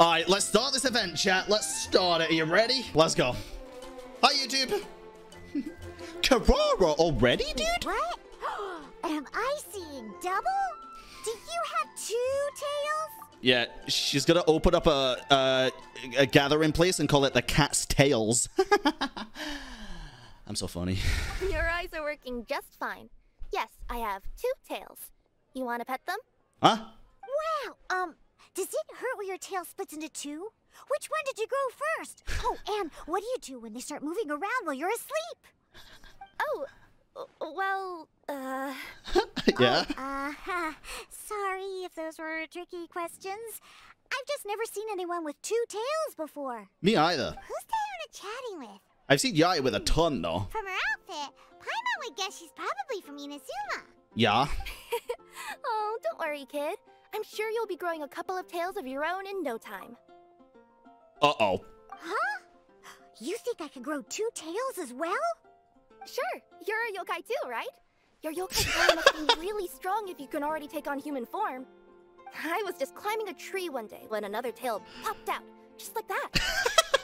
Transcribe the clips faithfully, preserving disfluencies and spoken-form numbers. All right, let's start this event, chat. Let's start it. Are you ready? Let's go. Hi, YouTube. Carrara already, dude? What? Am I seeing double? Do you have two tails? Yeah, she's gonna open up a, a, a gathering place and call it the Cat's Tails. I'm so funny. Your eyes are working just fine. Yes, I have two tails. You wanna pet them? Huh? Wow, um, does it hurt when your tail splits into two? Which one did you go first? Oh, and what do you do when they start moving around while you're asleep? Oh, well, uh... yeah? Oh, uh, huh. Sorry if those were tricky questions. I've just never seen anyone with two tails before. Me either. Who's Teyvat chatting with? I've seen Yae with a ton, though. From her outfit, Paimon would guess she's probably from Inazuma. Yeah? Oh, don't worry, kid. I'm sure you'll be growing a couple of tails of your own in no time. Uh-oh. Huh? You think I could grow two tails as well? Sure, you're a yokai too, right? Your yokai body must be really strong if you can already take on human form. I was just climbing a tree one day when another tail popped out, just like that.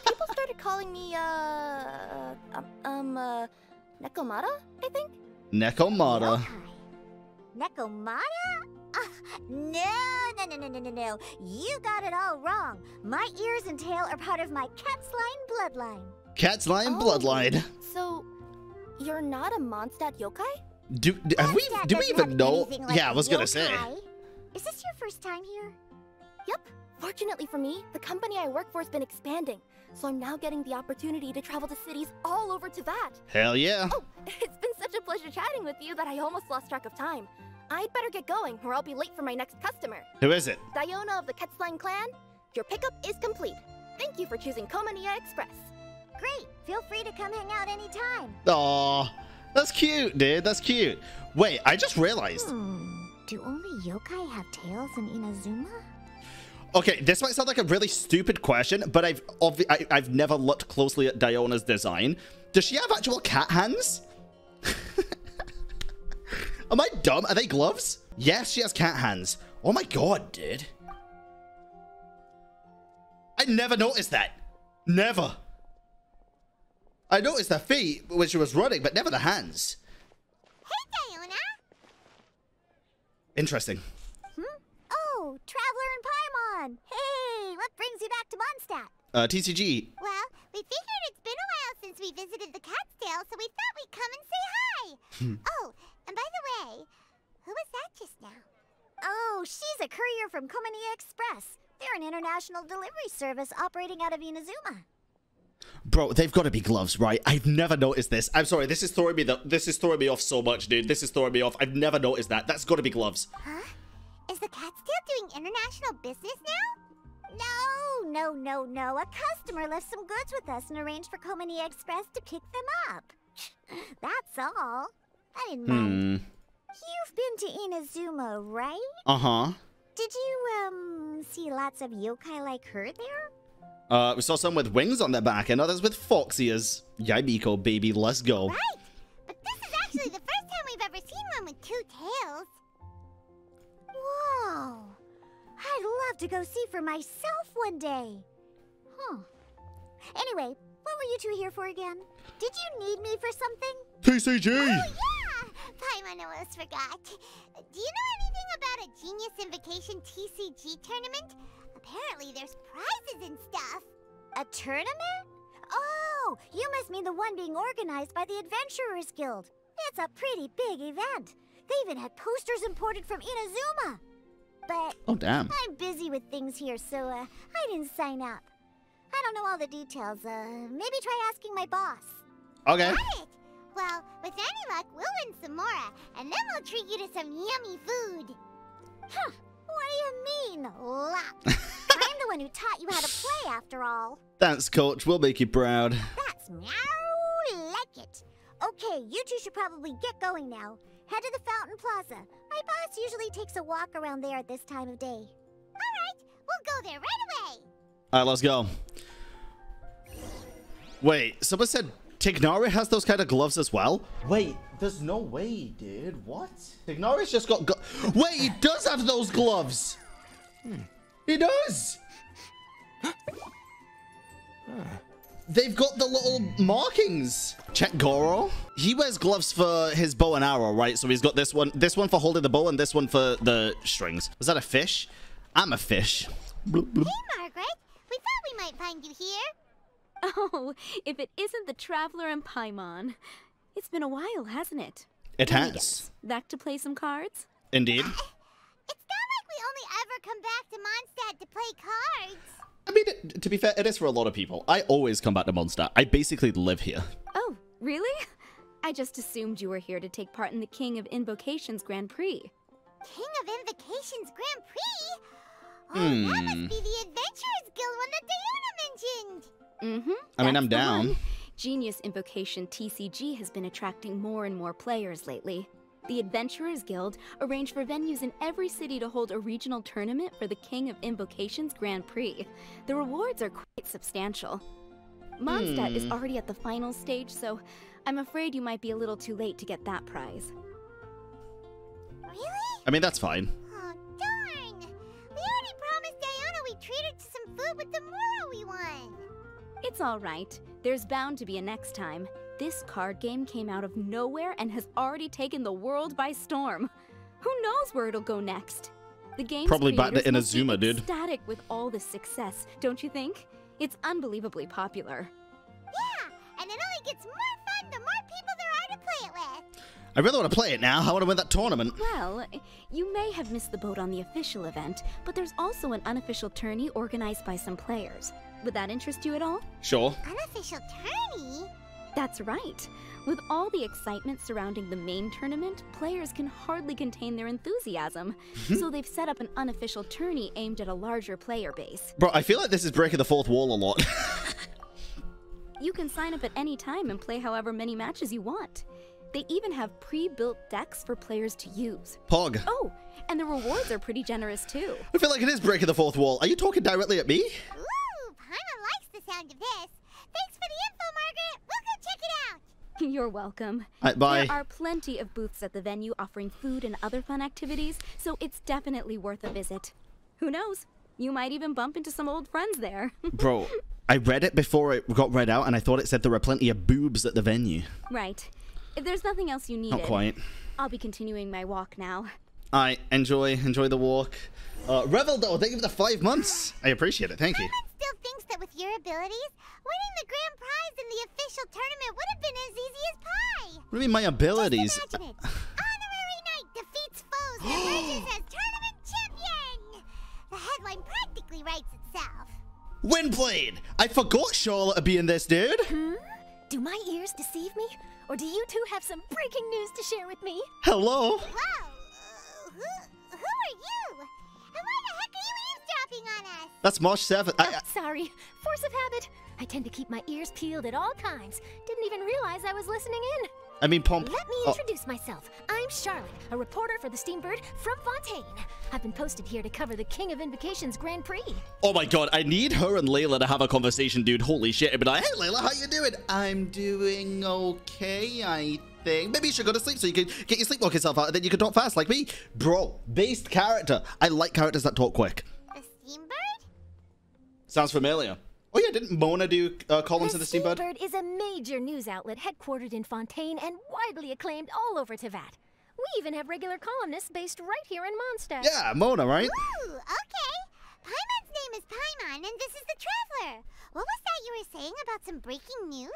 People started calling me, uh, um, um uh, Nekomata, I think? Nekomata. Okay. Nekomata? Uh, no, no, no, no, no, no, no. You got it all wrong. My ears and tail are part of my cat's line bloodline. Cat's line oh, bloodline. So... You're not a Mondstadt yokai? Do, do have we do we even know? Like yeah, I was yokai. gonna say. Is this your first time here? Yep. Fortunately for me, the company I work for has been expanding, so I'm now getting the opportunity to travel to cities all over Teyvat. Hell yeah! Oh, it's been such a pleasure chatting with you that I almost lost track of time. I'd better get going, or I'll be late for my next customer. Who is it? Diona of the Ketsline clan. Your pickup is complete. Thank you for choosing Komania Express. Great. Feel free to come hang out anytime. Aww. That's cute, dude. That's cute. Wait, I just realized. Hmm. Do only yokai have tails in Inazuma? Okay, this might sound like a really stupid question, but I've I I've never looked closely at Diona's design. Does she have actual cat hands? Am I dumb? Are they gloves? Yes, she has cat hands. Oh my god, dude. I never noticed that. Never. I noticed her feet when she was running, but never the hands. Hey, Diona. Interesting. Hmm? Oh, Traveler and Paimon. Hey, what brings you back to Mondstadt? Uh, T C G. Well, we figured it's been a while since we visited the Cat's Tail, so we thought we'd come and say hi. Hmm. Oh, and by the way, who was that just now? Oh, she's a courier from Komania Express. They're an international delivery service operating out of Inazuma. Bro, they've got to be gloves, right? I've never noticed this. I'm sorry, this is throwing me the, this is throwing me off so much, dude. This is throwing me off. I've never noticed that. That's got to be gloves. Huh? Is the Cat's Tail doing international business now? No, no, no, no. A customer left some goods with us and arranged for Komania Express to pick them up. That's all. I didn't mind. Hmm. You've been to Inazuma, right? Uh-huh. Did you, um, see lots of yokai like her there? Uh, we saw some with wings on their back and others with fox ears. Yae Miko, baby, let's go. Right, but this is actually the first time we've ever seen one with two tails. Whoa, I'd love to go see for myself one day. Huh. Anyway, what were you two here for again? Did you need me for something? T C G! Oh yeah, Paimon almost forgot. Do you know anything about a Genius Invocation T C G tournament? Apparently, there's prizes and stuff. A tournament? Oh, you must mean the one being organized by the Adventurers Guild. It's a pretty big event. They even had posters imported from Inazuma. But oh, damn. I'm busy with things here, so uh, I didn't sign up. I don't know all the details. Uh, maybe try asking my boss. Okay. Got it. Well, with any luck, we'll win some more, and then we'll treat you to some yummy food. Huh. What do you mean, luck? I'm the one who taught you how to play, after all. Thanks, Coach. We'll make you proud. That's meow like it. Okay, you two should probably get going now. Head to the Fountain Plaza. My boss usually takes a walk around there at this time of day. All right, we'll go there right away. All right, let's go. Wait, someone said Tignari has those kind of gloves as well? Wait, there's no way, dude. What? Tignari's just got... Go Wait, he does have those gloves. Hmm. He does. they've got the little markings. Check Goro. He wears gloves for his bow and arrow, right? So he's got this one, this one for holding the bow, and this one for the strings. Was that a fish? I'm a fish. Bloop, bloop. Hey, Margaret. We thought we might find you here. Oh, if it isn't the Traveler and Paimon. It's been a while, hasn't it? It has. Guess, back to play some cards? Indeed. It's not like we only ever come back to Mondstadt to play cards. I mean, to be fair, it is for a lot of people. I always come back to Mondstadt. I basically live here. Oh, really? I just assumed you were here to take part in the King of Invocations Grand Prix. King of Invocations Grand Prix? Oh, mm. That must be the Adventurers Guild one that Diana mentioned. Mm-hmm. I mean, I'm down. Genius Invocation T C G has been attracting more and more players lately. The Adventurers Guild arranged for venues in every city to hold a regional tournament for the King of Invocations Grand Prix. The rewards are quite substantial. Mondstadt mm. is already at the final stage, so I'm afraid you might be a little too late to get that prize. Really? I mean, that's fine. Oh, darn! We already promised Diana we'd treat her to some food with the Mura we won! It's all right. There's bound to be a next time. This card game came out of nowhere and has already taken the world by storm. Who knows where it'll go next? The game's probably back to Inazuma, dude. Ecstatic with all this success, don't you think? It's unbelievably popular. Yeah, and it only gets more fun the more people there are to play it with. I really want to play it now. I want to win that tournament. Well, you may have missed the boat on the official event, but there's also an unofficial tourney organized by some players. Would that interest you at all? Sure. Unofficial tourney? That's right. With all the excitement surrounding the main tournament, players can hardly contain their enthusiasm. So they've set up an unofficial tourney aimed at a larger player base. Bro, I feel like this is breaking the fourth wall a lot. You can sign up at any time and play however many matches you want. They even have pre-built decks for players to use. Pog. Oh, and the rewards are pretty generous too. I feel like it is breaking the fourth wall. Are you talking directly at me? Ooh, Paimon likes the sound of this. Thanks for the info, Margaret. We'll go check it out. You're welcome. Right, bye. There are plenty of booths at the venue offering food and other fun activities, so it's definitely worth a visit. Who knows? You might even bump into some old friends there. Bro, I read it before it got read out, and I thought it said there were plenty of boobs at the venue. Right. If there's nothing else you needed, not quite. I'll be continuing my walk now. All right. Enjoy. Enjoy the walk. Uh, Revel, though, thank you for the five months. I appreciate it. Thank you. Still thinks that with your abilities, winning the grand prize in the official tournament would have been as easy as pie. What do you mean my abilities? Just imagine it. Honorary Knight defeats foes and emerges as tournament champion. The headline practically writes itself. Win played. I forgot Charlotte would be in this, dude. Hmm? Do my ears deceive me? Or do you two have some breaking news to share with me? Hello. Hello. Uh, who, who are you? And why the heck are you eavesdropping on us? That's March seventh. I, I... Oh, sorry. Force of habit. I tend to keep my ears peeled at all times. Didn't even realize I was listening in. I mean, Pomp... Let me introduce oh. myself. I'm Charlotte, a reporter for the Steambird from Fontaine. I've been posted here to cover the King of Invocations Grand Prix. Oh my god, I need her and Layla to have a conversation, dude. Holy shit. I'd be like, hey, Layla, how you doing? I'm doing okay, I think. Maybe you should go to sleep so you can get your sleepwalk yourself out, and then you can talk fast like me. Bro, based character. I like characters that talk quick. The Steambird? Sounds familiar. Oh yeah, didn't Mona do uh, columns in the Steambird? The Steambird is a major news outlet headquartered in Fontaine and widely acclaimed all over Teyvat. We even have regular columnists based right here in Mondstadt. Yeah, Mona, right? Ooh, okay. Paimon's name is Paimon, and this is the Traveler. What was that you were saying about some breaking news?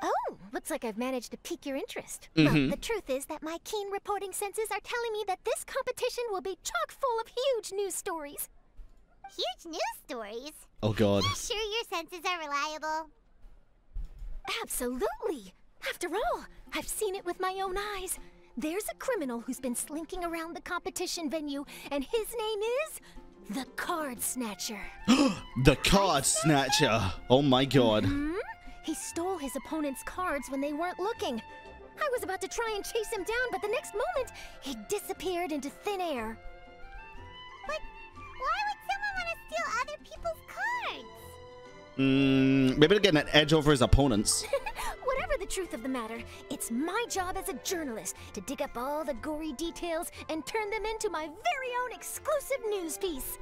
Oh, looks like I've managed to pique your interest. Mm-hmm. Well, the truth is that my keen reporting senses are telling me that this competition will be chock full of huge news stories. Huge news stories? Oh god. Are you sure your senses are reliable? Absolutely. After all, I've seen it with my own eyes. There's a criminal who's been slinking around the competition venue, and his name is the Card Snatcher. The Card Snatcher. Oh my god. Mm-hmm. He stole his opponent's cards when they weren't looking. I was about to try and chase him down, but the next moment, he disappeared into thin air. But why would someone want to steal other people's cards? Mm, maybe to get an edge over his opponents. Whatever the truth of the matter, it's my job as a journalist to dig up all the gory details and turn them into my very own exclusive news piece.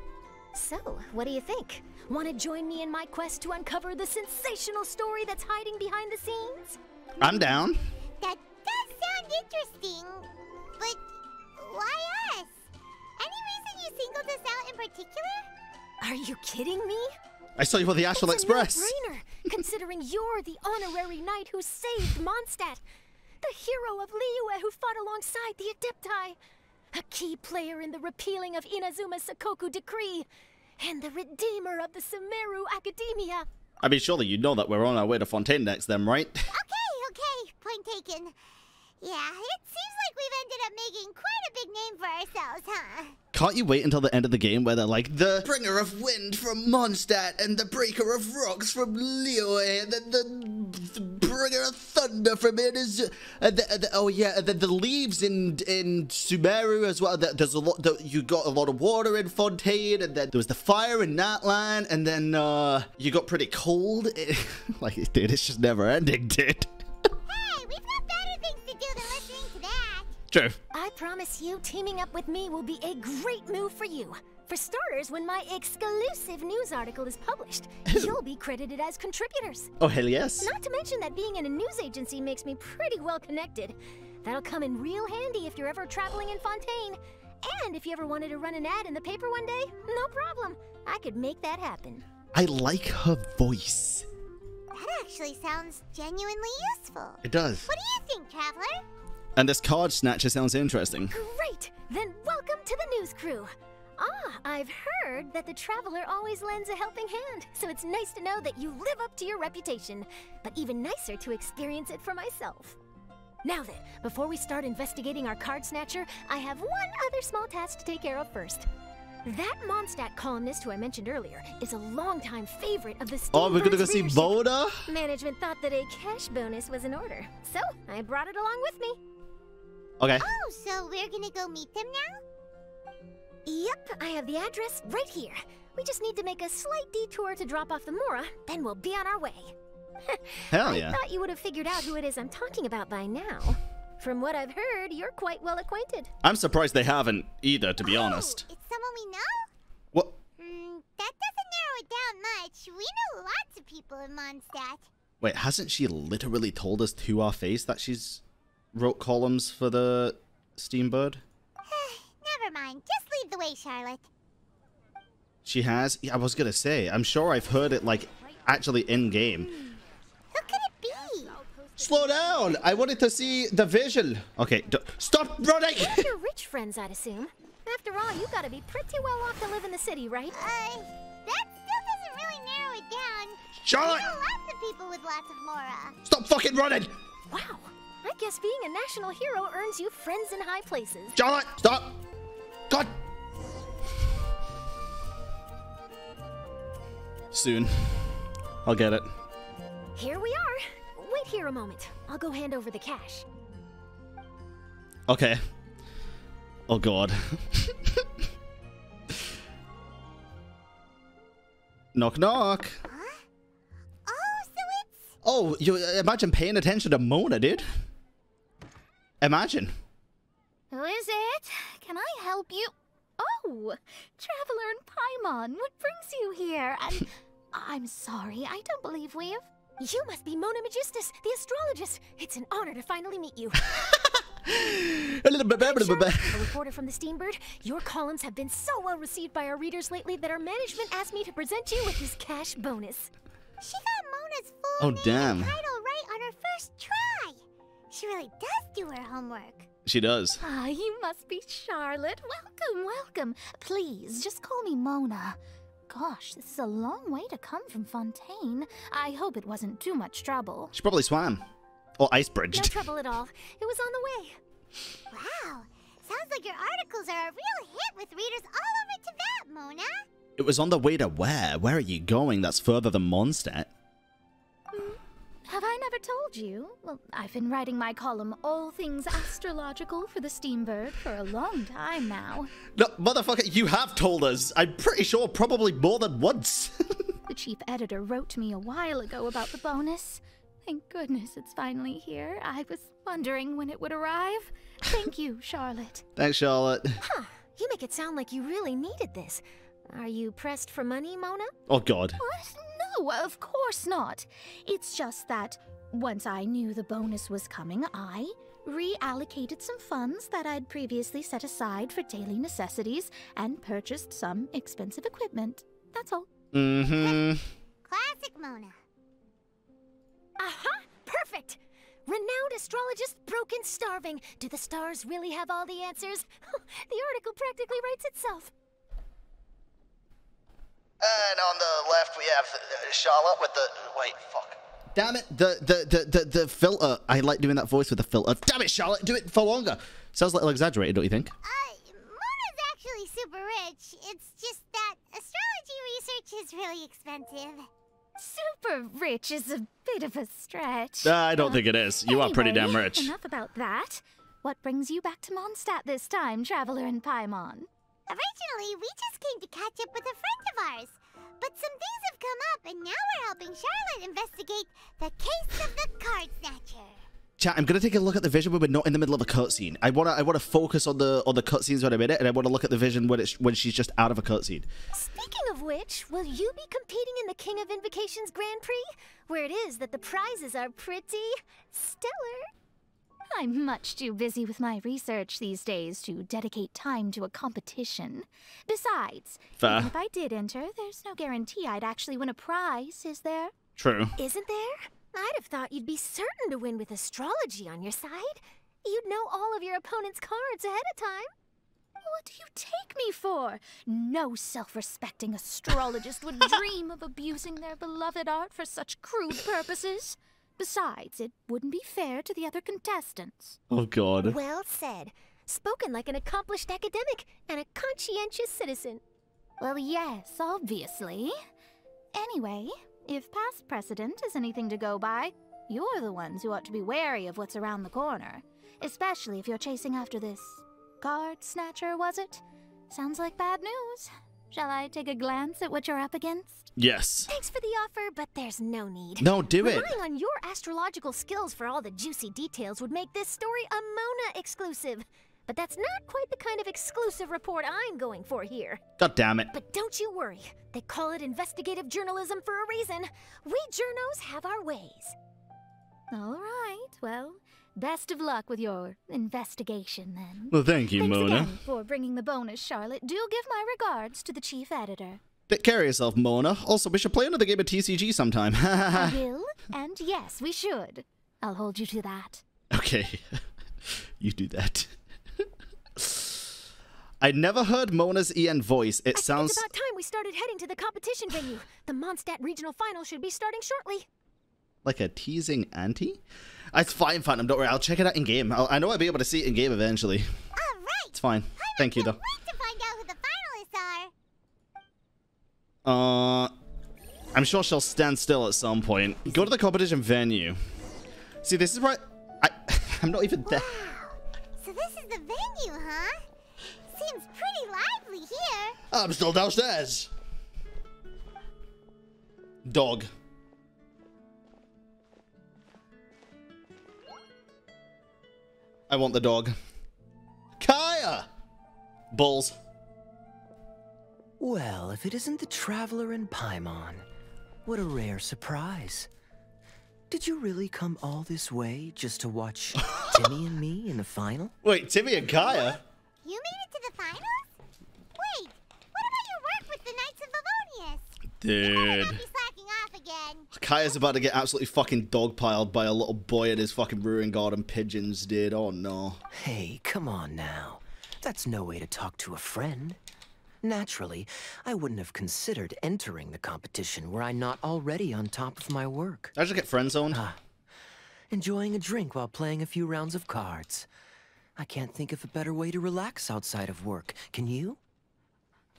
So, what do you think? Want to join me in my quest to uncover the sensational story that's hiding behind the scenes? I'm down. That does sound interesting, but why us? Any reason you singled us out in particular? Are you kidding me? I saw you on the Astral Express. It's a no-brainer, considering you're the honorary knight who saved Mondstadt, the hero of Liyue who fought alongside the Adepti, a key player in the repealing of Inazuma's Seppuku decree, and the redeemer of the Sumeru Academia. I mean, surely you know that we're on our way to Fontaine next, then, right? Okay, okay, point taken. Yeah, it seems like we've ended up making quite a big name for ourselves, huh? Can't you wait until the end of the game where they're like, the bringer of wind from Mondstadt and the breaker of rocks from Liyue and then the, the bringer of thunder from Inazuma. Uh, uh, oh yeah, and then the leaves in in Sumeru as well. There's a lot. The, you got a lot of water in Fontaine, and then there was the fire in Natlan, and then uh, you got pretty cold. It, like, dude, it's just never ending, dude. True. I promise you, teaming up with me will be a great move for you. For starters, when my exclusive news article is published, you'll be credited as contributors. Oh, hell yes. Not to mention that being in a news agency makes me pretty well connected. That'll come in real handy if you're ever traveling in Fontaine. And if you ever wanted to run an ad in the paper one day, no problem. I could make that happen. I like her voice. That actually sounds genuinely useful. It does. What do you think, Traveler? And this card snatcher sounds interesting. Great! Then welcome to the news crew. Ah, I've heard that the Traveler always lends a helping hand, so it's nice to know that you live up to your reputation, but even nicer to experience it for myself. Now then, before we start investigating our card snatcher, I have one other small task to take care of first. That Mondstadt columnist who I mentioned earlier is a longtime favorite of the Steambird's. Oh, we're gonna go see Boda? Management thought that a cash bonus was in order, so I brought it along with me. Okay. Oh, so we're gonna go meet them now? Yep, I have the address right here. We just need to make a slight detour to drop off the Mora, then we'll be on our way. Hell I yeah. I thought you would have figured out who it is I'm talking about by now. From what I've heard, you're quite well acquainted. I'm surprised they haven't either, to be oh, honest. It's someone we know? What? Mm, that doesn't narrow it down much. We know lots of people in Mondstadt. Wait, hasn't she literally told us to our face that she's... wrote columns for the Steambird? Never mind. Just lead the way, Charlotte. She has? Yeah, I was gonna say. I'm sure I've heard it, like, actually in-game. Who could it be? Slow down! I wanted to see the visual. Okay, d stop running! One of your rich friends, I'd assume. After all, you gotta be pretty well off to live in the city, right? Uh, that still doesn't really narrow it down. Charlotte! There are lots of people with lots of Mora. Stop fucking running! Wow. I guess being a national hero earns you friends in high places. Charlotte, stop! God! Soon. I'll get it. Here we are. Wait here a moment. I'll go hand over the cash. Okay. Oh, God. Knock, knock. Huh? Oh, so it's... Oh, you imagine paying attention to Mona, dude. Imagine. Who is it? Can I help you? Oh, Traveler and Paimon, what brings you here? And I'm sorry, I don't believe we have... You must be Mona Magistus, the astrologist. It's an honor to finally meet you. A little bit, a reporter from the Steambird. Your columns have been so well received by our readers lately that our management asked me to present you with this cash bonus. She got Mona's full name and title right on her first try. She really does do her homework. She does. Ah, you must be Charlotte. Welcome, welcome. Please, just call me Mona. Gosh, this is a long way to come from Fontaine. I hope it wasn't too much trouble. She probably swam. Or ice bridged. No trouble at all. It was on the way. Wow. Sounds like your articles are a real hit with readers all over Teyvat, Mona. It was on the way to where? Where are you going? That's further than Mondstadt. Have I never told you? Well, I've been writing my column, All Things Astrological, for the Steambird for a long time now. No, motherfucker, you have told us. I'm pretty sure probably more than once. The chief editor wrote to me a while ago about the bonus. Thank goodness it's finally here. I was wondering when it would arrive. Thank you, Charlotte. Thanks, Charlotte. Huh, you make it sound like you really needed this. Are you pressed for money, Mona? Oh, God. What? No, of course not. It's just that once I knew the bonus was coming, I reallocated some funds that I'd previously set aside for daily necessities and purchased some expensive equipment. That's all. Mm-hmm. Classic Mona. Uh-huh. Perfect. Renowned astrologist, broken starving. Do the stars really have all the answers? The article practically writes itself. And on the left, we have uh, Charlotte with the... Wait, fuck. Damn it, the, the, the, the, the filter. I like doing that voice with the filter. Damn it, Charlotte, do it for longer. Sounds a little exaggerated, don't you think? Uh, Mona's actually super rich. It's just that astrology research is really expensive. Super rich is a bit of a stretch. Uh, I don't uh, think it is. You anyway, are pretty damn rich. Enough about that. What brings you back to Mondstadt this time, Traveler and Paimon? Originally, we just came to catch up with a friend of ours. But some things have come up, and now we're helping Charlotte investigate the case of the card snatcher. Chat, I'm going to take a look at the vision when we're not in the middle of a cutscene. I want to I want to focus on the on the cutscenes when I'm in it, and I want to look at the vision when, it's, when she's just out of a cutscene. Speaking of which, will you be competing in the King of Invocations Grand Prix? Where it is that the prizes are pretty stellar. I'm much too busy with my research these days to dedicate time to a competition. Besides, Fair. Even if I did enter, there's no guarantee I'd actually win a prize, is there? True. Isn't there? I'd have thought you'd be certain to win with astrology on your side. You'd know all of your opponent's cards ahead of time. What do you take me for? No self-respecting astrologist would dream of abusing their beloved art for such crude purposes. Besides, it wouldn't be fair to the other contestants. Oh, God. Well said. Spoken like an accomplished academic and a conscientious citizen. Well, yes, obviously. Anyway, if past precedent is anything to go by, you're the ones who ought to be wary of what's around the corner. Especially if you're chasing after this card snatcher, was it? Sounds like bad news. Shall I take a glance at what you're up against? Yes. Thanks for the offer, but there's no need. No, do it. Relying on your astrological skills for all the juicy details would make this story a Mona exclusive. But that's not quite the kind of exclusive report I'm going for here. God damn it. But don't you worry. They call it investigative journalism for a reason. We journos have our ways. All right. Well, best of luck with your investigation, then. Well, thank you, Thanks Mona. Again for bringing the bonus, Charlotte. Do give my regards to the chief editor. Take care of yourself, Mona. Also, we should play another game of T C G sometime. I will, and yes, we should. I'll hold you to that. Okay. You do that. I never heard Mona's E N voice. It I sounds... It's about time we started heading to the competition venue. The Mondstadt regional final should be starting shortly. Like a teasing auntie? It's fine, Phantom. Don't worry. I'll check it out in-game. I know I'll be able to see it in-game eventually. All right. It's fine. I Thank you, though. Wait to find out who the finalists are. Uh, I'm sure she'll stand still at some point. Go to the competition venue. See, this is right... I, I'm not even there. Wow. So this is the venue, huh? Seems pretty lively here. I'm still downstairs. Dog. I want the dog. Kaya! Bulls. Well, if it isn't the Traveler and Paimon, what a rare surprise. Did you really come all this way just to watch Timmy and me in the final? Wait, Timmy and Kaya? You made it to the finals? Wait, what about your work with the Knights of Favonius? Dude. You better not be slacking off again. Kaya's about to get absolutely fucking dogpiled by a little boy and his fucking ruin garden pigeons, dude. Oh, no. Hey, come on now. That's no way to talk to a friend. Naturally, I wouldn't have considered entering the competition were I not already on top of my work. Did I just get friend-zoned? Ah, enjoying a drink while playing a few rounds of cards. I can't think of a better way to relax outside of work, can you?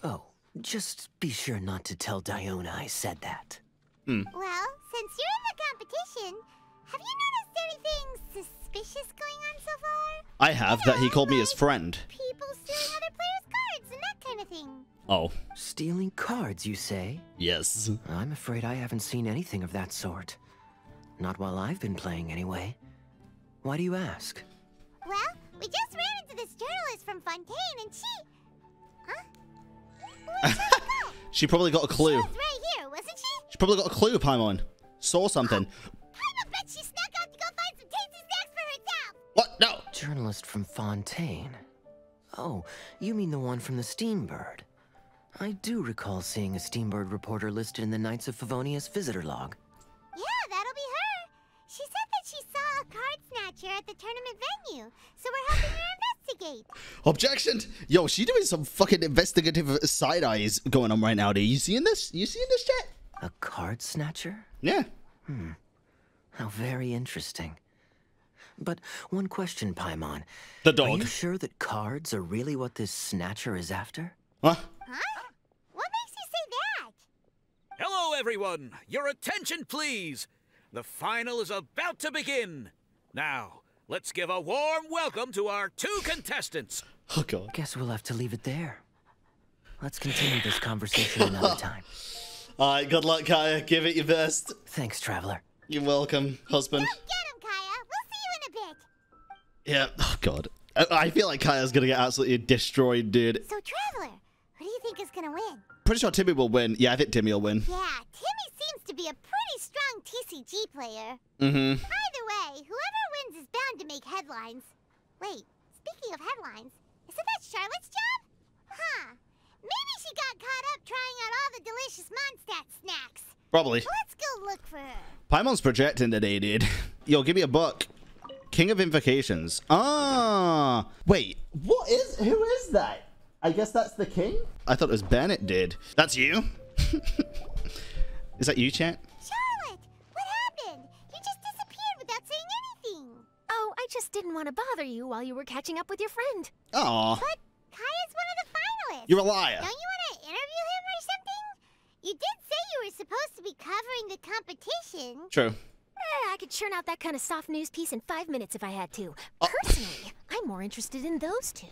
Oh, just be sure not to tell Diona I said that. Mm. Well, since you're in the competition, have you noticed anything suspicious going on so far? I have, you know, that he called like me his friend. People stealing other players' cards and that kind of thing. Oh. Stealing cards, you say? Yes. I'm afraid I haven't seen anything of that sort. Not while I've been playing, anyway. Why do you ask? Well... We just ran into this journalist from Fontaine, and she... Huh? She probably got a clue. She was right here, wasn't she? She probably got a clue, Paimon. Saw something. I bet she snuck out to go find some tasty snacks for herself. What? No. Journalist from Fontaine. Oh, you mean the one from the Steambird. I do recall seeing a Steambird reporter listed in the Knights of Favonius visitor log. Yeah, that'll be her. She said that she saw a card snatcher at the tournament venue, so we're helping her investigate. Objection! Yo, she doing some fucking investigative side eyes going on right now. Are you seeing this? You seeing this chat? A card snatcher? Yeah. Hmm. How very interesting. But one question, Paimon. The dog. Are you sure that cards are really what this snatcher is after? What? Huh? What makes you say that? Hello, everyone. Your attention, please. The final is about to begin. Now, let's give a warm welcome to our two contestants. Oh, God. Guess we'll have to leave it there. Let's continue this conversation another time. All right, good luck, Kaya. Give it your best. Thanks, Traveler. You're welcome, husband. Go get him, Kaya. We'll see you in a bit. Yeah. Oh, God. I feel like Kaya's gonna get absolutely destroyed, dude. So, Traveler, who do you think is gonna win? Pretty sure Timmy will win. Yeah, I think Timmy will win. Yeah, Timmy seems to be a pretty strong T C G player. Mm-hmm. Either way, whoever wins is bound to make headlines. Wait, speaking of headlines, isn't that Charlotte's job? Huh. Maybe she got caught up trying out all the delicious Mondstadt snacks. Probably. Let's go look for her. Paimon's projecting today, dude. Yo, give me a buck. King of Invocations. Ah, wait. What is? Who is that? I guess that's the king. I thought it was Bennett. Did that's you? Is that you, chat? Charlotte, what happened? You just disappeared without saying anything. Oh, I just didn't want to bother you while you were catching up with your friend. Oh. But Kaya's one of the finalists. You're a liar. Don't you want to interview him or something? You did say you were supposed to be covering the competition. True. Eh, I could churn out that kind of soft news piece in five minutes if I had to. Oh. Personally, I'm more interested in those two.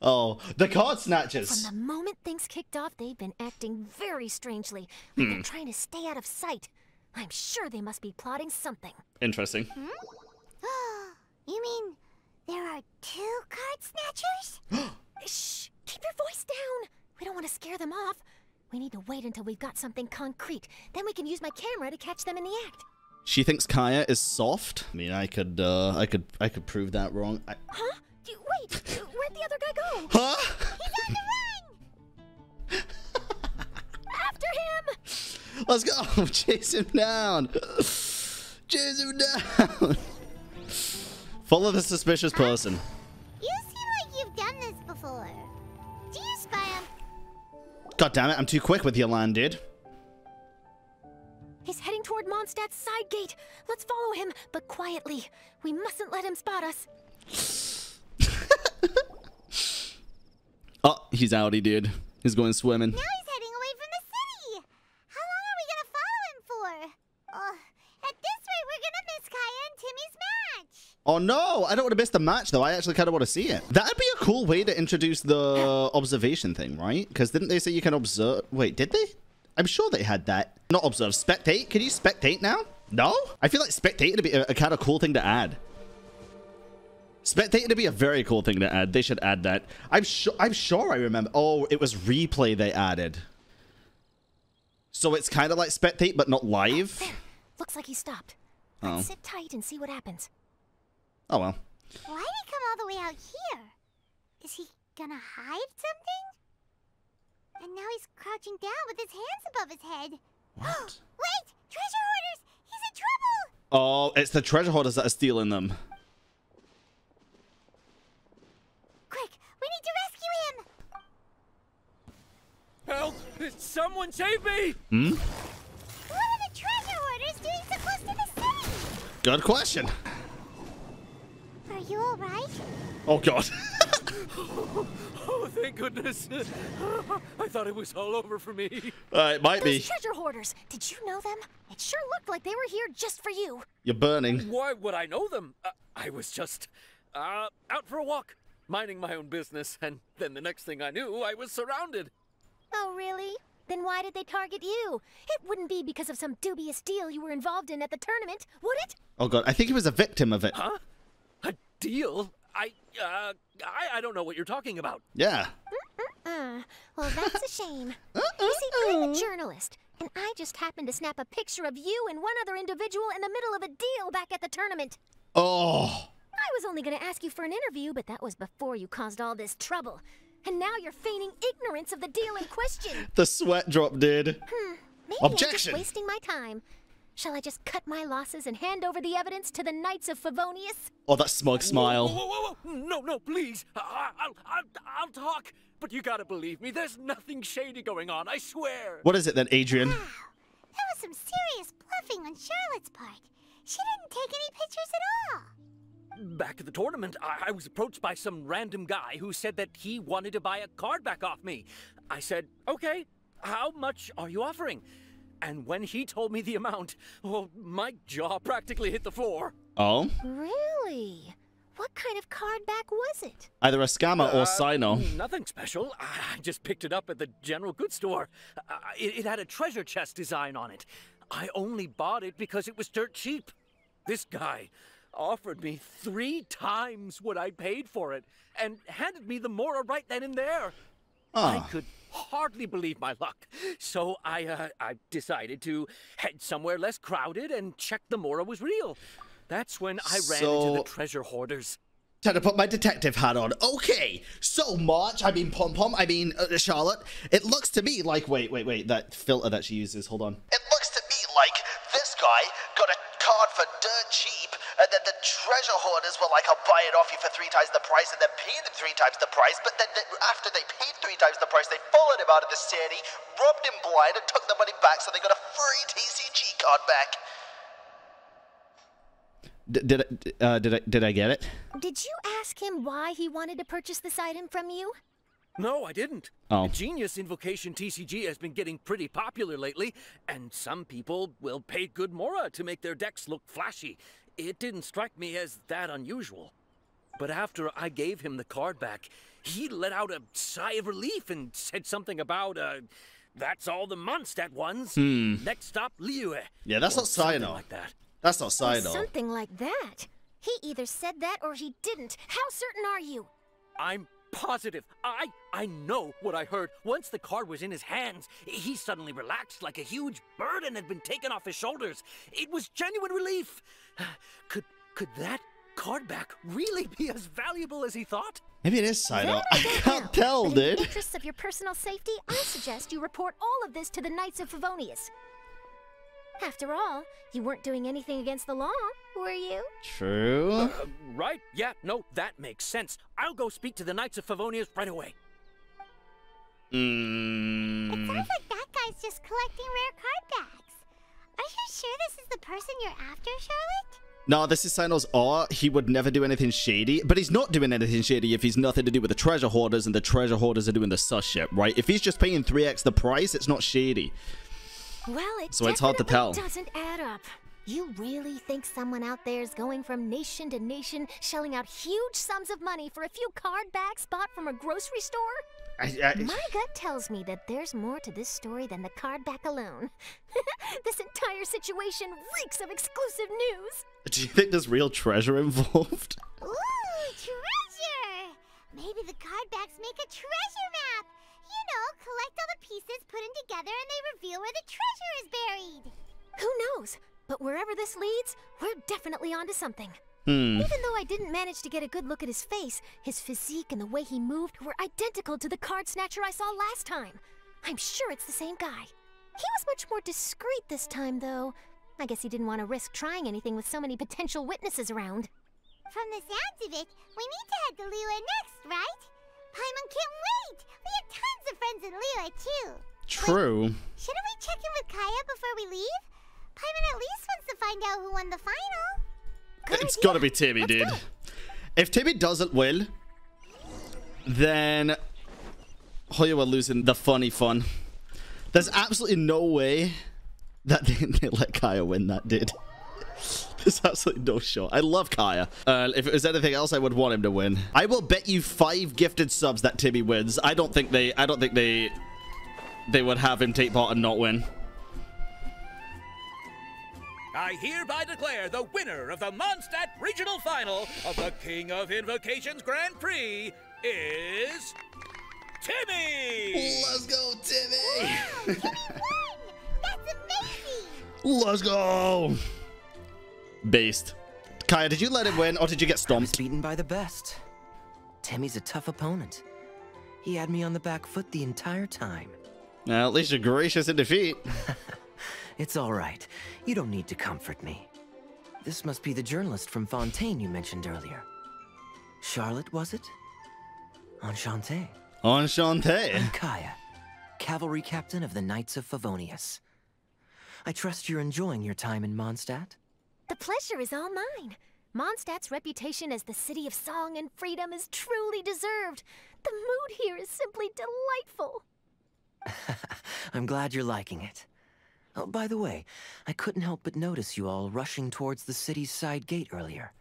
Oh, the card snatchers. From the moment things kicked off, they've been acting very strangely. Like hmm. They're trying to stay out of sight. I'm sure they must be plotting something. Interesting. Hmm? You mean there are two card snatchers? Shh, keep your voice down. We don't want to scare them off. We need to wait until we've got something concrete. Then we can use my camera to catch them in the act. She thinks Kaya is soft. I mean, I could, uh, I could, I could prove that wrong. I... Huh? Do you, wait, where'd the other guy go? Huh? He's on the run! After him! Let's go! Chase him down! Chase him down! Follow the suspicious person. You seem like you've done this before. Do you spy him? God damn it! I'm too quick with your land, dude. He's heading toward Mondstadt's side gate. Let's follow him, but quietly. We mustn't let him spot us. Oh, he's outie, dude. He's going swimming. Now he's heading away from the city. How long are we gonna follow him for? Oh, at this rate, we're gonna miss Kaya and Timmy's match. Oh no, I don't want to miss the match though. I actually kind of want to see it. That'd be a cool way to introduce the observation thing, right? Because didn't they say you can observe? Wait, did they? I'm sure they had that. Not observe, spectate. Can you spectate now? No? I feel like spectate would be a, a kind of cool thing to add. Spectate would be a very cool thing to add. They should add that. I'm sure I'm sure I remember. Oh, it was replay they added. So it's kind of like spectate, but not live. Oh, looks like he stopped. Oh. Let's sit tight and see what happens. Oh, well. Why'd he come all the way out here? Is he gonna hide something? And now he's crouching down with his hands above his head. What? Wait! Treasure hoarders! He's in trouble! Oh, it's the treasure hoarders that are stealing them. Quick! We need to rescue him! Help! Someone save me! Hmm? What are the treasure hoarders doing so close to the city? Good question. Are you alright? Oh, God. Oh, thank goodness. I thought it was all over for me. Uh, it might Those be. Treasure hoarders. Did you know them? It sure looked like they were here just for you. You're burning. Why would I know them? Uh, I was just uh, out for a walk, minding my own business, and then the next thing I knew, I was surrounded. Oh, really? Then why did they target you? It wouldn't be because of some dubious deal you were involved in at the tournament, would it? Oh, God. I think he was a victim of it. Huh? A deal? I, uh, I, I don't know what you're talking about. Yeah. Mm-mm-mm. Uh, well, that's a shame. Uh, uh, you see, uh. I'm a journalist, and I just happened to snap a picture of you and one other individual in the middle of a deal back at the tournament. Oh. I was only going to ask you for an interview, but that was before you caused all this trouble. And now you're feigning ignorance of the deal in question. The sweat drop did. Hmm. Maybe Objection. I'm just wasting my time. Shall I just cut my losses and hand over the evidence to the Knights of Favonius? Oh, that smug smile. Whoa, whoa, whoa, whoa. No, no, please. I, I'll, I'll, I'll talk. But you gotta believe me. There's nothing shady going on, I swear. What is it then, Adrian? Wow. That was some serious bluffing on Charlotte's part. She didn't take any pictures at all. Back at the tournament, I, I was approached by some random guy who said that he wanted to buy a card back off me. I said, okay, how much are you offering? And when he told me the amount, well, my jaw practically hit the floor. Oh? Really? What kind of card back was it? Either a scammer or uh, Sino. Nothing special. I just picked it up at the general goods store. Uh, it, it had a treasure chest design on it. I only bought it because it was dirt cheap. This guy offered me three times what I paid for it, and handed me the mora right then and there. Oh. I could hardly believe my luck, so I uh, I decided to head somewhere less crowded and check the mora was real. That's when I ran so, into the treasure hoarders. Time to put my detective hat on. Okay, so March, I mean Pom Pom, I mean uh, Charlotte. It looks to me like, wait, wait, wait, that filter that she uses, hold on. It looks to me like this guy got a card for dirt cheap, and then the treasure hoarders were like, I'll buy it off you for three times the price, and then paid them three times the price, but then they, after they paid three times the price, they followed him out of the city, robbed him blind, and took the money back, so they got a free T C G card back. D did, I, uh, did, I, did I get it? Did you ask him why he wanted to purchase this item from you? No, I didn't. Oh. The Genius Invocation T C G has been getting pretty popular lately, and some people will pay good mora to make their decks look flashy. It didn't strike me as that unusual. But after I gave him the card back, he let out a sigh of relief and said something about, uh, that's all the Mondstadt ones. Hmm. Next stop, Liyue. Yeah, that's or not Sino. Like that. That's not Sino. Something like that. He either said that or he didn't. How certain are you? I'm positive. I I know what I heard. Once the card was in his hands, he suddenly relaxed like a huge burden had been taken off his shoulders. It was genuine relief. Could could that card back really be as valuable as he thought? Maybe it is Sino. I can't tell, dude. But in the interests of your personal safety, I suggest you report all of this to the Knights of Favonius. After all, you weren't doing anything against the law, were you? True. Uh, right? Yeah, no, that makes sense. I'll go speak to the Knights of Favonius right away. Mm. It sounds like that guy's just collecting rare card backs. Are you sure this is the person you're after, Charlotte? No, this is Sino's awe. He would never do anything shady. But he's not doing anything shady if he's nothing to do with the treasure hoarders and the treasure hoarders are doing the sus shit, right? If he's just paying three X the price, it's not shady. Well, it so it's hard to tell. Doesn't add up. You really think someone out there is going from nation to nation, shelling out huge sums of money for a few card backs bought from a grocery store? I, I... My gut tells me that there's more to this story than the card back alone. This entire situation reeks of exclusive news. Do you think there's real treasure involved? Ooh, treasure! Maybe the card backs make a treasure map. You know, collect all the pieces, put them together, and they reveal where the treasure is buried. Who knows? But wherever this leads, we're definitely onto something. Hmm. Even though I didn't manage to get a good look at his face, his physique and the way he moved were identical to the card snatcher I saw last time. I'm sure it's the same guy. He was much more discreet this time, though. I guess he didn't want to risk trying anything with so many potential witnesses around. From the sounds of it, we need to head to Liyue next, right? Paimon can't wait! We have tons of friends in Liyue, too! True. Wait, shouldn't we check in with Kaya before we leave? Paimon at least wants to find out who won the final. Good it's idea. Gotta be Timmy, Let's dude. Go. If Timmy doesn't win, then Hoya were losing the funny fun. There's absolutely no way that they, they let Kaya win that, dude. There's absolutely no shot. I love Kaya. Uh, if it was anything else, I would want him to win. I will bet you five gifted subs that Timmy wins. I don't think they. I don't think they. They would have him take part and not win. I hereby declare the winner of the Mondstadt Regional Final of the King of Invocations Grand Prix is Timmy! Let's go, Timmy! Wow, Timmy won! That's amazing! Let's go! Beast. Kaya, did you let it win, or did you get stomped? I was beaten by the best. Timmy's a tough opponent. He had me on the back foot the entire time. Now, at least you're gracious in defeat. It's all right. You don't need to comfort me. This must be the journalist from Fontaine you mentioned earlier. Charlotte, was it? Enchanté. Enchanté. I'm Kaya, cavalry captain of the Knights of Favonius. I trust you're enjoying your time in Mondstadt. The pleasure is all mine. Mondstadt's reputation as the city of song and freedom is truly deserved. The mood here is simply delightful. I'm glad you're liking it. Oh, by the way, I couldn't help but notice you all rushing towards the city's side gate earlier.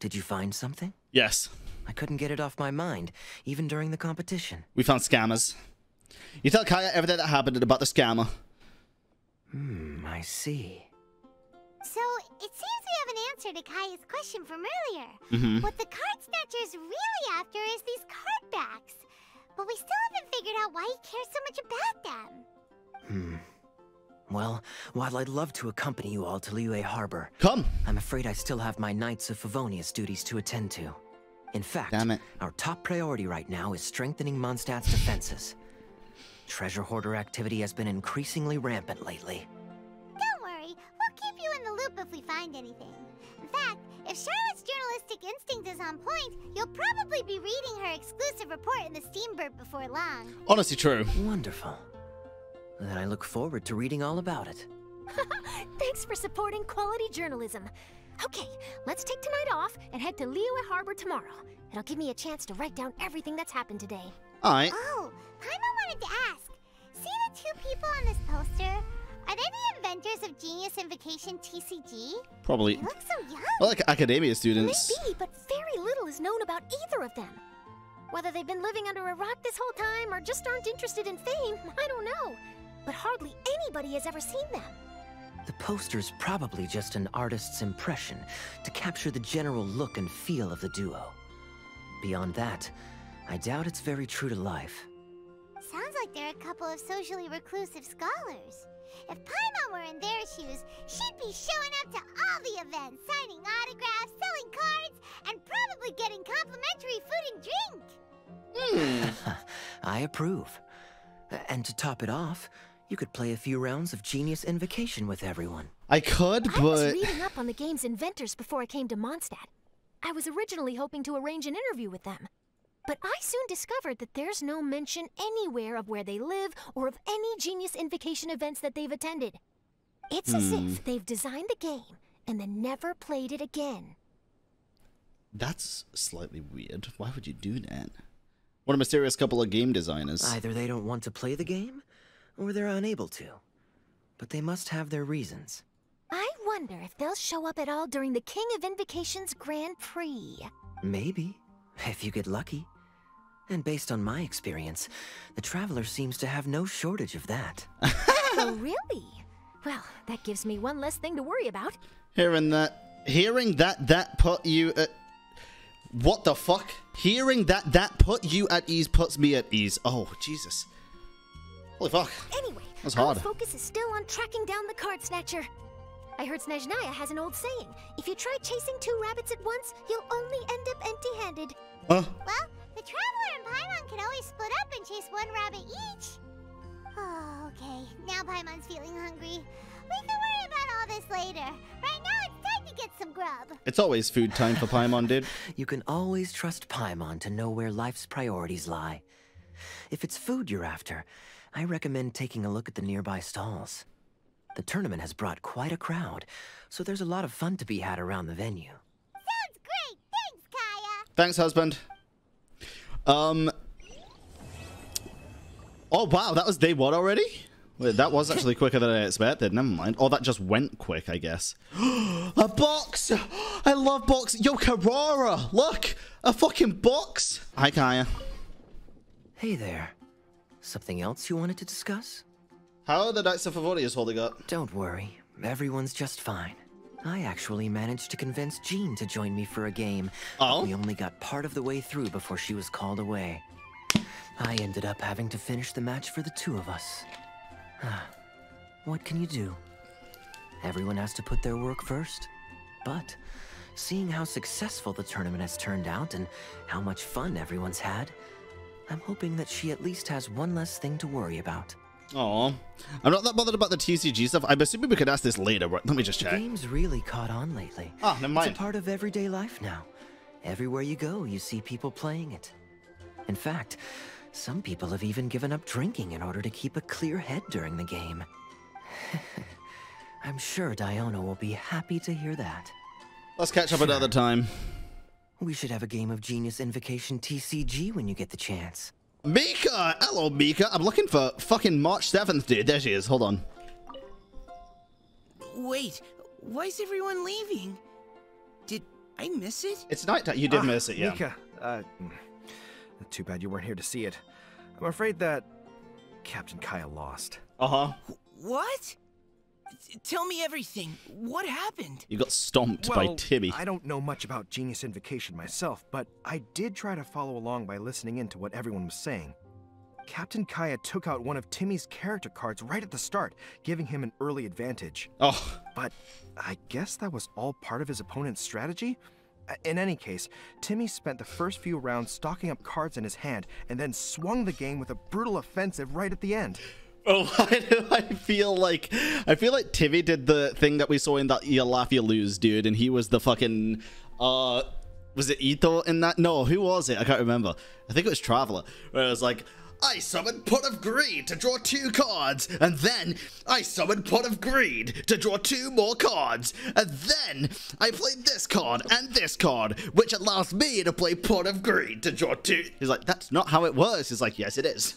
Did you find something? Yes. I couldn't get it off my mind, even during the competition. We found scammers. You tell Kaya everything that happened about the scammer. Hmm, I see. So, it seems we have an answer to Kaya's question from earlier. Mm-hmm. What the card snatcher's really after is these card backs. But we still haven't figured out why he cares so much about them. Hmm. Well, while I'd love to accompany you all to Liyue Harbor... Come! I'm afraid I still have my Knights of Favonius duties to attend to. In fact, Damn it. our top priority right now is strengthening Mondstadt's defenses. Treasure hoarder activity has been increasingly rampant lately. Don't worry, we'll keep you in the loop if we find anything. In fact, if Charlotte's journalistic instinct is on point, you'll probably be reading her exclusive report in the Steambird before long. Honestly true. Wonderful. Then I look forward to reading all about it. Thanks for supporting quality journalism. Okay, let's take tonight off and head to Liyue Harbor tomorrow. It'll give me a chance to write down everything that's happened today. Alright. Oh, Paimon wanted to ask. See the two people on this poster? Are they the inventors of Genius Invocation T C G? Probably. They look so young. Well, like academia students. Maybe, but very little is known about either of them. Whether they've been living under a rock this whole time or just aren't interested in fame, I don't know. But hardly anybody has ever seen them. The poster's probably just an artist's impression to capture the general look and feel of the duo. Beyond that, I doubt it's very true to life. Sounds like they're a couple of socially reclusive scholars. If Paimon were in their shoes, she'd be showing up to all the events, signing autographs, selling cards, and probably getting complimentary food and drink. Mm. I approve. And to top it off, you could play a few rounds of Genius Invocation with everyone. I could, but... I was reading up on the game's inventors before I came to Mondstadt. I was originally hoping to arrange an interview with them. But I soon discovered that there's no mention anywhere of where they live or of any Genius Invocation events that they've attended. It's hmm. as if they've designed the game and then never played it again. That's slightly weird. Why would you do that? What a mysterious couple of game designers. Either they don't want to play the game... or they're unable to. But they must have their reasons. I wonder if they'll show up at all during the King of Invocations Grand Prix. Maybe, if you get lucky. And based on my experience, the Traveler seems to have no shortage of that. Oh, really? Well, that gives me one less thing to worry about. Hearing that... Hearing that that put you at... What the fuck? Hearing that that put you at ease puts me at ease. Oh, Jesus. Holy fuck. Anyway, that's hard. Our focus is still on tracking down the card snatcher. I heard Snezhnaya has an old saying. If you try chasing two rabbits at once, you'll only end up empty-handed. Huh? Well, the Traveler and Paimon can always split up and chase one rabbit each. Oh, okay. Now Paimon's feeling hungry. We can worry about all this later. Right now, it's time to get some grub. It's always food time for Paimon, dude. You can always trust Paimon to know where life's priorities lie. If it's food you're after... I recommend taking a look at the nearby stalls. The tournament has brought quite a crowd, so there's a lot of fun to be had around the venue. Sounds great! Thanks, Kaya! Thanks, husband. Um... Oh, wow, that was day one already? Wait, that was actually quicker than I expected. Never mind. Oh, that just went quick, I guess. A box! I love boxes! Yo, Carrara! Look! A fucking box! Hi, Kaya. Hey there. Something else you wanted to discuss? How are the Knights of Favonius holding up? Don't worry. Everyone's just fine. I actually managed to convince Jean to join me for a game. Oh? We only got part of the way through before she was called away. I ended up having to finish the match for the two of us. What can you do? Everyone has to put their work first. But seeing how successful the tournament has turned out and how much fun everyone's had, I'm hoping that she at least has one less thing to worry about. Aw, I'm not that bothered about the T C G stuff. I'm assuming we could ask this later. Let me just check. The game's really caught on lately. Ah, never mind. It's a part of everyday life now. Everywhere you go, you see people playing it. In fact, some people have even given up drinking in order to keep a clear head during the game. I'm sure Diona will be happy to hear that. Let's catch up sure. another time. We should have a game of Genius Invocation T C G when you get the chance. Mika! Hello, Mika. I'm looking for fucking March seventh, dude. There she is. Hold on. Wait. Why is everyone leaving? Did I miss it? It's nighttime. You did uh, miss it, yeah. Mika, uh, too bad you weren't here to see it. I'm afraid that Captain Kaya lost. Uh-huh. What? Tell me everything. What happened? You got stomped well, by Timmy. I don't know much about Genius Invocation myself, but I did try to follow along by listening in to what everyone was saying. Captain Kaya took out one of Timmy's character cards right at the start, giving him an early advantage. Oh. But I guess that was all part of his opponent's strategy? In any case, Timmy spent the first few rounds stocking up cards in his hand and then swung the game with a brutal offensive right at the end. Oh, I, I feel like I feel like Timmy did the thing that we saw in that You Laugh, You Lose, dude, and he was the fucking uh, was it Itto in that? No, who was it? I can't remember. I think it was Traveler, where it was like, I summoned Pot of Greed to draw two cards, and then I summoned Pot of Greed to draw two more cards, and then I played this card and this card, which allows me to play Pot of Greed to draw two. He's like, that's not how it works. He's like, yes, it is.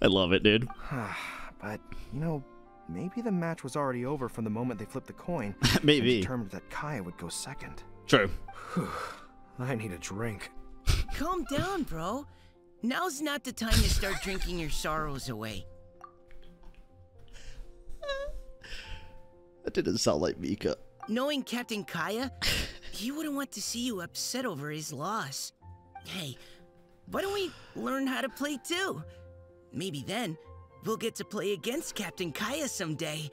I love it, dude. But, you know, maybe the match was already over from the moment they flipped the coin. Maybe. And determined that Kaya would go second. True. Whew, I need a drink. Calm down, bro. Now's not the time to start drinking your sorrows away. That didn't sound like Mika. Knowing Captain Kaya, he wouldn't want to see you upset over his loss. Hey, why don't we learn how to play too? Maybe then, we'll get to play against Captain Kaya someday.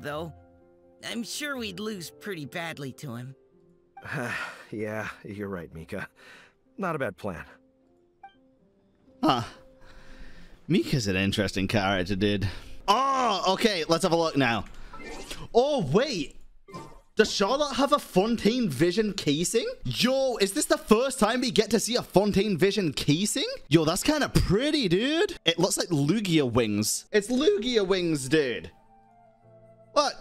Though, I'm sure we'd lose pretty badly to him. Uh, yeah, you're right, Mika. Not a bad plan. Huh. Mika's an interesting character, dude. Oh, okay, let's have a look now. Oh, wait. Does Charlotte have a Fontaine Vision casing? Yo, is this the first time we get to see a Fontaine Vision casing? Yo, that's kind of pretty, dude. It looks like Lugia wings. It's Lugia wings, dude. What?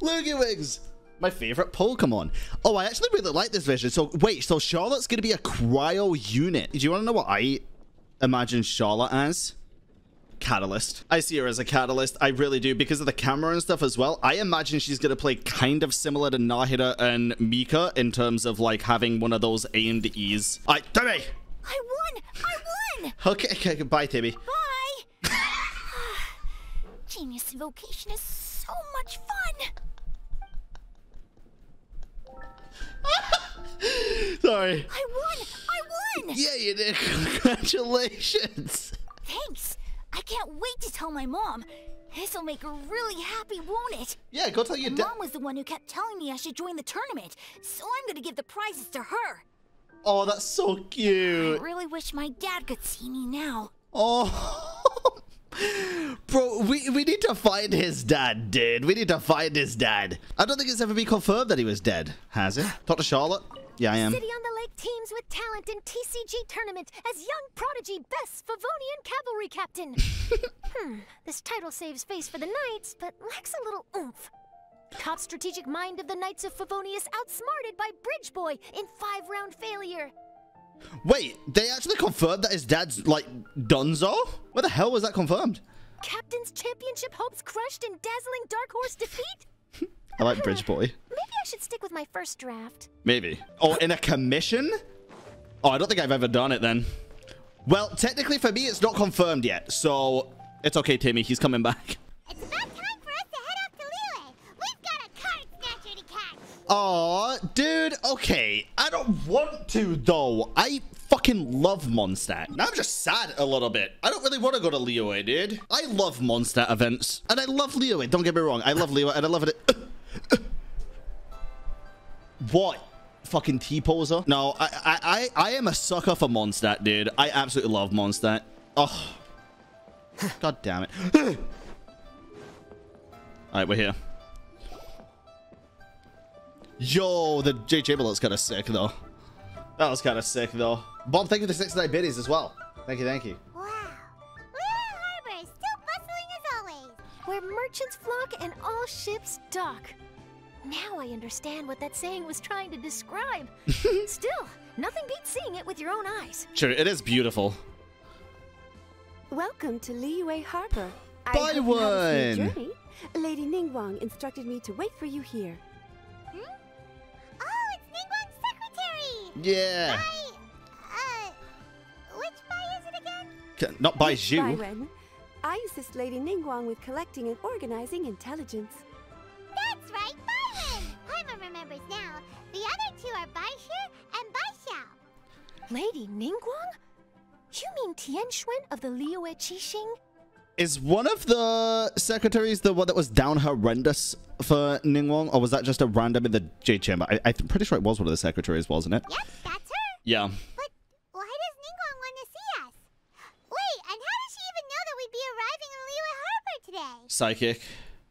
Lugia wings. My favorite Pokemon. Oh, I actually really like this vision. So, wait, so Charlotte's going to be a cryo unit. Do you want to know what I imagine Charlotte as? Catalyst. I see her as a catalyst. I really do, because of the camera and stuff as well. I imagine she's gonna play kind of similar to Nahida and Mika in terms of like having one of those aimed E's. I Timmy! I won! I won! Okay, okay, goodbye, Timmy. Bye! Genius Invocation is so much fun! Sorry. I won! I won! Yeah, you did. Congratulations! Thanks! I can't wait to tell my mom. This'll make her really happy, won't it? Yeah, go tell your dad. Mom was the one who kept telling me I should join the tournament, so I'm gonna give the prizes to her. Oh, that's so cute. I really wish my dad could see me now. Oh. Bro, we, we need to find his dad, dude. We need to find his dad. I don't think it's ever been confirmed that he was dead, has it? Doctor Charlotte? Yeah, I am. City on the Lake teams with talent in T C G tournament as young prodigy best Favonian cavalry captain. hmm, this title saves face for the knights, but lacks a little oomph. Top strategic mind of the Knights of Favonius outsmarted by Bridge Boy in five-round failure. Wait, they actually confirmed that his dad's, like, Dunzo? Where the hell was that confirmed? Captain's championship hopes crushed in dazzling dark horse defeat? I like Bridge Boy. Maybe I should stick with my first draft. Maybe. Oh, in a commission? Oh, I don't think I've ever done it then. Well, technically for me, it's not confirmed yet. So, it's okay, Timmy. He's coming back. It's about time for us to head up to Liyue. We've got a card snatcher to catch. Aw, dude, okay. I don't want to, though. I fucking love Mondstadt. Now I'm just sad a little bit. I don't really want to go to Liyue, dude. I love Mondstadt events. And I love Liyue. Don't get me wrong. I love Liyue, and I love it. What? Fucking T-poser? No, I, I, I, I am a sucker for Mondstadt, dude. I absolutely love Mondstadt. Oh. God damn it. Alright, we're here. Yo, the Jade Chamber looks kind of sick, though. That was kind of sick, though. Bob, thank you for the sixty-nine biddies as well. Thank you, thank you. Wow. Liyue Harbor is still bustling as always, where merchants flock and all ships dock. Now I understand what that saying was trying to describe. Still, nothing beats seeing it with your own eyes. Sure, it is beautiful. Welcome to Liyue Harbor. By I one. Journey. Lady Ningguang instructed me to wait for you here. Hmm? Oh, it's Ningguang's secretary. Yeah. By, uh, which by is it again? Can, not by which you. By Ren. I assist Lady Ningguang with collecting and organizing intelligence. That's right, Byron! Paimon remembers now. The other two are Baishu and Baishiao. Lady Ningguang? You mean Tian Xuan of the Liyue Qixing? Is one of the secretaries the one that was down horrendous for Ningguang? Or was that just a random in the Jade Chamber? I, I'm pretty sure it was one of the secretaries, wasn't it? Yep, that's her. Yeah. But why does Ningguang want to see us? Wait, and how does she even know that we'd be arriving in Liyue Harbor today? Psychic.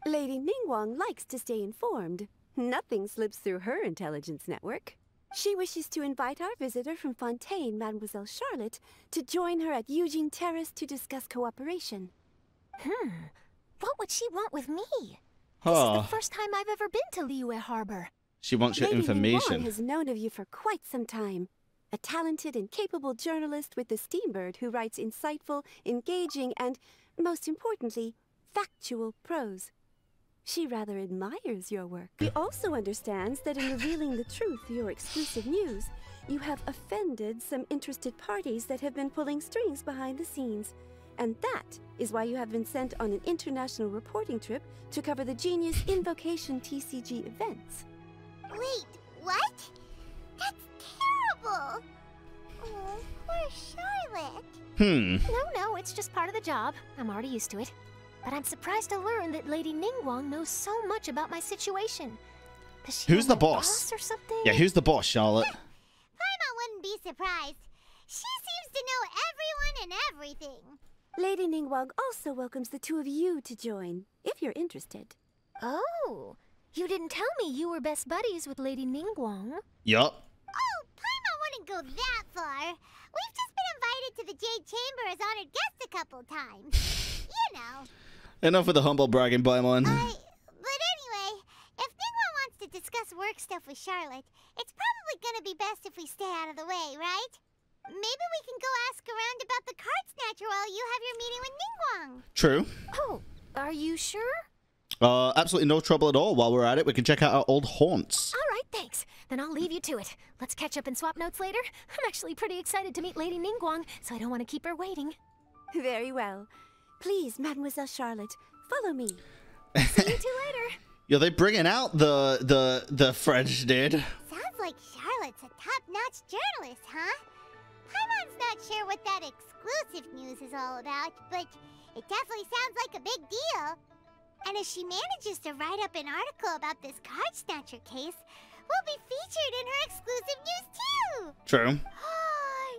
Lady Ningguang likes to stay informed. Nothing slips through her intelligence network. She wishes to invite our visitor from Fontaine, Mademoiselle Charlotte, to join her at Eugene Terrace to discuss cooperation. Hmm. What would she want with me? Huh. This is the first time I've ever been to Liyue Harbor. She wants your Lady information. Ningguang has known of you for quite some time. A talented and capable journalist with the Steambird who writes insightful, engaging, and, most importantly, factual prose. She rather admires your work. She also understands that in revealing the truth for your exclusive news, you have offended some interested parties that have been pulling strings behind the scenes. And that is why you have been sent on an international reporting trip to cover the Genius Invocation T C G events. Wait, what? That's terrible! Oh, poor Charlotte. Hmm. No, no, it's just part of the job. I'm already used to it. But I'm surprised to learn that Lady Ningguang knows so much about my situation. Does she who's the boss? boss or something? Yeah, who's the boss, Charlotte? Paimon wouldn't be surprised. She seems to know everyone and everything. Lady Ningguang also welcomes the two of you to join, if you're interested. Oh, you didn't tell me you were best buddies with Lady Ningguang. Yup. Oh, Paimon wouldn't go that far. We've just been invited to the Jade Chamber as honored guests a couple times. You know. Enough with the humble bragging, Paimon. I, but anyway, if Ningguang wants to discuss work stuff with Charlotte, it's probably gonna be best if we stay out of the way, right? Maybe we can go ask around about the card snatcher while you have your meeting with Ningguang. True. Oh, are you sure? Uh, absolutely no trouble at all. While we're at it, we can check out our old haunts. All right, thanks. Then I'll leave you to it. Let's catch up and swap notes later. I'm actually pretty excited to meet Lady Ningguang, so I don't want to keep her waiting. Very well. Please, Mademoiselle Charlotte, follow me. See you two later. Yo, they bringing out the the the French, dude. Sounds like Charlotte's a top-notch journalist, huh? Paimon's not sure what that exclusive news is all about, but it definitely sounds like a big deal. And if she manages to write up an article about this card snatcher case, we'll be featured in her exclusive news too. True.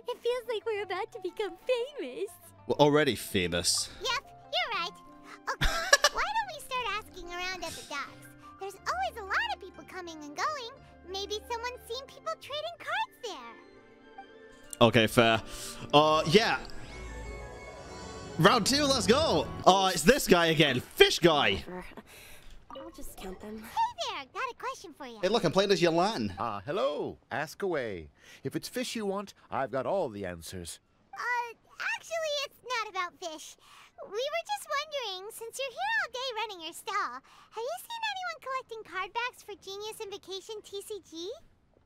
It feels like we're about to become famous. We're already famous. Yep, you're right. Okay, why don't we start asking around at the docks? There's always a lot of people coming and going. Maybe someone's seen people trading cards there. Okay, fair. Uh, yeah. Round two, let's go. Oh, uh, it's this guy again. Fish guy. I'll just count them. Hey there, got a question for you. Hey, look, I'm playing as Yolan. Ah, uh, hello. Ask away. If it's fish you want, I've got all the answers. Uh, actually, it's not about fish. We were just wondering, since you're here all day running your stall, have you seen anyone collecting card backs for Genius Invocation T C G?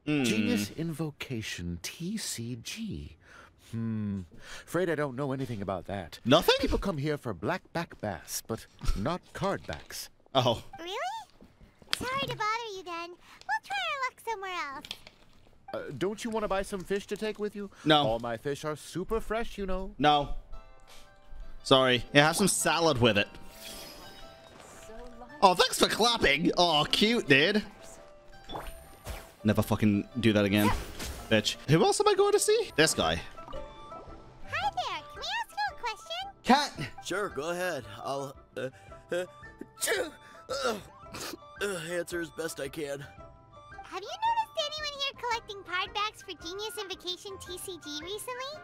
Mm. Genius Invocation T C G? Hmm. Afraid I don't know anything about that. Nothing? People come here for black-back bass, but not card backs. Oh. Really? Sorry to bother you then. We'll try somewhere else. Uh, don't you want to buy some fish to take with you? No. All my fish are super fresh, you know. No. Sorry. Yeah, have some salad with it. Oh, thanks for clapping. Oh, cute, dude. Never fucking do that again, bitch. Who else am I going to see? This guy. Hi there. Can we ask you a question? Cat. Sure, go ahead. I'll uh, uh, uh, uh, answer as best I can. Have you noticed anyone here collecting card backs for Genius Invocation T C G recently?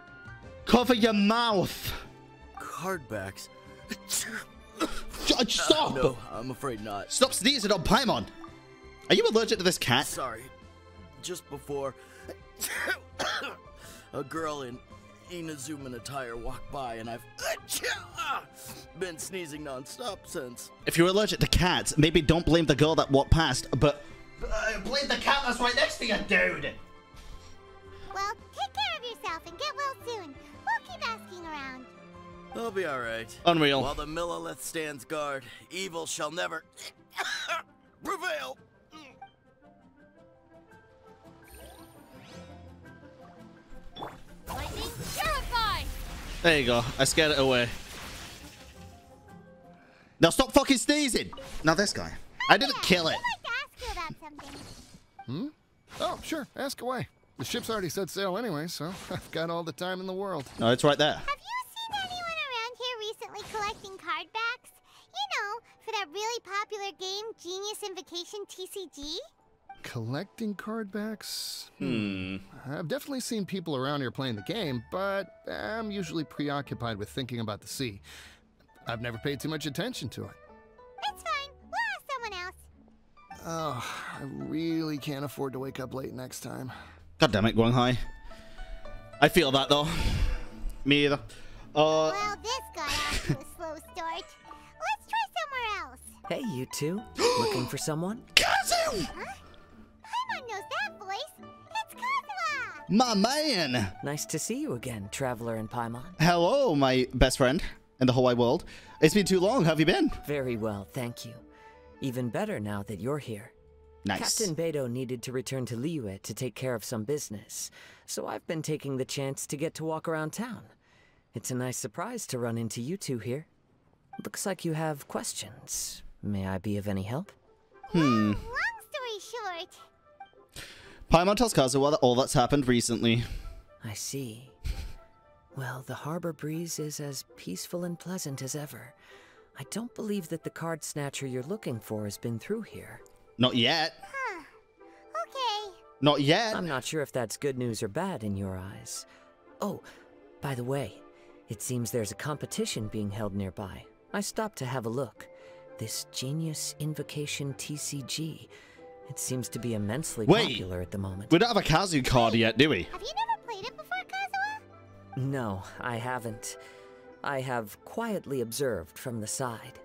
Cover your mouth. Card backs. Stop! Uh, no, I'm afraid not. Stop sneezing on Paimon. Are you allergic to this cat? Sorry. Just before, a girl in Inazuman attire walked by, and I've been sneezing non-stop since. If you're allergic to cats, maybe don't blame the girl that walked past, but uh, blame the cat that's right next to you, dude. Well, take care of yourself and get well soon. We'll keep asking around. I'll be all right. Unreal. While the Millilith stands guard, evil shall never prevail. Lightning terrified. There you go. I scared it away. Now stop fucking sneezing. Now this guy. Hi I didn't there. kill it. I'd like to ask you about something. Hmm? Oh, sure. Ask away. The ship's already set sail anyway, so I've got all the time in the world. No, it's right there. Have you seen anyone around here recently collecting card backs? You know, for that really popular game, Genius Invocation T C G? Collecting card backs? Hmm. I've definitely seen people around here playing the game, but I'm usually preoccupied with thinking about the sea. I've never paid too much attention to it. That's fine. We'll ask someone else. Oh, I really can't afford to wake up late next time. God damn it, Guanghai. I feel that, though. Me either. Uh... Well, this guy has a slow start. Let's try somewhere else. Hey, you two. Looking for someone? Kazu! Huh? Knows that voice. It's Kazuha! My man! Nice to see you again, Traveler in Paimon. Hello, my best friend in the whole wide world. It's been too long. How have you been? Very well, thank you. Even better now that you're here. Nice. Captain Beidou needed to return to Liyue to take care of some business, so I've been taking the chance to get to walk around town. It's a nice surprise to run into you two here. Looks like you have questions. May I be of any help? Hmm. Well, long story short... Paimon tells Kazuha that all that's happened recently. I see. Well, the harbor breeze is as peaceful and pleasant as ever. I don't believe that the card snatcher you're looking for has been through here. Not yet. Huh. Okay. Not yet. I'm not sure if that's good news or bad in your eyes. Oh, by the way, it seems there's a competition being held nearby. I stopped to have a look. This Genius Invocation T C G... It seems to be immensely Wait, popular at the moment. We don't have a Kazu card yet, do we? Have you never played it before, Kazuha? No, I haven't. I have quietly observed from the side.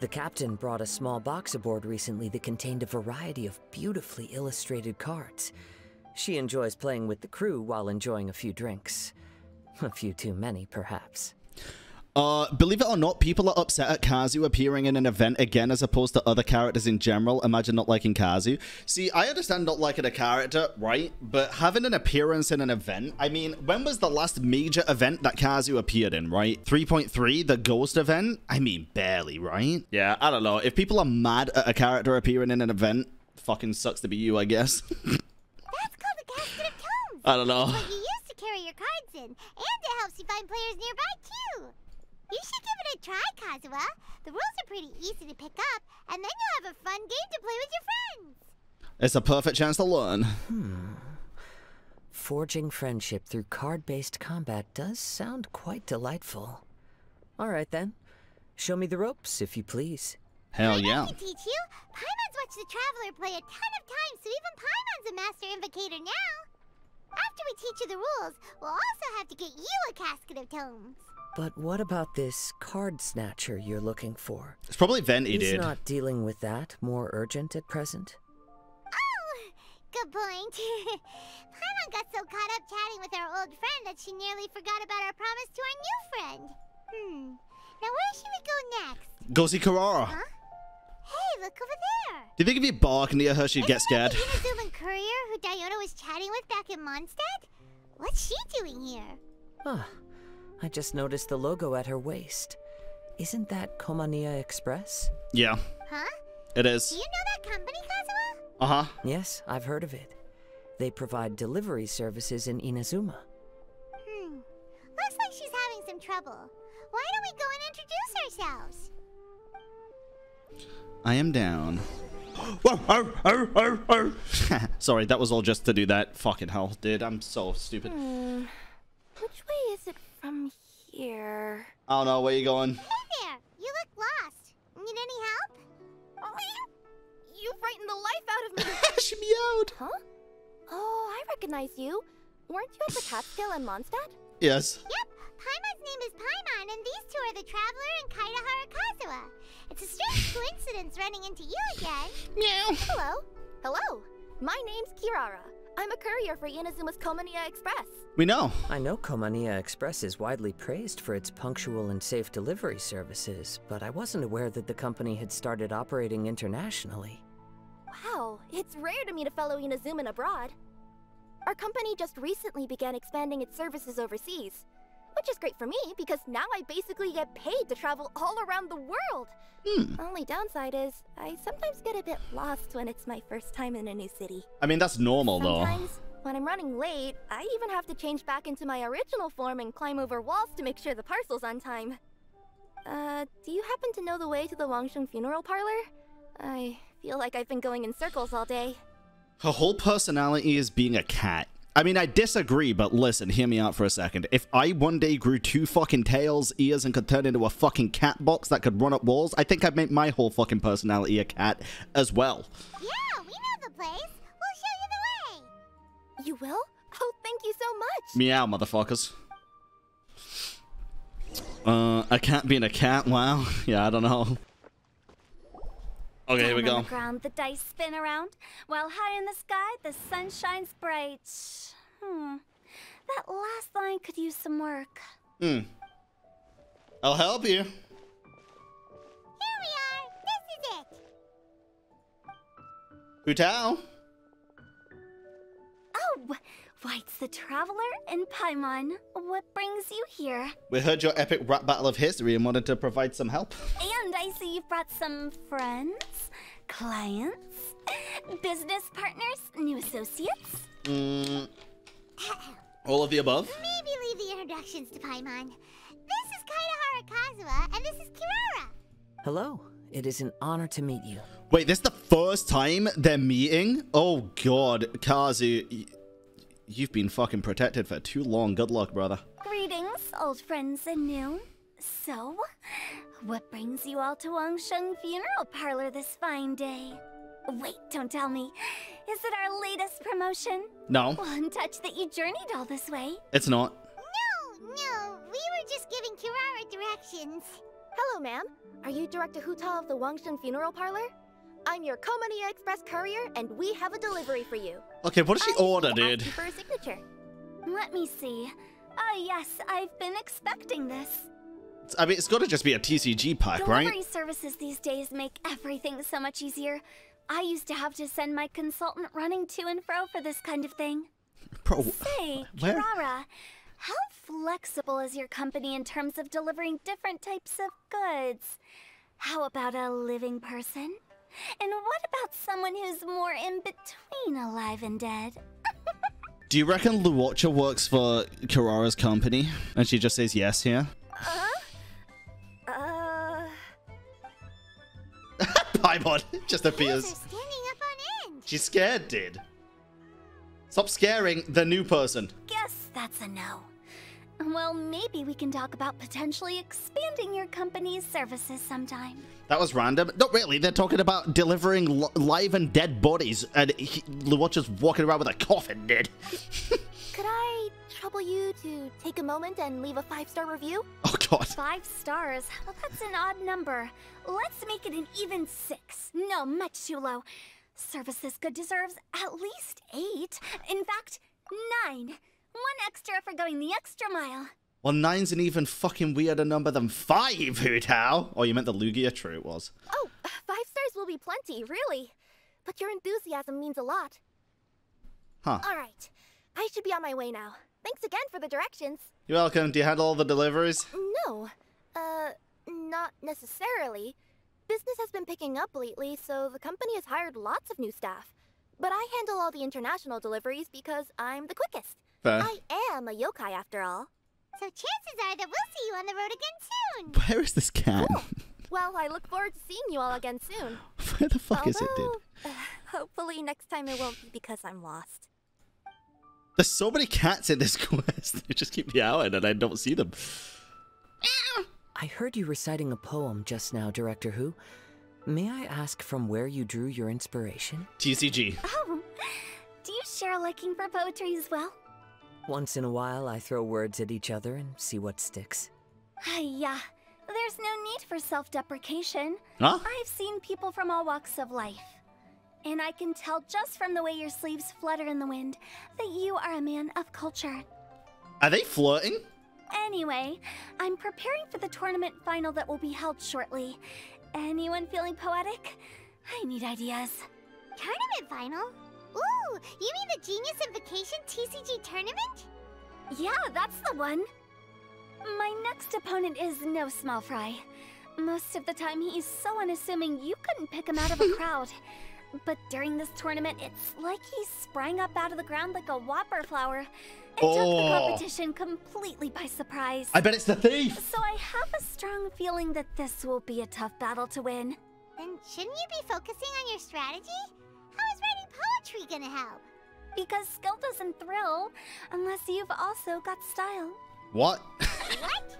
The captain brought a small box aboard recently that contained a variety of beautifully illustrated cards. She enjoys playing with the crew while enjoying a few drinks. A few too many, perhaps. Uh, believe it or not, people are upset at Kazu appearing in an event again as opposed to other characters in general. Imagine not liking Kazu. See, I understand not liking a character, right? But having an appearance in an event, I mean, when was the last major event that Kazu appeared in, right? three point three, the ghost event? I mean, barely, right? Yeah, I don't know. If people are mad at a character appearing in an event, fucking sucks to be you, I guess. That's called the Casket of Tomes. I don't know. Well, you used to carry your cards in, and it helps you find players nearby, too. You should give it a try, Kazuha. The rules are pretty easy to pick up, and then you'll have a fun game to play with your friends. It's a perfect chance to learn. Hmm. Forging friendship through card-based combat does sound quite delightful. All right, then. Show me the ropes, if you please. Hell yeah. I can teach you. Paimon's watched the Traveler play a ton of times, so even Paimon's a master invocator now. After we teach you the rules, we'll also have to get you a Casket of Tomes. But what about this card snatcher you're looking for? It's probably Venti, dude. He's not dealing with that. More urgent at present. Oh, good point. Paimon got so caught up chatting with our old friend that she nearly forgot about our promise to our new friend. Hmm. Now where should we go next? Go see Carrara. Huh? Hey, look over there. Do you think if you bark near her, she'd Isn't get scared? Isn't the Inazuman courier who Diona was chatting with back in Mondstadt? What's she doing here? Huh. I just noticed the logo at her waist. Isn't that Komania Express? Yeah. Huh? It is. Do you know that company, Kazuha? Uh-huh. Yes, I've heard of it. They provide delivery services in Inazuma. Hmm. Looks like she's having some trouble. Why don't we go and introduce ourselves? I am down. Sorry, that was all just to do that. Fucking hell, dude. I'm so stupid. Hmm. Which way is it from here? I don't know. Where you going? Hey there! You look lost. Need any help? Oh, you, you frightened the life out of me. She meowed. Huh? Oh, I recognize you. Weren't you at the Catskill in Mondstadt? Yes. Yep. Paimon's name is Paimon, and these two are the Traveler and Kaedehara Kazuha. It's a strange coincidence running into you again. No. Hello. Hello. My name's Kirara. I'm a courier for Inazuma's Komania Express. We know. I know Komania Express is widely praised for its punctual and safe delivery services, but I wasn't aware that the company had started operating internationally. Wow, it's rare to meet a fellow Inazuman abroad. Our company just recently began expanding its services overseas, which is great for me because now I basically get paid to travel all around the world. Hmm. Only downside is I sometimes get a bit lost when it's my first time in a new city. I mean, that's normal though. Sometimes, when I'm running late, I even have to change back into my original form and climb over walls to make sure the parcel's on time. Uh, do you happen to know the way to the Wangsheng Funeral Parlor? I feel like I've been going in circles all day. Her whole personality is being a cat. I mean, I disagree, but listen, hear me out for a second. If I one day grew two fucking tails, ears, and could turn into a fucking cat box that could run up walls, I think I'd make my whole fucking personality a cat as well. Yeah, we know the place. We'll show you the way. You will? Oh, thank you so much. Meow, motherfuckers. Uh, a cat being a cat? Wow. Yeah, I don't know. Okay, down here we go. On the ground, the dice spin around, while high in the sky, the sun shines bright. Hmm. That last line could use some work. Hmm. I'll help you. Here we are. This is it. Hutao. Oh, White's the Traveler and Paimon. What brings you here? We heard your epic rap battle of history and wanted to provide some help. And I see you've brought some friends, clients, business partners, new associates. Mm. All of the above? Maybe leave the introductions to Paimon. This is Kaedehara Kazuha, and this is Kirara. Hello. It is an honor to meet you. Wait, this is the first time they're meeting? Oh, God. Kazu... You've been fucking protected for too long. Good luck, brother. Greetings, old friends and new. So, what brings you all to Wangsheng Funeral Parlor this fine day? Wait, don't tell me. Is it our latest promotion? No. One touch that you journeyed all this way. It's not. No, no. We were just giving Kirara directions. Hello, ma'am. Are you Director Hutao of the Wangsheng Funeral Parlor? I'm your Komania Express courier, and we have a delivery for you. Okay, what did she I order, dude? For a signature. Let me see. Ah, oh, yes, I've been expecting this. I mean, it's got to just be a T C G pack, delivery right? Delivery services these days make everything so much easier. I used to have to send my consultant running to and fro for this kind of thing. Bro, say, Kirara, how flexible is your company in terms of delivering different types of goods? How about a living person? And what about someone who's more in between alive and dead? Do you reckon Luocha works for Kirara's company? And she just says yes here? Uh-huh. Uh... Paimon just appears. Standing up on end. She's scared, dude. Stop scaring the new person. Guess that's a no. Well, maybe we can talk about potentially expanding your company's services sometime. That was random. Not really. They're talking about delivering li live and dead bodies, and Luocha's walking around with a coffin, dude. Could I trouble you to take a moment and leave a five-star review? Oh, God. Five stars? Well, that's an odd number. Let's make it an even six. No, much too low. Service this good deserves at least eight. In fact, nine. One extra for going the extra mile. Well, nine's an even fucking weirder number than five, Hutao. Oh, you meant the Lugia? True, it was. Oh, five stars will be plenty, really. but your enthusiasm means a lot. Huh. Alright, I should be on my way now. Thanks again for the directions. You're welcome. Do you handle all the deliveries? No. Uh, not necessarily. Business has been picking up lately, so the company has hired lots of new staff. But I handle all the international deliveries because I'm the quickest. Fair. I am a yokai after all. So chances are that we'll see you on the road again soon. Where is this can? Cool. Well, I look forward to seeing you all again soon. Where the fuck Although, is it, dude? Uh, hopefully next time it won't be because I'm lost. There's so many cats in this quest. They just keep meowing and I don't see them. I heard you reciting a poem just now, Director Who. May I ask from where you drew your inspiration? T C G. Oh, do you share a liking for poetry as well? Once in a while, I throw words at each other and see what sticks. Yeah, there's no need for self-deprecation. Huh? I've seen people from all walks of life. And I can tell just from the way your sleeves flutter in the wind that you are a man of culture. Are they flirting? Anyway, I'm preparing for the tournament final that will be held shortly. Anyone feeling poetic? I need ideas. Tournament final? Ooh, you mean the Genius Invocation T C G tournament? Yeah, that's the one. My next opponent is no small fry. Most of the time he is so unassuming you couldn't pick him out of a crowd. But during this tournament, it's like he sprang up out of the ground like a whopper flower and oh. took the competition completely by surprise. I bet it's the thief! So I have a strong feeling that this will be a tough battle to win. Then shouldn't you be focusing on your strategy? How is writing poetry gonna help? Because skill doesn't thrill unless you've also got style. What? What?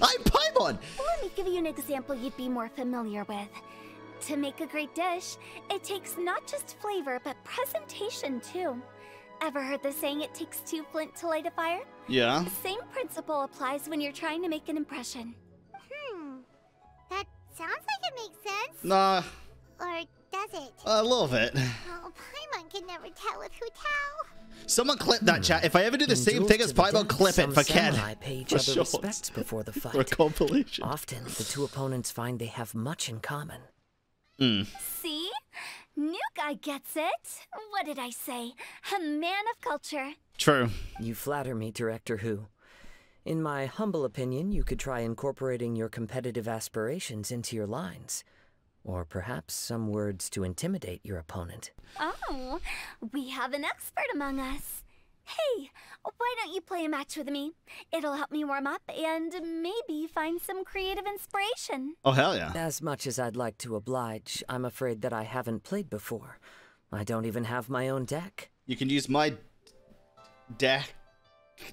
I'm Paimon! Let me give you an example you'd be more familiar with. To make a great dish, it takes not just flavor, but presentation too. Ever heard the saying, it takes two flint to light a fire? Yeah. The same principle applies when you're trying to make an impression. Hmm. That sounds like it makes sense. Nah. Or does it? A little bit. Oh, Paimon can never tell with who tell. Someone clip that hmm. chat. If I ever do the Indulge same thing as Paimon, clip it for Ken. Pay each other respects before the fight. For a compilation. Often, the two opponents find they have much in common. Mm. See? New guy gets it. What did I say? A man of culture. True. You flatter me, Director Who. In my humble opinion, you could try incorporating your competitive aspirations into your lines. Or perhaps some words to intimidate your opponent. Oh, we have an expert among us. Hey, why don't you play a match with me? It'll help me warm up and maybe find some creative inspiration. Oh, hell yeah. As much as I'd like to oblige, I'm afraid that I haven't played before. I don't even have my own deck. You can use my deck.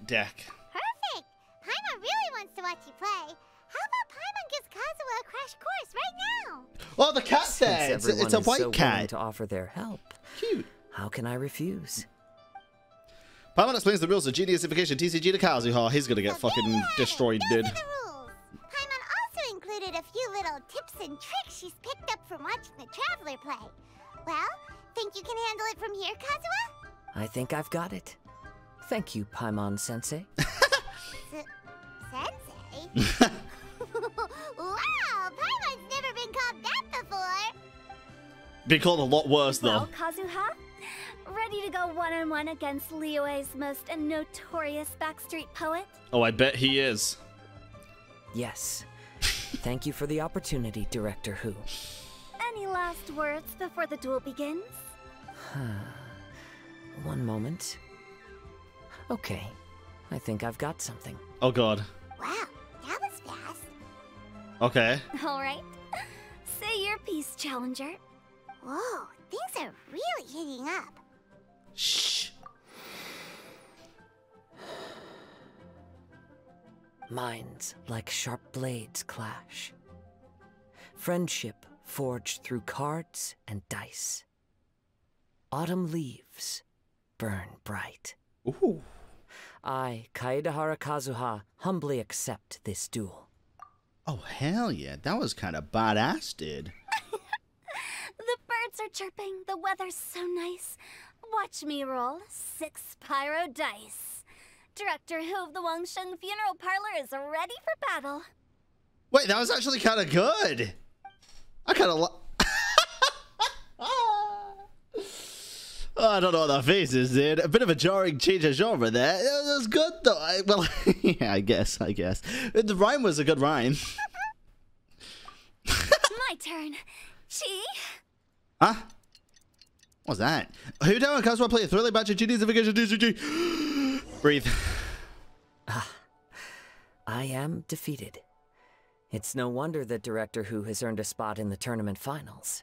Deck. Perfect. Paimon really wants to watch you play. How about Paimon gives Kazuha a crash course right now? Oh, the cat's there. It's, it's a white so cat. To offer their help. Cute. How can I refuse? Paimon explains the rules of Genius Invocation T C G to Kazuha. He's gonna get so fucking are. destroyed, dude. Paimon also included a few little tips and tricks she's picked up from watching the Traveler play. Well, think you can handle it from here, Kazuha? I think I've got it. Thank you, Paimon Sensei. Sensei? Wow, Paimon's never been called that before. Been called a lot worse, though. Well, Kazuha? Ready to go one-on-one against Liyue's most notorious backstreet poet? Oh, I bet he is. Yes. Thank you for the opportunity, Director Who. Any last words before the duel begins? One moment. Okay. I think I've got something. Oh, God. Wow, that was fast. Okay. All right. Say your piece, Challenger. Whoa, things are really heating up. Shh. Minds like sharp blades clash. Friendship forged through cards and dice. Autumn leaves burn bright. Ooh. I, Kaedehara Kazuha, humbly accept this duel. Oh, hell yeah. That was kind of badass, dude. The birds are chirping. The weather's so nice. Watch me roll six pyro dice. Director Who of the Wangsheng Funeral Parlor is ready for battle. Wait, that was actually kind of good. I kind of lo Oh, I don't know what that face is, dude. A bit of a jarring change of genre there. It was good, though. I, well, yeah, I guess, I guess. The rhyme was a good rhyme. My turn. She? Huh? What's that? Who down and Kazuha play a thrilling batch of Genius Invocation T C G? Breathe. Ah, I am defeated. It's no wonder that Director Who has earned a spot in the tournament finals.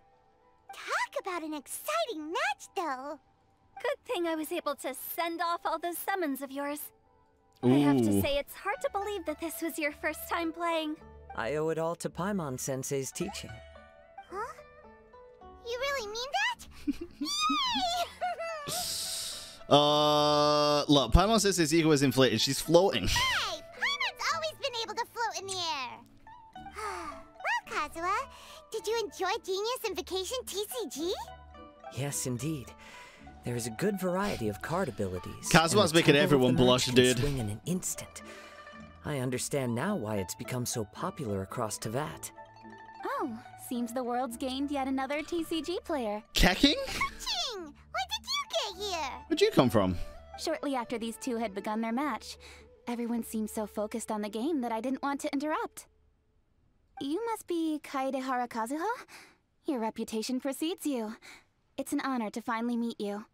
Talk about an exciting match, though. Good thing I was able to send off all those summons of yours. Ooh. I have to say, it's hard to believe that this was your first time playing. I owe it all to Paimon-sensei's teaching. Huh? You really mean that? Yay! uh, look, Paimon-sensei's ego is inflated. She's floating. Hey! Paimon's always been able to float in the air. Well, Kazuha, did you enjoy Genius Invocation T C G? Yes, indeed. There is a good variety of card abilities. Kazuha's making everyone blush, dude. Swing in an instant. I understand now why it's become so popular across Teyvat. Oh, seems the world's gained yet another T C G player. Kecking? Ka-ching! When did you get here? Where'd you come from? Shortly after these two had begun their match, everyone seemed so focused on the game that I didn't want to interrupt. You must be Kaedehara Kazuha? Your reputation precedes you. It's an honor to finally meet you.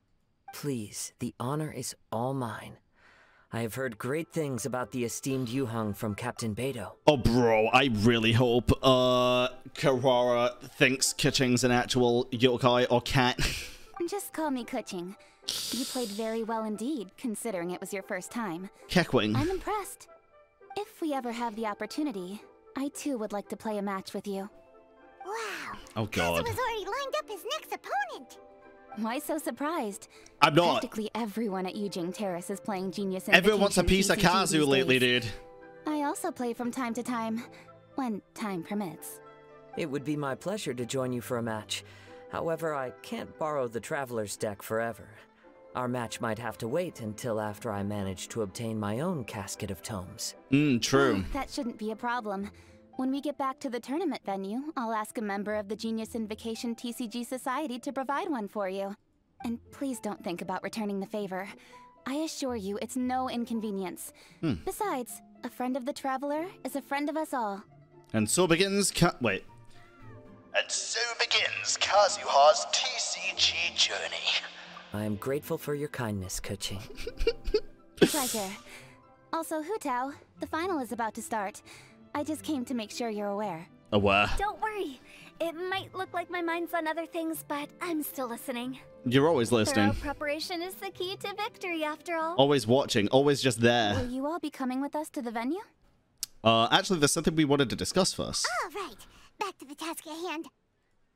Please, the honor is all mine. I have heard great things about the esteemed Yuhang from Captain Beidou. Oh, bro, I really hope uh, Karara thinks Kuching's an actual yokai or cat. Just call me Kuching. You played very well indeed, considering it was your first time. Kekwing. I'm impressed. If we ever have the opportunity, I too would like to play a match with you. Wow. Oh, God. Kazuha was already lined up his next opponent. Why so surprised? I'm not. Practically everyone at Eugene Terrace is playing Genius Invocation. Everyone wants a piece of Kazu lately, dude. I also play from time to time, when time permits. It would be my pleasure to join you for a match. However, I can't borrow the Traveler's deck forever. Our match might have to wait until after I manage to obtain my own Casket of Tomes. Mm, true. Oh, that shouldn't be a problem. When we get back to the tournament venue, I'll ask a member of the Genius Invocation T C G Society to provide one for you. And please don't think about returning the favor. I assure you, it's no inconvenience. Hmm. Besides, a friend of the Traveler is a friend of us all. And so begins Ka- wait. And so begins Kazuha's T C G journey. I am grateful for your kindness, Kuching. Pleasure. Also, Hutao, the final is about to start. I just came to make sure you're aware. Aware? Don't worry. It might look like my mind's on other things, but I'm still listening. You're always listening. Thorough preparation is the key to victory, after all. Always watching. Always just there. Will you all be coming with us to the venue? Uh, actually, there's something we wanted to discuss first. All right. Back to the task at hand.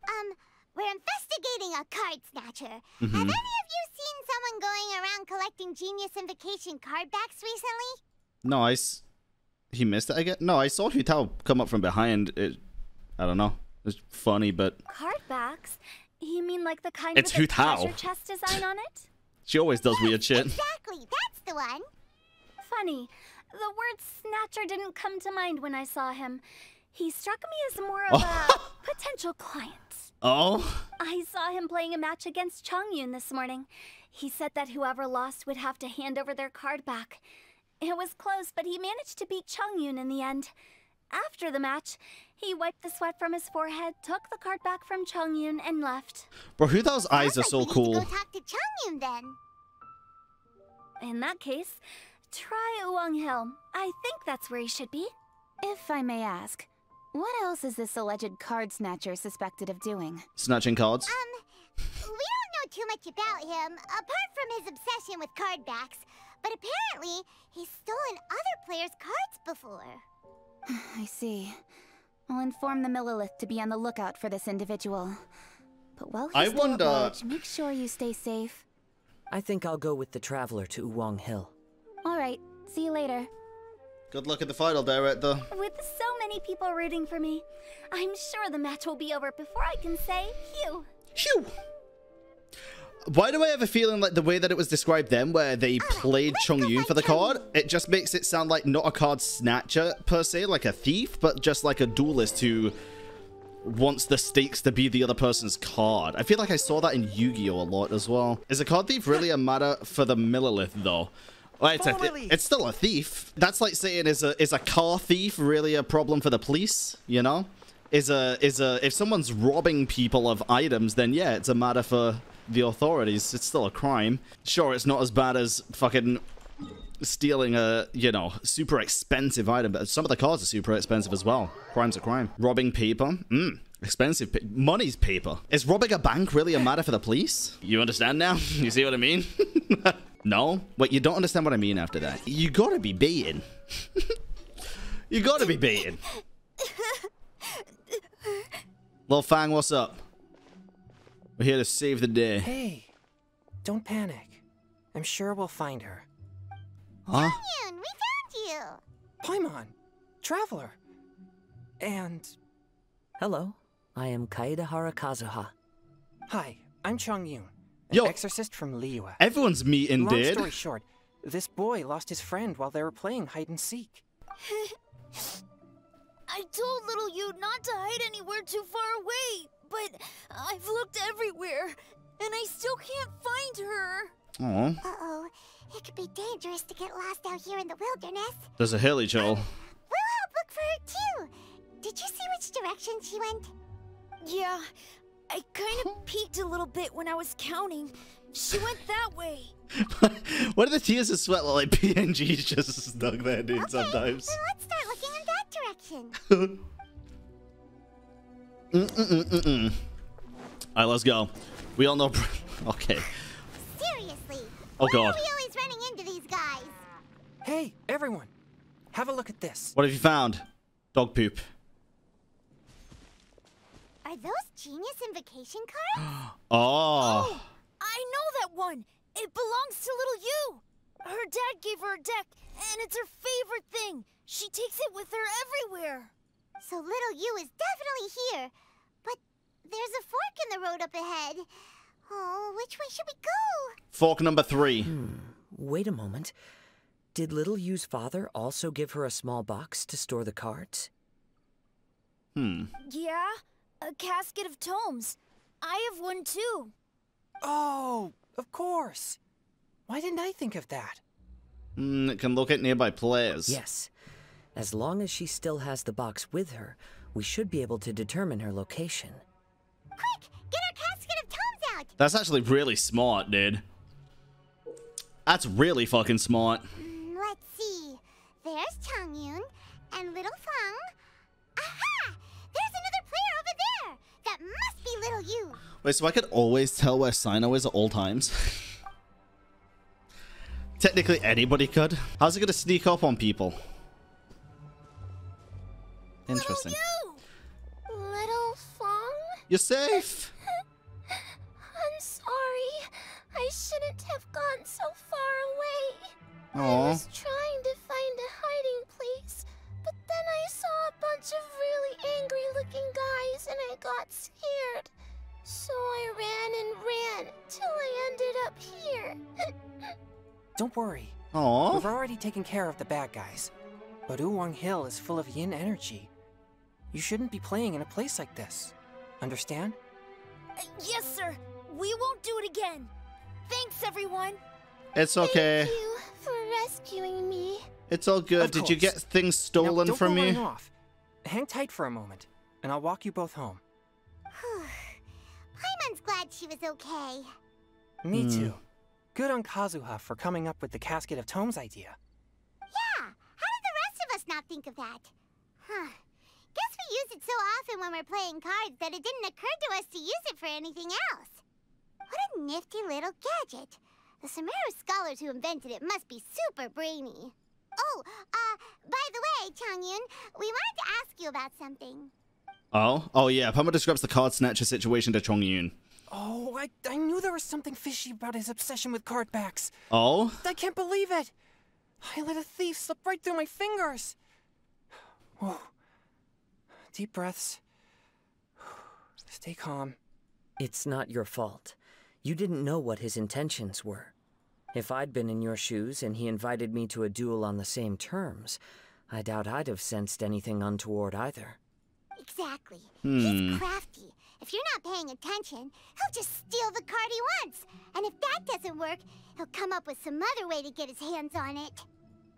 Um, we're investigating a card snatcher. Mm-hmm. Have any of you seen someone going around collecting Genius Invocation card backs recently? Nice. He missed it, I guess? No, I saw Hutao come up from behind. It, I don't know. It's funny, but... Card backs? You mean like the kind it's with the treasure chest design on it? She always does yes, weird shit. Exactly, that's the one. Funny. The word snatcher didn't come to mind when I saw him. He struck me as more of oh. a potential client. Oh? I saw him playing a match against Chongyun this morning. He said that whoever lost would have to hand over their card back. It was close, but he managed to beat Chongyun in the end. After the match, he wiped the sweat from his forehead, took the card back from Chongyun, and left. Bro, who those eyes are so cool. Go talk to Chongyun then. In that case, try Wuwang Hill. I think that's where he should be. If I may ask, what else is this alleged card snatcher suspected of doing? Snatching cards? Um, we don't know too much about him, apart from his obsession with card backs. But apparently, he's stolen other players' cards before. I see. I'll inform the Millilith to be on the lookout for this individual. But while he's I wonder... large, make sure you stay safe. I think I'll go with the Traveler to Wuwang Hill. All right. See you later. Good luck at the final, Director. With so many people rooting for me, I'm sure the match will be over before I can say "Phew." Phew. Why do I have a feeling like the way that it was described then, where they right, played Chongyun for the card, it just makes it sound like not a card snatcher per se, like a thief, but just like a duelist who wants the stakes to be the other person's card. I feel like I saw that in Yu-Gi-Oh! A lot as well. Is a card thief really a matter for the millilith, though? Well, it's, a th it's still a thief. That's like saying, is a is a car thief really a problem for the police? You know, is a is a if someone's robbing people of items, then yeah, it's a matter for the authorities. It's still a crime. Sure, it's not as bad as fucking stealing a, you know, super expensive item, but some of the cards are super expensive as well. Crime's a crime. Robbing paper. Mm. Expensive. Pa Money's paper. Is robbing a bank really a matter for the police? You understand now? You see what I mean? No? Wait, you don't understand what I mean after that. You gotta be beaten. You gotta be beaten. Lil Fang, what's up? We're here to save the day. Hey, don't panic. I'm sure we'll find her. Huh? Paimon, we found you! Paimon, Traveler. And... Hello, I am Kaedehara Kazuha. Hi, I'm Chong Yun. An Yo, exorcist from Liyue. Everyone's meeting, dude. Long story short, this boy lost his friend while they were playing hide and seek. I told little you not to hide anywhere too far away, but I've looked everywhere, and I still can't find her. Aww. Uh-oh, it could be dangerous to get lost out here in the wilderness. There's a hilly, Joel. We'll help look for her, too. Did you see which direction she went? Yeah. I kind of peeked a little bit when I was counting. She went that way. What are the tears of sweat like? P N G's just stuck there, dude, okay, sometimes. So let's start looking in that direction. mm mm mm mm. Alright, let's go. We all know. Okay. Seriously. Oh, why God. Are we always running into these guys? Hey, everyone. Have a look at this. What have you found? Dog poop. Are those Genius Invocation cards? Oh. Oh! I know that one! It belongs to little you! Her dad gave her a deck, and it's her favorite thing! She takes it with her everywhere! So little you is definitely here! But there's a fork in the road up ahead! Oh, which way should we go? Fork number three. Hmm. Wait a moment. Did little you's father also give her a small box to store the cards? Hmm. Yeah? A Casket of Tomes. I have one, too. Oh, of course. Why didn't I think of that? Mm, it can locate nearby players. Yes. As long as she still has the box with her, we should be able to determine her location. Quick! Get our Casket of Tomes out! That's actually really smart, dude. That's really fucking smart. Mm, let's see. There's Chong Yun and Little Fang. Aha! There's another player over there! That must be little you! Wait, so I could always tell where Sino is at all times? Technically anybody could. How's it gonna sneak up on people? Interesting. Little you! Little Fong? You're safe! I'm sorry. I shouldn't have gone so far away. Aww. I was trying to find a hiding place. But then I saw a bunch of really angry looking guys and I got scared. So I ran and ran till I ended up here. Don't worry. Aww. We've already taken care of the bad guys. But Wuwang Hill is full of yin energy. You shouldn't be playing in a place like this. Understand? Uh, yes, sir. We won't do it again. Thanks, everyone. It's okay. Thank you for rescuing me. It's all good. Did you get things stolen now, from me? Off. Hang tight for a moment, and I'll walk you both home. Paimon's glad she was okay. Me mm. too. Good on Kazuha for coming up with the Casket of Tomes idea. Yeah, how did the rest of us not think of that? Huh. Guess we use it so often when we're playing cards that it didn't occur to us to use it for anything else. What a nifty little gadget. The Sumeru scholars who invented it must be super brainy. Oh, uh, by the way, Chong Yun, we wanted to ask you about something. Oh? Oh, yeah. Paimon describes the card snatcher situation to Chong Yun. Oh, I, I knew there was something fishy about his obsession with card backs. Oh? I can't believe it. I let a thief slip right through my fingers. Whoa. Deep breaths. Stay calm. It's not your fault. You didn't know what his intentions were. If I'd been in your shoes and he invited me to a duel on the same terms, I doubt I'd have sensed anything untoward either. Exactly. Hmm. He's crafty. If you're not paying attention, he'll just steal the card he wants. And if that doesn't work, he'll come up with some other way to get his hands on it.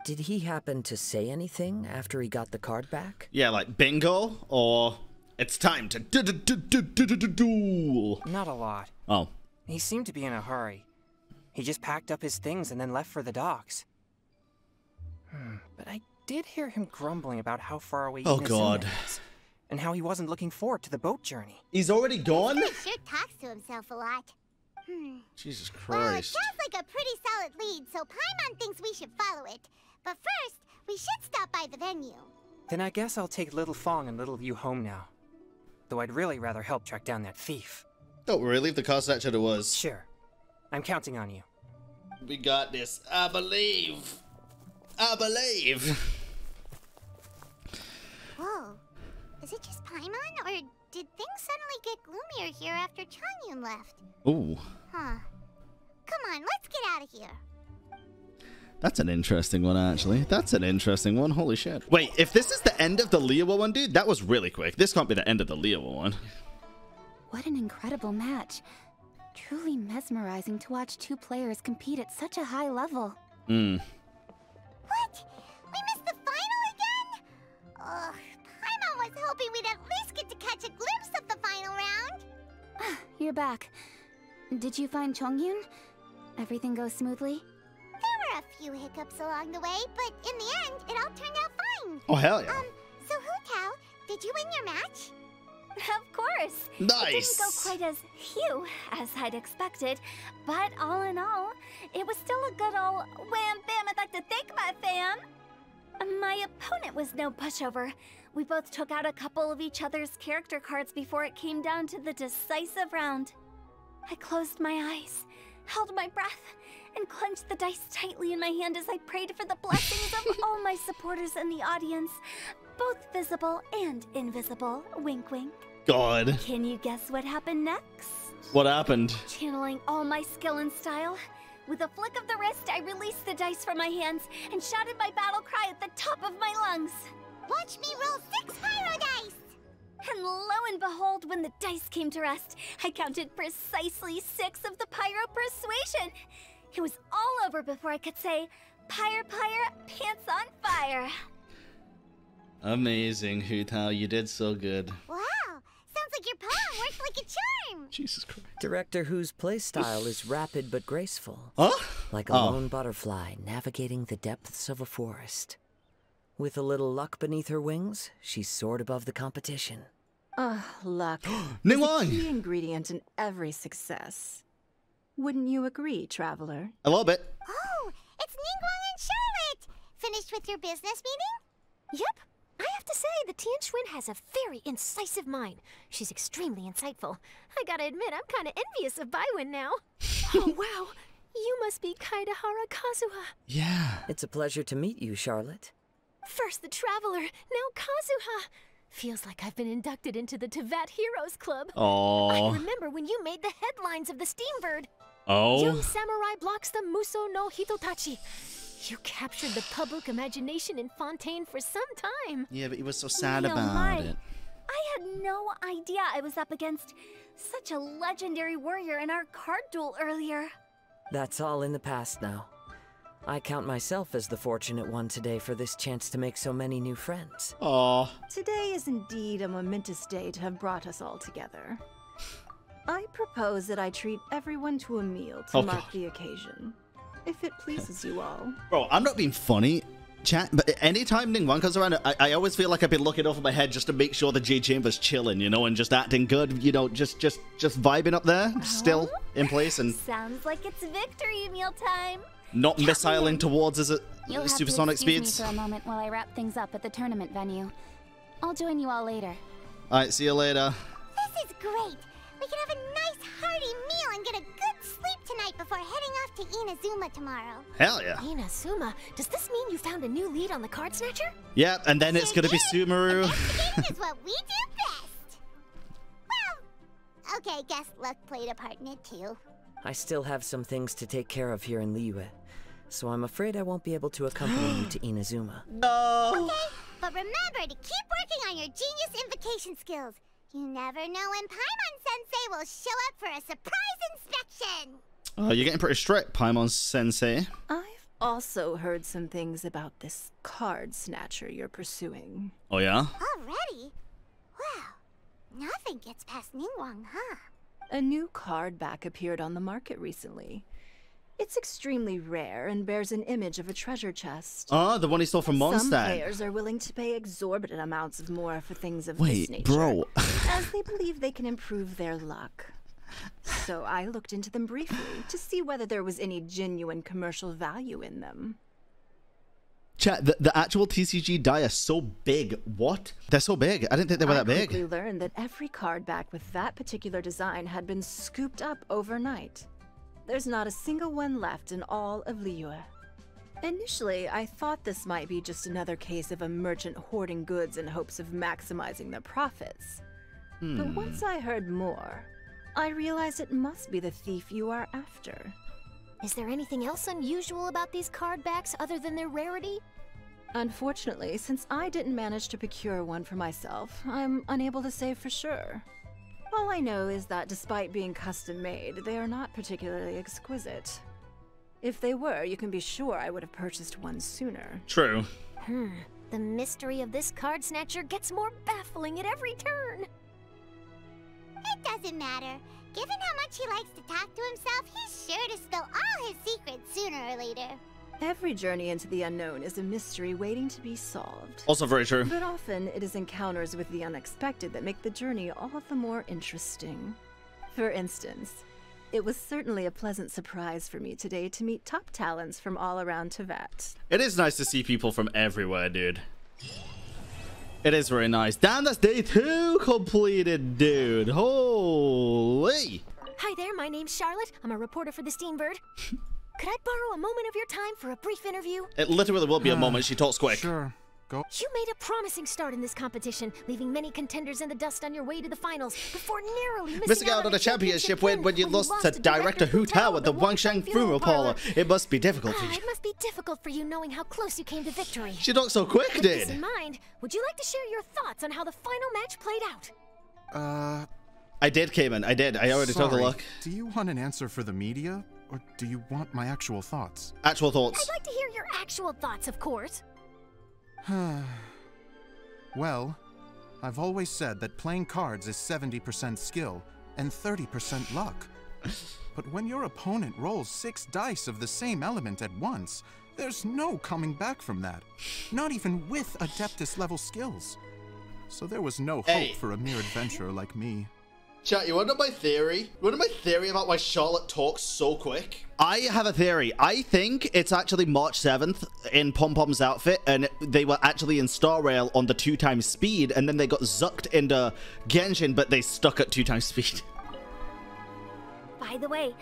Did he happen to say anything after he got the card back? Yeah, like bingo or it's time to do do do do do do do do. Not a lot. Oh. He seemed to be in a hurry. He just packed up his things and then left for the docks. Hmm. But I did hear him grumbling about how far away Inazuma is. Oh God. And how he wasn't looking forward to the boat journey. He's already gone? He sure talks to himself a lot. Hmm. Jesus Christ. Well, it sounds like a pretty solid lead, so Paimon thinks we should follow it. But first, we should stop by the venue. Then I guess I'll take Little Fong and Little View home now. Though I'd really rather help track down that thief. Don't worry, leave the car statue to us. Sure. I'm counting on you. We got this. I believe. I believe. Whoa. Is it just Paimon, or did things suddenly get gloomier here after Changyun left? Ooh. Huh. Come on, let's get out of here. That's an interesting one, actually. That's an interesting one. Holy shit. Wait, if this is the end of the Liyue one, dude, that was really quick. This can't be the end of the Liyue one. What an incredible match. Truly mesmerizing to watch two players compete at such a high level. Hmm. What? We missed the final again? Ugh, Paimon was hoping we'd at least get to catch a glimpse of the final round. Ah, you're back. Did you find Changyun? Everything goes smoothly? There were a few hiccups along the way, but in the end, it all turned out fine. Oh, hell yeah. Um, so Hu Tao, did you win your match? Of course. Nice. It didn't go quite as few as I'd expected, but all in all, it was still a good old wham-bam. I'd like to thank my fam. My opponent was no pushover. We both took out a couple of each other's character cards before it came down to the decisive round. I closed my eyes, held my breath, and clenched the dice tightly in my hand as I prayed for the blessings of all my supporters in the audience, both visible and invisible. Wink, wink. God. Can you guess what happened next? What happened? Channeling all my skill and style, with a flick of the wrist, I released the dice from my hands and shouted my battle cry at the top of my lungs. Watch me roll six pyro dice! And lo and behold, when the dice came to rest, I counted precisely six of the pyro persuasion. It was all over before I could say, pyre, pyre, pants on fire. Amazing, Hu Tao. You did so good. Wow. Sounds like your poem worked like a charm. Jesus Christ. Director Hu's playstyle is rapid but graceful. Huh? Like a oh. lone butterfly navigating the depths of a forest. With a little luck beneath her wings, she soared above the competition. Ah, uh, luck. Ningguang! Key ingredient in every success. Wouldn't you agree, traveler? A little bit. Oh, it's Ningguang and Charlotte! Finished with your business meeting? Yep. I have to say, the Tian Schwin has a very incisive mind. She's extremely insightful. I gotta admit, I'm kind of envious of Baiwin now. Oh, wow. You must be Kaedehara Kazuha. Yeah. It's a pleasure to meet you, Charlotte. First the Traveler, now Kazuha. Feels like I've been inducted into the Teyvat Heroes Club. Oh. I remember when you made the headlines of the Steambird. Oh. Young samurai blocks the Muso no Hitotachi. You captured the public imagination in Fontaine for some time. Yeah, but he was so sad no, about my. it. I had no idea I was up against such a legendary warrior in our card duel earlier. That's all in the past now. I count myself as the fortunate one today for this chance to make so many new friends. Aww. Today is indeed a momentous day to have brought us all together. I propose that I treat everyone to a meal to oh, mark God. the occasion. If it pleases you all. Bro, I'm not being funny, chat, but anytime Ningguang comes around, I, I always feel like I've been looking over my head just to make sure the Jade Chamber's chilling, you know, and just acting good, you know, just just, just vibing up there, oh? still in place. And sounds like it's victory meal time. Not Captain, missiling towards us at you'll supersonic have to excuse speeds. Me for a moment while I wrap things up at the tournament venue. I'll join you all later. All right, see you later. This is great. We can have a nice hearty meal and get a good sleep tonight before heading off to Inazuma tomorrow. Hell yeah. Inazuma? Does this mean you found a new lead on the card snatcher? Yeah, and then it's gonna be Sumeru. Investigating is what we do best. Well, okay, guess luck played a part in it too. I still have some things to take care of here in Liyue, so I'm afraid I won't be able to accompany you to Inazuma. No. Okay, But remember to keep working on your genius invocation skills. You never know when Paimon Sensei will show up for a surprise inspection. Oh, you're getting pretty strict, Paimon Sensei. I've also heard some things about this card snatcher you're pursuing. Oh, yeah? Already? Wow. Nothing gets past Ningguang, huh? A new card back appeared on the market recently. It's extremely rare and bears an image of a treasure chest. Oh, the one he stole from Mondstadt. Some players are willing to pay exorbitant amounts of more for things of Wait, this nature. Wait, bro. As they believe they can improve their luck. So I looked into them briefly to see whether there was any genuine commercial value in them. Chat, the, the actual T C G die are so big. What? They're so big. I didn't think they were I that big. I quickly learned that every card back with that particular design had been scooped up overnight. There's not a single one left in all of Liyue. Initially, I thought this might be just another case of a merchant hoarding goods in hopes of maximizing their profits. Hmm. But once I heard more, I realized it must be the thief you are after. Is there anything else unusual about these card backs other than their rarity? Unfortunately, since I didn't manage to procure one for myself, I'm unable to say for sure. All I know is that despite being custom-made, they are not particularly exquisite. If they were, you can be sure I would have purchased one sooner. True. Hmm. The mystery of this card snatcher gets more baffling at every turn. It doesn't matter. Given how much he likes to talk to himself, he's sure to spill all his secrets sooner or later. Every journey into the unknown is a mystery waiting to be solved. Also very true. But often, it is encounters with the unexpected that make the journey all the more interesting. For instance, it was certainly a pleasant surprise for me today to meet top talents from all around Teyvat. It is nice to see people from everywhere, dude. It is very nice. Damn, that's day two completed, dude. Holy. Hi there, my name's Charlotte. I'm a reporter for the Steambird. Could I borrow a moment of your time for a brief interview? It literally will be a uh, moment. She talks quick. Sure. Go. You made a promising start in this competition, leaving many contenders in the dust on your way to the finals before narrowly missing, missing out, out on a championship win when you, when lost, you lost to, to Director Hu Tao at the Wangsheng Funeral Parlor. It must be difficult for you. Uh, it must be difficult for you knowing how close you came to victory. She talks so quick, dude. With this in mind, would you like to share your thoughts on how the final match played out? Uh... I did, Cayman. I did. I already sorry. took a look. Do you want an answer for the media? Or do you want my actual thoughts? Actual thoughts. I'd like to hear your actual thoughts, of course. Well, I've always said that playing cards is seventy percent skill and thirty percent luck. But when your opponent rolls six dice of the same element at once, there's no coming back from that. Not even with Adeptus level skills. So there was no hope hey. for a mere adventurer like me. Chat, you want to know my theory? You want to know my theory about why Charlotte talks so quick? I have a theory. I think it's actually March seventh in Pom Pom's outfit, and they were actually in Star Rail on the two times speed, and then they got zucked into Genshin, but they stuck at two times speed. By the way,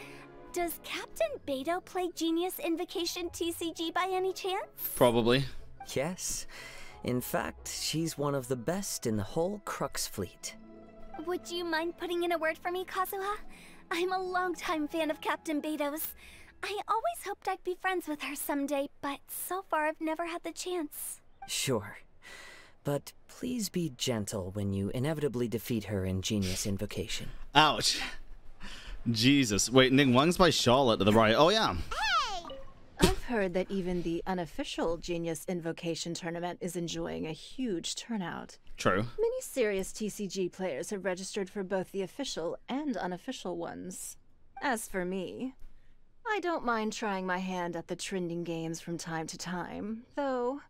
does Captain Beto play Genius Invocation T C G by any chance? Probably. Yes. In fact, she's one of the best in the whole Crux fleet. Would you mind putting in a word for me, Kazuha? I'm a long-time fan of Captain Beto's. I always hoped I'd be friends with her someday, but so far I've never had the chance. Sure. But please be gentle when you inevitably defeat her in Genius Invocation. Ouch. Jesus. Wait, Ning Wang's by Charlotte to the right. Oh, yeah. Hey! I've heard that even the unofficial Genius Invocation tournament is enjoying a huge turnout. True. Many serious T C G players have registered for both the official and unofficial ones. As for me, I don't mind trying my hand at the trending games from time to time, though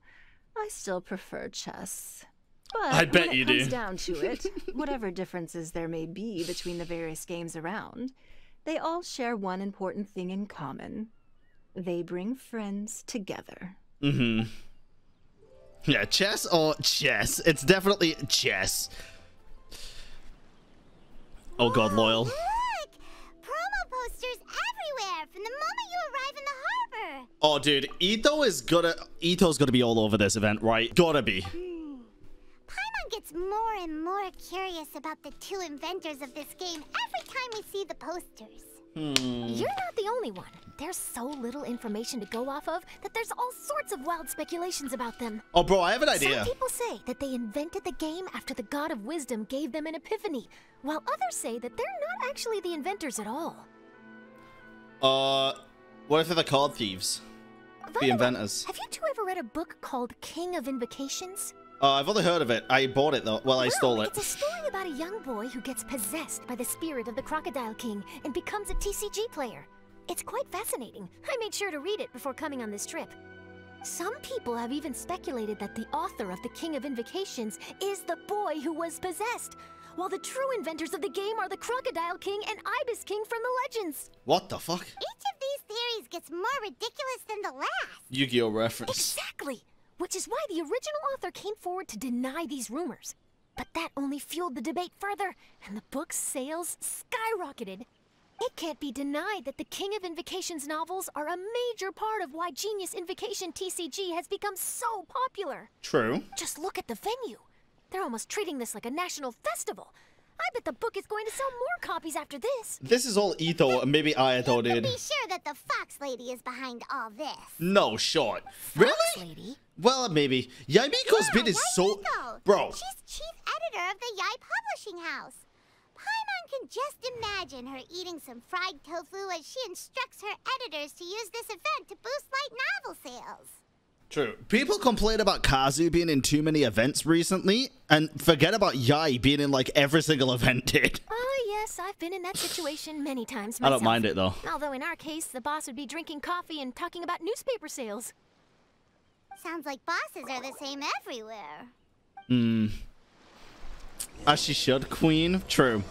I still prefer chess. But I bet when it you comes do. down to it, whatever differences there may be between the various games around, they all share one important thing in common. They bring friends together. Mm-hmm. Yeah, chess or chess? It's definitely chess. Oh god, Loyal. Look! Promo posters everywhere from the moment you arrive in the harbor. Oh dude, Itto is gonna Ito's gonna be all over this event, right? Gotta be. Hmm. Paimon gets more and more curious about the two inventors of this game every time we see the posters. Hmm. You're not the only one. There's so little information to go off of that there's all sorts of wild speculations about them. Oh, bro, I have an idea. Some people say that they invented the game after the God of Wisdom gave them an epiphany, while others say that they're not actually the inventors at all. Uh, what if they're the card thieves? The inventors. Have you two ever read a book called King of Invocations? Uh, I've only heard of it. I bought it, though. Well, I well, stole it. It's a story about a young boy who gets possessed by the spirit of the Crocodile King and becomes a T C G player. It's quite fascinating. I made sure to read it before coming on this trip. Some people have even speculated that the author of the King of Invocations is the boy who was possessed, while the true inventors of the game are the Crocodile King and Ibis King from the Legends. What the fuck? Each of these theories gets more ridiculous than the last. Yu-Gi-Oh reference. Exactly. Which is why the original author came forward to deny these rumors. But that only fueled the debate further, and the book's sales skyrocketed. It can't be denied that the King of Invocations novels are a major part of why Genius Invocation T C G has become so popular. True. Just look at the venue. They're almost treating this like a national festival. I bet the book is going to sell more copies after this. This is all Itto, and maybe Ayato did. Be sure that the Fox Lady is behind all this. No shot. Really? Lady? Well, maybe. Yae Miko's yeah, bit is Yae so... Miko. Bro. She's chief editor of the Yae Publishing House. Paimon can just imagine her eating some fried tofu as she instructs her editors to use this event to boost light novel sales. True. People complain about Kazu being in too many events recently, and forget about Yae being in like every single event, dude. Oh yes, I've been in that situation many times myself. I don't mind it though. Although in our case, the boss would be drinking coffee and talking about newspaper sales. Sounds like bosses are the same everywhere. Hmm. As she should, Queen. True.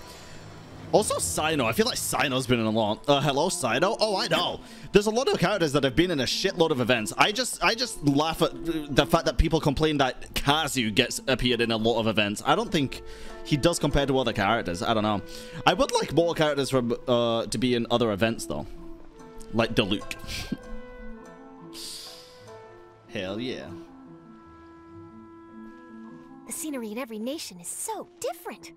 Also, Sino. I feel like Sino's been in a lot. Uh, hello, Sino? Oh, I know. There's a lot of characters that have been in a shitload of events. I just I just laugh at the fact that people complain that Kazu gets appeared in a lot of events. I don't think he does compared to other characters. I don't know. I would like more characters from uh, to be in other events, though. Like Diluc. Hell yeah. The scenery in every nation is so different.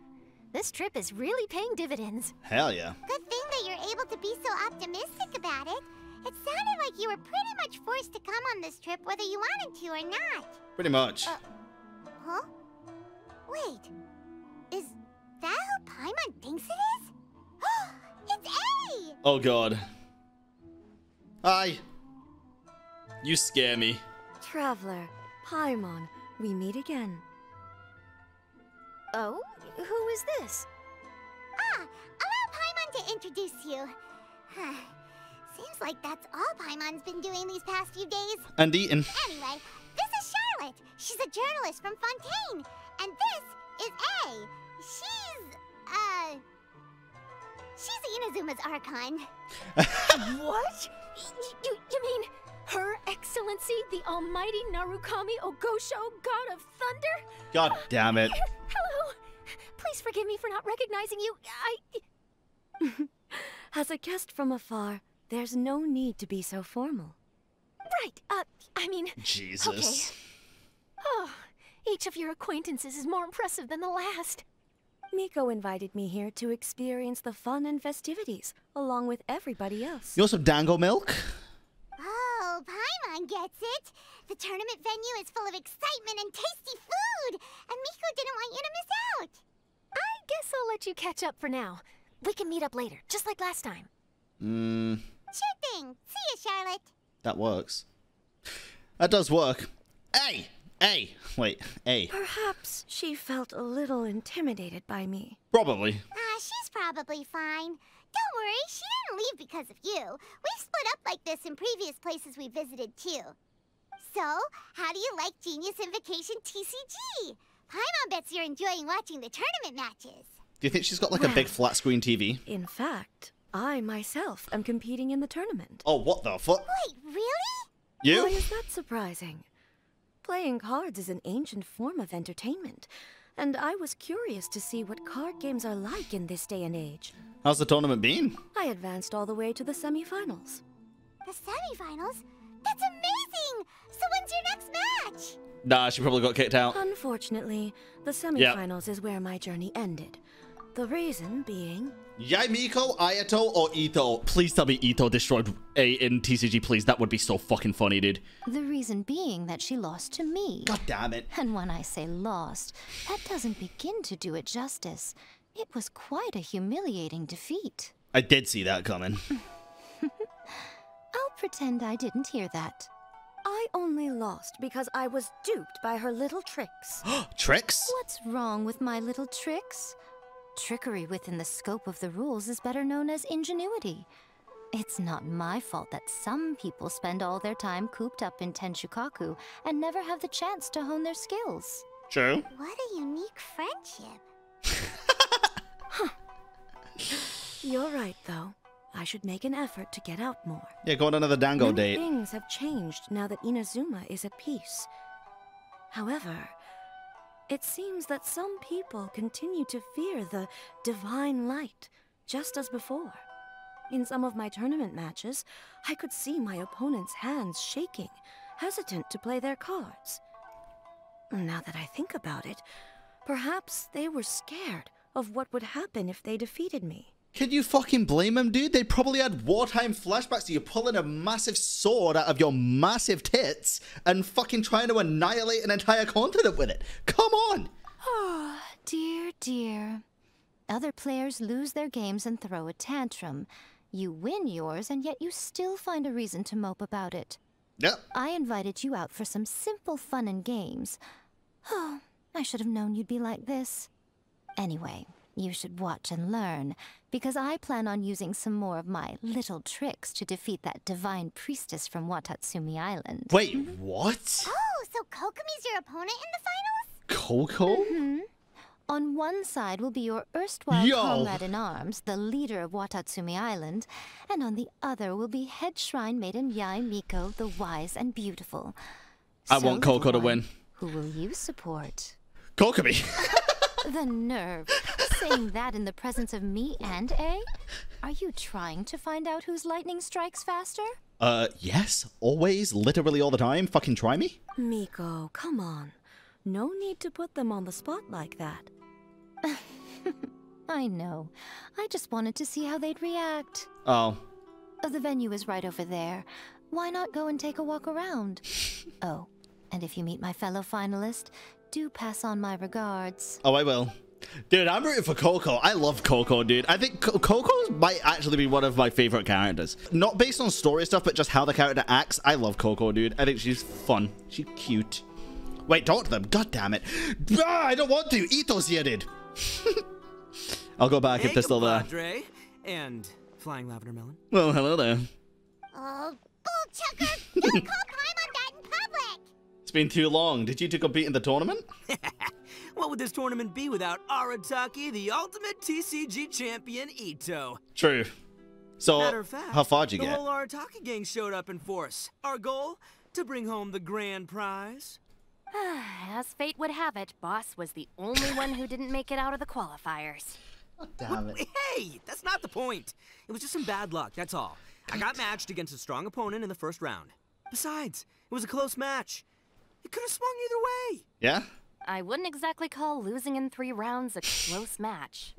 This trip is really paying dividends. Hell yeah. Good thing that you're able to be so optimistic about it. It sounded like you were pretty much forced to come on this trip whether you wanted to or not. Pretty much. Uh, huh? Wait. Is that who Paimon thinks it is? It's A! Oh god. Hi. You scare me. Traveler, Paimon, we meet again. Oh? Who is this? Ah, allow Paimon to introduce you. Huh. Seems like that's all Paimon's been doing these past few days. And eaten. Anyway, this is Charlotte. She's a journalist from Fontaine. And this is A. She's, uh... she's Inazuma's Archon. What? You, you mean Her Excellency, the almighty Narukami Ogosho, God of Thunder? God damn it. Hello. Please forgive me for not recognizing you. I... As a guest from afar, there's no need to be so formal. Right. Uh, I mean... Jesus. Okay. Oh, each of your acquaintances is more impressive than the last. Miko invited me here to experience the fun and festivities, along with everybody else. You want some dango milk? Oh, Paimon gets it. The tournament venue is full of excitement and tasty food, and Miko didn't want you to miss out. I guess I'll let you catch up for now. We can meet up later, just like last time. Mm. Sure thing. See you, Charlotte. That works. That does work. Hey! Hey! Wait, hey. Perhaps she felt a little intimidated by me. Probably. Ah, uh, she's probably fine. Don't worry, she didn't leave because of you. We've split up like this in previous places we visited, too. So, how do you like Genius Invocation T C G? Paimon bets you're enjoying watching the tournament matches. Do you think she's got, like, well, a big flat-screen T V? In fact, I myself am competing in the tournament. Oh, what the fuck? Wait, really? You? Why is that surprising? Playing cards is an ancient form of entertainment, and I was curious to see what card games are like in this day and age. How's the tournament been? I advanced all the way to the semifinals. The semifinals? That's amazing! So when's your next match? Nah, she probably got kicked out. Unfortunately, the semifinals yep. is where my journey ended. The reason being, Yae Miko, Ayato, or Itto? Please tell me Itto destroyed A in T C G, please. That would be so fucking funny, dude. The reason being that she lost to me. God damn it. And when I say lost, that doesn't begin to do it justice. It was quite a humiliating defeat. I did see that coming. I'll pretend I didn't hear that. I only lost because I was duped by her little tricks. Tricks? What's wrong with my little tricks? Trickery within the scope of the rules is better known as ingenuity. It's not my fault that some people spend all their time cooped up in Tenshukaku and never have the chance to hone their skills. True. What a unique friendship. Huh. You're right, though. I should make an effort to get out more. Yeah, go on another dango Many date. Things have changed now that Inazuma is at peace. However, it seems that some people continue to fear the divine light, just as before. In some of my tournament matches, I could see my opponent's hands shaking, hesitant to play their cards. Now that I think about it, perhaps they were scared of what would happen if they defeated me. Can you fucking blame them, dude? They probably had wartime flashbacks to you pulling a massive sword out of your massive tits and fucking trying to annihilate an entire continent with it. Come on! Oh, dear, dear. Other players lose their games and throw a tantrum. You win yours, and yet you still find a reason to mope about it. Yep. I invited you out for some simple fun and games. Oh, I should have known you'd be like this. Anyway, you should watch and learn, because I plan on using some more of my little tricks to defeat that divine priestess from Watatsumi Island. Wait, mm-hmm. What? Oh, so Kokomi's your opponent in the finals? Koko? Mm-hmm. On one side will be your erstwhile Yo. comrade in arms, the leader of Watatsumi Island, and on the other will be head shrine maiden Yae Miko, the wise and beautiful. I so want Koko to win. Who will you support? Kokomi! The nerve. Saying that in the presence of me and A? Are you trying to find out whose lightning strikes faster? Uh, yes. Always. Literally all the time. Fucking try me. Miko, come on. No need to put them on the spot like that. I know. I just wanted to see how they'd react. Oh. The venue is right over there. Why not go and take a walk around? Oh, and if you meet my fellow finalist, do pass on my regards. Oh, I will. Dude, I'm rooting for Koko. I love Koko, dude. I think Koko might actually be one of my favorite characters. Not based on story stuff, but just how the character acts. I love Koko, dude. I think she's fun. She's cute. Wait, talk to them. God damn it. Ah, I don't want to. Ito's here, dude. I'll go back hey, if they're still there. Padre and Flying Lavender Melon. Well, hello there. Oh, gold chucker. You'll call crime on that in public. It's been too long. Did you two compete in the tournament? What would this tournament be without Arataki, the ultimate T C G champion, Itto? True. So, matter of fact, how far'd you get? The whole Arataki gang showed up in force. Our goal? To bring home the grand prize. As fate would have it, Boss was the only one who didn't make it out of the qualifiers. Oh, damn it. Hey, that's not the point. It was just some bad luck, that's all. I got matched against a strong opponent in the first round. Besides, it was a close match. It could have swung either way. Yeah? I wouldn't exactly call losing in three rounds a close match.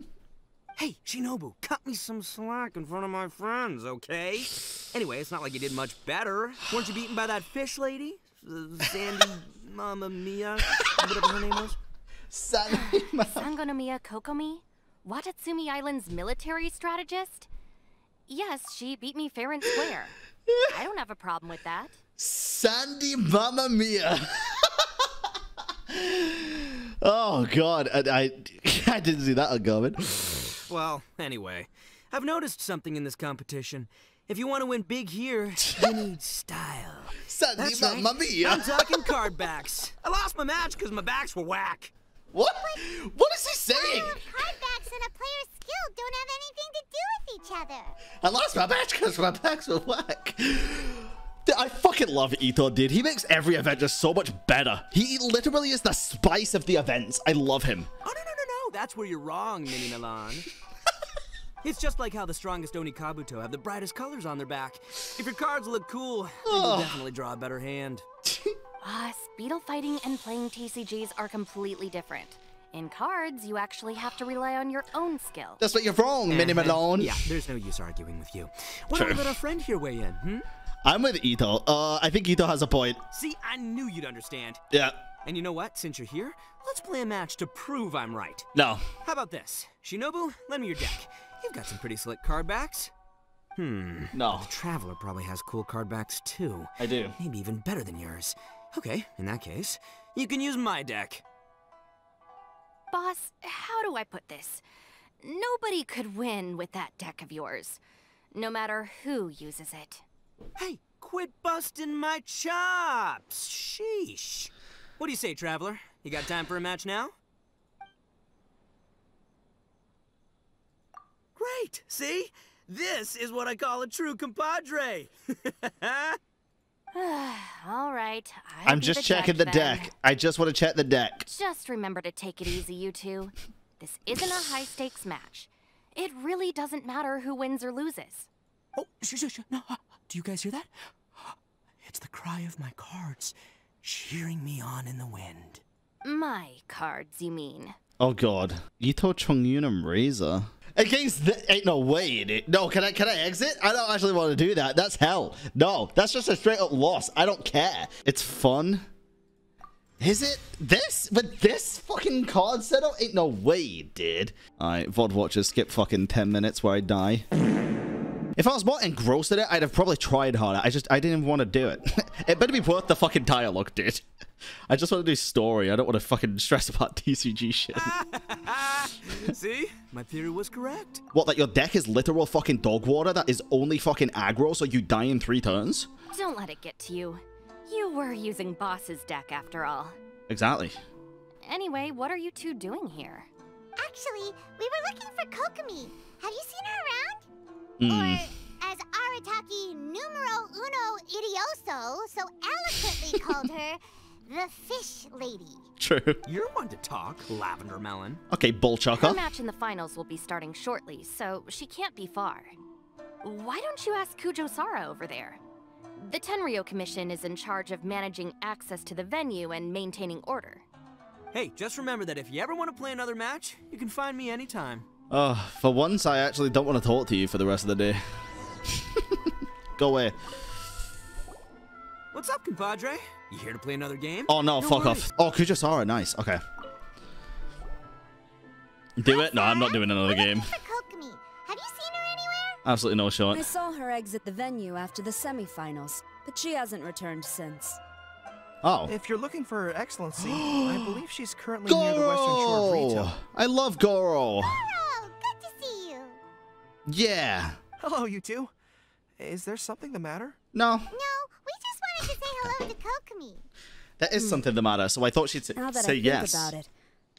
Hey, Shinobu, cut me some slack in front of my friends, okay? Anyway, it's not like you did much better. Weren't you beaten by that fish lady? Sandy Mama Mia, whatever her name was? Sangonomiya Kokomi, Watatsumi Island's military strategist? Yes, she beat me fair and square. I don't have a problem with that. Sandy Mama Mia. Oh God, I, I, I didn't see that coming. Well, anyway, I've noticed something in this competition. If you want to win big here, you need style. That's right. I'm talking card backs. I lost my match because my backs were whack. What? But what is he saying? Card backs and a player's skill don't have anything to do with each other. I lost my match because my backs were whack. I fucking love Itto, dude. He makes every event just so much better. He literally is the spice of the events. I love him. Oh, no, no, no, no. That's where you're wrong, Mini Milan. It's just like how the strongest Oni Kabuto have the brightest colors on their back. If your cards look cool, oh. Then you'll definitely draw a better hand. Boss, beetle fighting and playing T C Gs are completely different. In cards, you actually have to rely on your own skill. That's what you're wrong, uh, Minnie Malone. Yeah, there's no use arguing with you. Why don't we let our friend here weigh in, hmm? I'm with Itto. Uh, I think Itto has a point. See, I knew you'd understand. Yeah. And you know what? Since you're here, let's play a match to prove I'm right. No. How about this? Shinobu, lend me your deck. You've got some pretty slick card backs. Hmm. No. The Traveler probably has cool card backs, too. I do. Maybe even better than yours. Okay, in that case, you can use my deck. Boss, how do I put this? Nobody could win with that deck of yours, no matter who uses it. Hey, quit busting my chops! Sheesh. What do you say, Traveler? You got time for a match now? Great! See? This is what I call a true compadre! All right. I'll I'm just the checking deck, the then. deck. I just want to check the deck. Just remember to take it easy, you two. This isn't a high-stakes match. It really doesn't matter who wins or loses. Oh, shh, shh, shh. No. Do you guys hear that? It's the cry of my cards, cheering me on in the wind. My cards, you mean? Oh God, Itto Chongyun and Razor. Against the ain't no way in it. No, can I can I exit? I don't actually want to do that. That's hell. No, that's just a straight up loss. I don't care. It's fun. Is it this? But this fucking card setup ain't no way, dude. All right, V O D watchers, skip fucking ten minutes where I die. If I was more engrossed in it, I'd have probably tried harder. I just, I didn't even want to do it. It better be worth the fucking dialogue, dude. I just want to do story. I don't want to fucking stress about T C G shit. See? My theory was correct. What, that your deck is literal fucking dog water that is only fucking aggro so you die in three turns? Don't let it get to you. You were using Boss's deck after all. Exactly. Anyway, what are you two doing here? Actually, we were looking for Kokomi. Have you seen her around? Mm. Or, as Arataki numero uno idioso so eloquently called her, the fish lady. True. You're one to talk, Lavender Melon. Okay, Bullchucker. Her match in the finals will be starting shortly, so she can't be far. Why don't you ask Kujou Sara over there? The Tenryo Commission is in charge of managing access to the venue and maintaining order. Hey, just remember that if you ever want to play another match, you can find me anytime. Oh, for once, I actually don't want to talk to you for the rest of the day. Go away. What's up, compadre? You here to play another game? Oh, no, no fuck worries. off. Oh, Kujou Sara, nice. Okay. Do Hi, it? No, I'm not doing another game. Have you seen her anywhere? Absolutely no shot. I saw her exit the venue after the semifinals, but she hasn't returned since. Oh. If you're looking for Her Excellency, I believe she's currently Goro! near the western shore of Ritou. I love Goro. Goro! Yeah. Hello, you two. Is there something the matter? No. No, we just wanted to say hello to Kokomi. That is something the matter, so I thought she'd say, now that say I think yes. About it,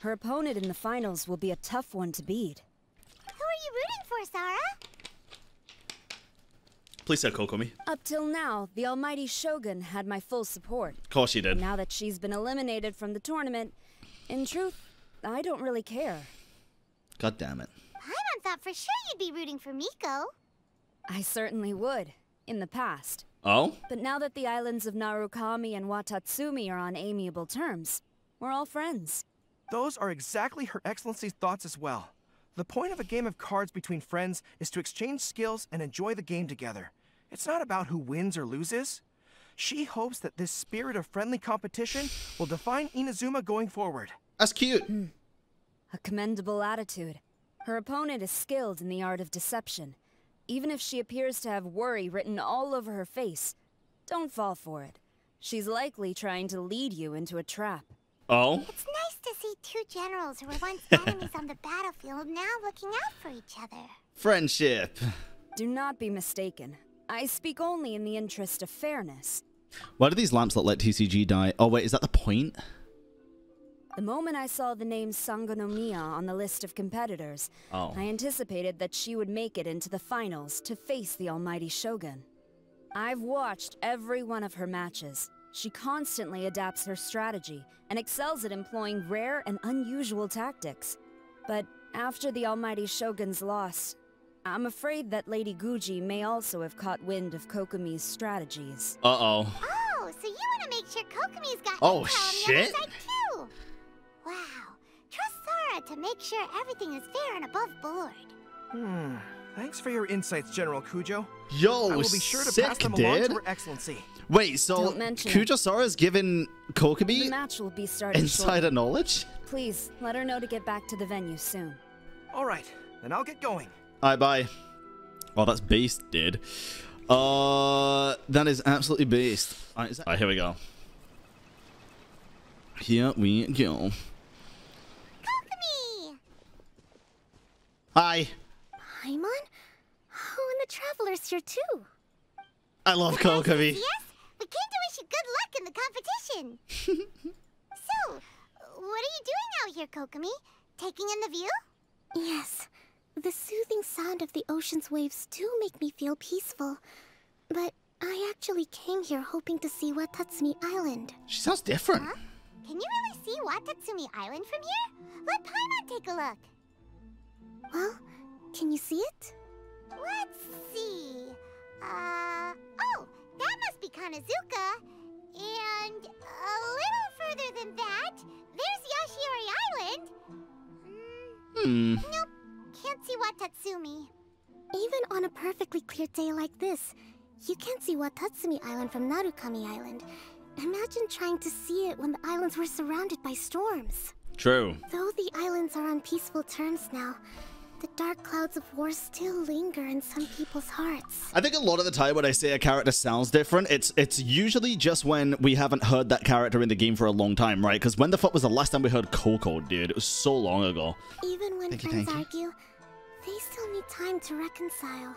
her opponent in the finals will be a tough one to beat. Who are you rooting for, Sara? Please say Kokomi. Up till now, the almighty Shogun had my full support. Of course she did. And now that she's been eliminated from the tournament, in truth, I don't really care. God damn it. Paimon thought for sure you'd be rooting for Miko. I certainly would, in the past. Oh? But now that the islands of Narukami and Watatsumi are on amiable terms, we're all friends. Those are exactly Her Excellency's thoughts as well. The point of a game of cards between friends is to exchange skills and enjoy the game together. It's not about who wins or loses. She hopes that this spirit of friendly competition will define Inazuma going forward. That's cute. Mm. A commendable attitude. Her opponent is skilled in the art of deception. Even if she appears to have worry written all over her face, don't fall for it. She's likely trying to lead you into a trap. Oh? It's nice to see two generals who were once enemies on the battlefield now looking out for each other. Friendship. Do not be mistaken. I speak only in the interest of fairness. Why do these lamps not let T C G die? Oh wait, is that the point? The moment I saw the name Sangonomiya on the list of competitors, oh. I anticipated that she would make it into the finals to face the almighty Shogun. I've watched every one of her matches. She constantly adapts her strategy and excels at employing rare and unusual tactics. But after the almighty Shogun's loss, I'm afraid that Lady Guji may also have caught wind of Kokomi's strategies. Uh-oh. Oh, so you want to make sure Kokomi's got oh, shit. On the other side too. Wow, trust to make sure everything is fair and above board. Hmm. Thanks for your insights, General Kujou. Yo, I will be sure to sick, pass them along dude. to Her Excellency. Wait, so Kujou Sara has given Kokomi insider knowledge? Please, let her know to get back to the venue soon. Alright, then I'll get going. Aye, bye. Oh, that's based, dude. Uh, that is absolutely based. Alright, is that Alright, here we go. Here we go. Kokomi! Hi. Paimon? Oh, and the Traveler's here too. I love Kokomi. Yes, we came to wish you good luck in the competition. So, what are you doing out here, Kokomi? Taking in the view? Yes. The soothing sound of the ocean's waves do make me feel peaceful. But I actually came here hoping to see Watatsumi Island. She sounds different. Huh? Can you really see Watatsumi Island from here? Let Paimon take a look. Well, can you see it? Let's see... Uh... Oh! That must be Kanazuka! And... a little further than that, there's Yashiori Island! Mm, hmm... Nope. Can't see Watatsumi. Even on a perfectly clear day like this, you can't see Watatsumi Island from Narukami Island. Imagine trying to see it when the islands were surrounded by storms. True. Though the islands are on peaceful terms now, the dark clouds of war still linger in some people's hearts. I think a lot of the time when I say a character sounds different, it's it's usually just when we haven't heard that character in the game for a long time, right? Because when the fuck was the last time we heard Coco, dude? It was so long ago. Even when thank friends you, argue, you. they still need time to reconcile.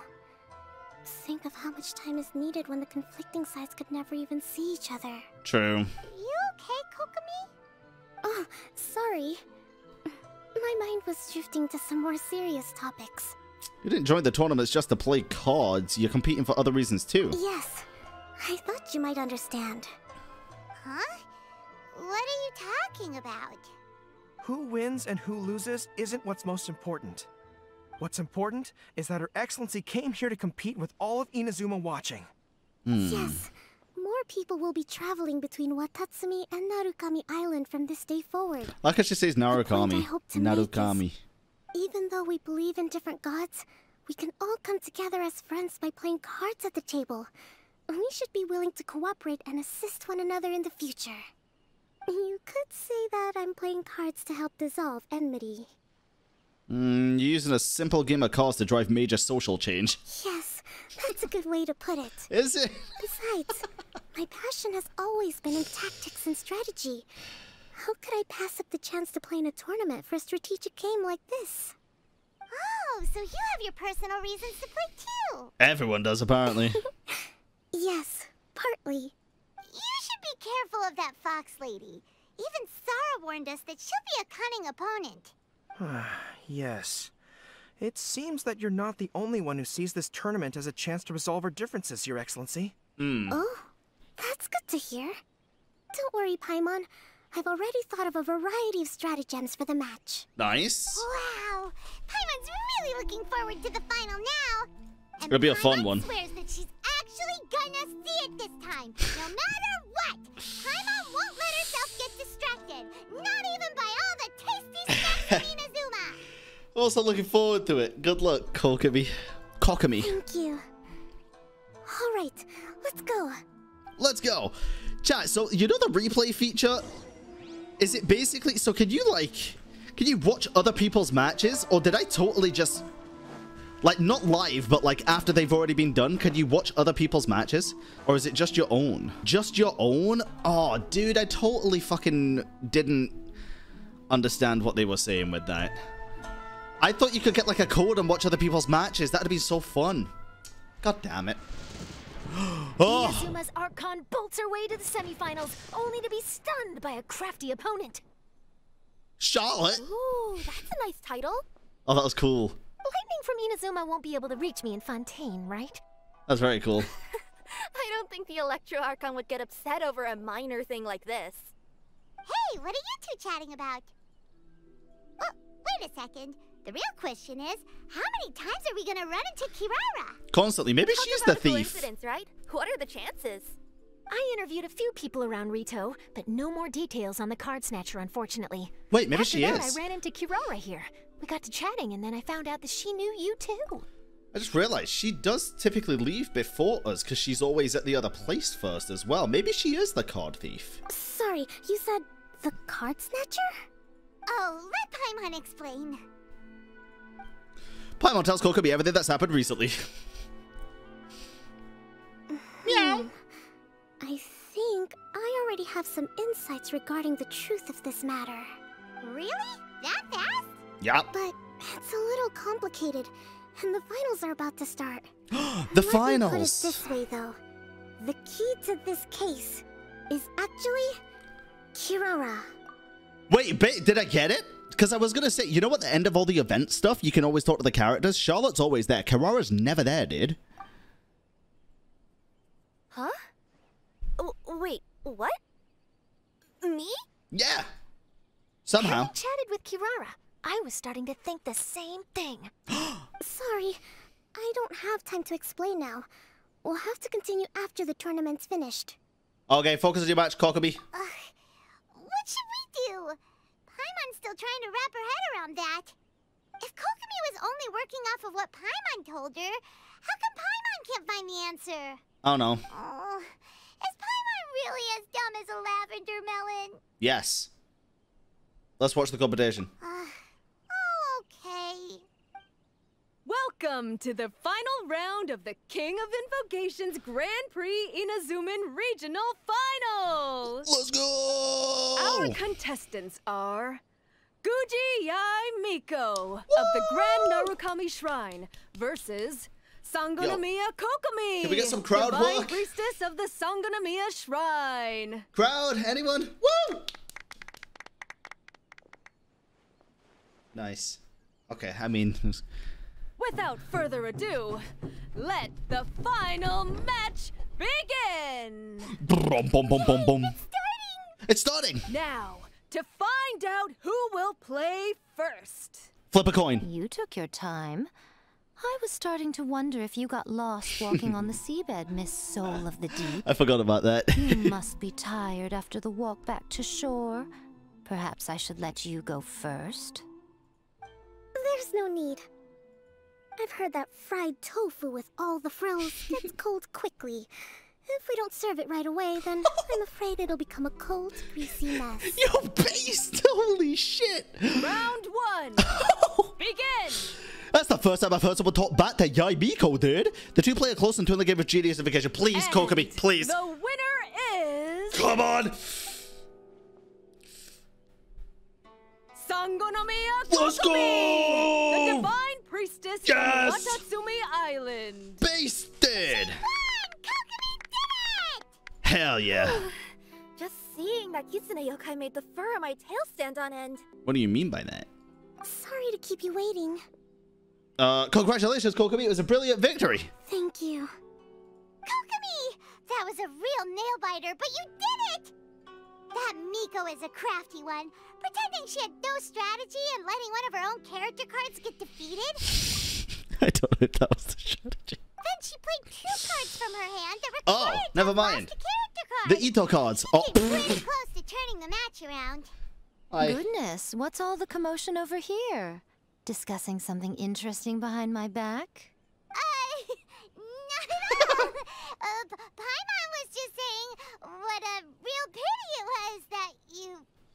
Think of how much time is needed when the conflicting sides could never even see each other. True. You okay, Kokomi? Oh, sorry. My mind was drifting to some more serious topics. You didn't join the tournaments just to play cards. You're competing for other reasons too. Yes. I thought you might understand. Huh? What are you talking about? Who wins and who loses isn't what's most important. What's important is that Her Excellency came here to compete with all of Inazuma watching. Mm. Yes. More people will be traveling between Watatsumi and Narukami Island from this day forward. Like I should say, it's Narukami. Narukami. Is, even though we believe in different gods, we can all come together as friends by playing cards at the table. We should be willing to cooperate and assist one another in the future. You could say that I'm playing cards to help dissolve enmity. Mm, you're using a simple game of cards to drive major social change. Yes, that's a good way to put it. Is it? Besides, my passion has always been in tactics and strategy. How could I pass up the chance to play in a tournament for a strategic game like this? Oh, so you have your personal reasons to play too. Everyone does, apparently. Yes, partly. You should be careful of that fox lady. Even Sara warned us that she'll be a cunning opponent. Yes. It seems that you're not the only one who sees this tournament as a chance to resolve our differences, Your Excellency. Mm. Oh, that's good to hear. Don't worry, Paimon. I've already thought of a variety of stratagems for the match. Nice. Wow. Paimon's really looking forward to the final now. And it'll be a fun Paimon one. Swears that she's actually gonna see it this time, no matter what. Paimon won't let herself get distracted, not even by all the tasty snacks from Inazuma. Also looking forward to it. Good luck, Kokomi. Kokomi. Thank you. All right, let's go. Let's go, chat. So you know the replay feature? Is it basically? So can you like, can you watch other people's matches, or did I totally just? Like, not live, but like after they've already been done, can you watch other people's matches? Or is it just your own? Just your own? Oh, dude, I totally fucking didn't understand what they were saying with that. I thought you could get like a code and watch other people's matches. That'd be so fun. God damn it. Oh. Inazuma's Archon bolts her way to the semifinals, only to be stunned by a crafty opponent. Charlotte? Ooh, that's a nice title. Oh, that was cool. Lightning from Inazuma won't be able to reach me in Fontaine, right? That's very cool. I don't think the Electro Archon would get upset over a minor thing like this. Hey, what are you two chatting about? Well, wait a second. The real question is, how many times are we gonna run into Kirara? Constantly. Maybe she's the thief. Coincidence, right? What are the chances? I interviewed a few people around Ritou, but no more details on the Card Snatcher, unfortunately. Wait, maybe she is. I ran into Kirara here. We got to chatting, and then I found out that she knew you too. I just realized she does typically leave before us because she's always at the other place first as well. Maybe she is the card thief. Sorry, you said the Card Snatcher? Oh, let Paimon explain. Paimon tells Kokomi everything that's happened recently. Yeah. I think I already have some insights regarding the truth of this matter. Really? That fast? Yeah. But it's a little complicated, and the finals are about to start. The finals! Let me put it this way, though. The key to this case is actually Kirara. Wait, ba did I get it? Because I was going to say, you know what, the end of all the event stuff, you can always talk to the characters. Charlotte's always there. Kirara's never there, dude. Huh? W wait, what? Me? Yeah. Somehow. Having chatted with Kirara, I was starting to think the same thing. Sorry, I don't have time to explain now. We'll have to continue after the tournament's finished. Okay, focus on your match, Kokomi. Uh, what should we do? Paimon's still trying to wrap her head around that. If Kokomi was only working off of what Paimon told her, how come Paimon can't find the answer? I don't know. Oh, is Paimon really as dumb as a lavender melon? Yes. Let's watch the competition. Uh, oh, okay. Welcome to the final round of the King of Invocations Grand Prix Inazuman Regional Finals. Let's go! Our contestants are Guji Yae Miko of the Grand Narukami Shrine versus Sangonomiya Kokomi. Can we get some crowd divine work? Priestess of the Sangonomiya Shrine. Crowd, anyone? Woo! Nice. Okay, I mean... Without further ado, let the final match begin! Brum, bum, bum, bum, bum. It's starting! It's starting! Now, to find out who will play first. Flip a coin. You took your time. I was starting to wonder if you got lost walking on the seabed, Miss Soul of the Deep. I forgot about that. You must be tired after the walk back to shore. Perhaps I should let you go first. There's no need. I've heard that fried tofu with all the frills gets cold quickly. If we don't serve it right away, then I'm afraid it'll become a cold, greasy mess. Yo, beast! Holy shit! Round one! Begin! That's the first time I've heard someone talk back to Yae Miko, dude. The two play a close until the game of Genius Invocation. Please, and Kokomi, please. The winner is... Come on! Sangonomiya Kokomi! Let's go! The divine priestess yes! of Watatsumi Island. Basted! Hell yeah. Just seeing that Kitsune Yokai made the fur on my tail stand on end. What do you mean by that? Sorry to keep you waiting. Uh, congratulations, Kokomi. It was a brilliant victory. Thank you. Kokomi! That was a real nail-biter, but you did it! That Miko is a crafty one. Pretending she had no strategy and letting one of her own character cards get defeated. I don't know if that was the strategy. Then she played two cards from her hand that required oh, never mind. The, the Itto cards. She oh. came pretty close to turning the match around. I... Goodness, what's all the commotion over here? Discussing something interesting behind my back? Uh, not at all. uh, Paimon was just saying what a real pity it was that you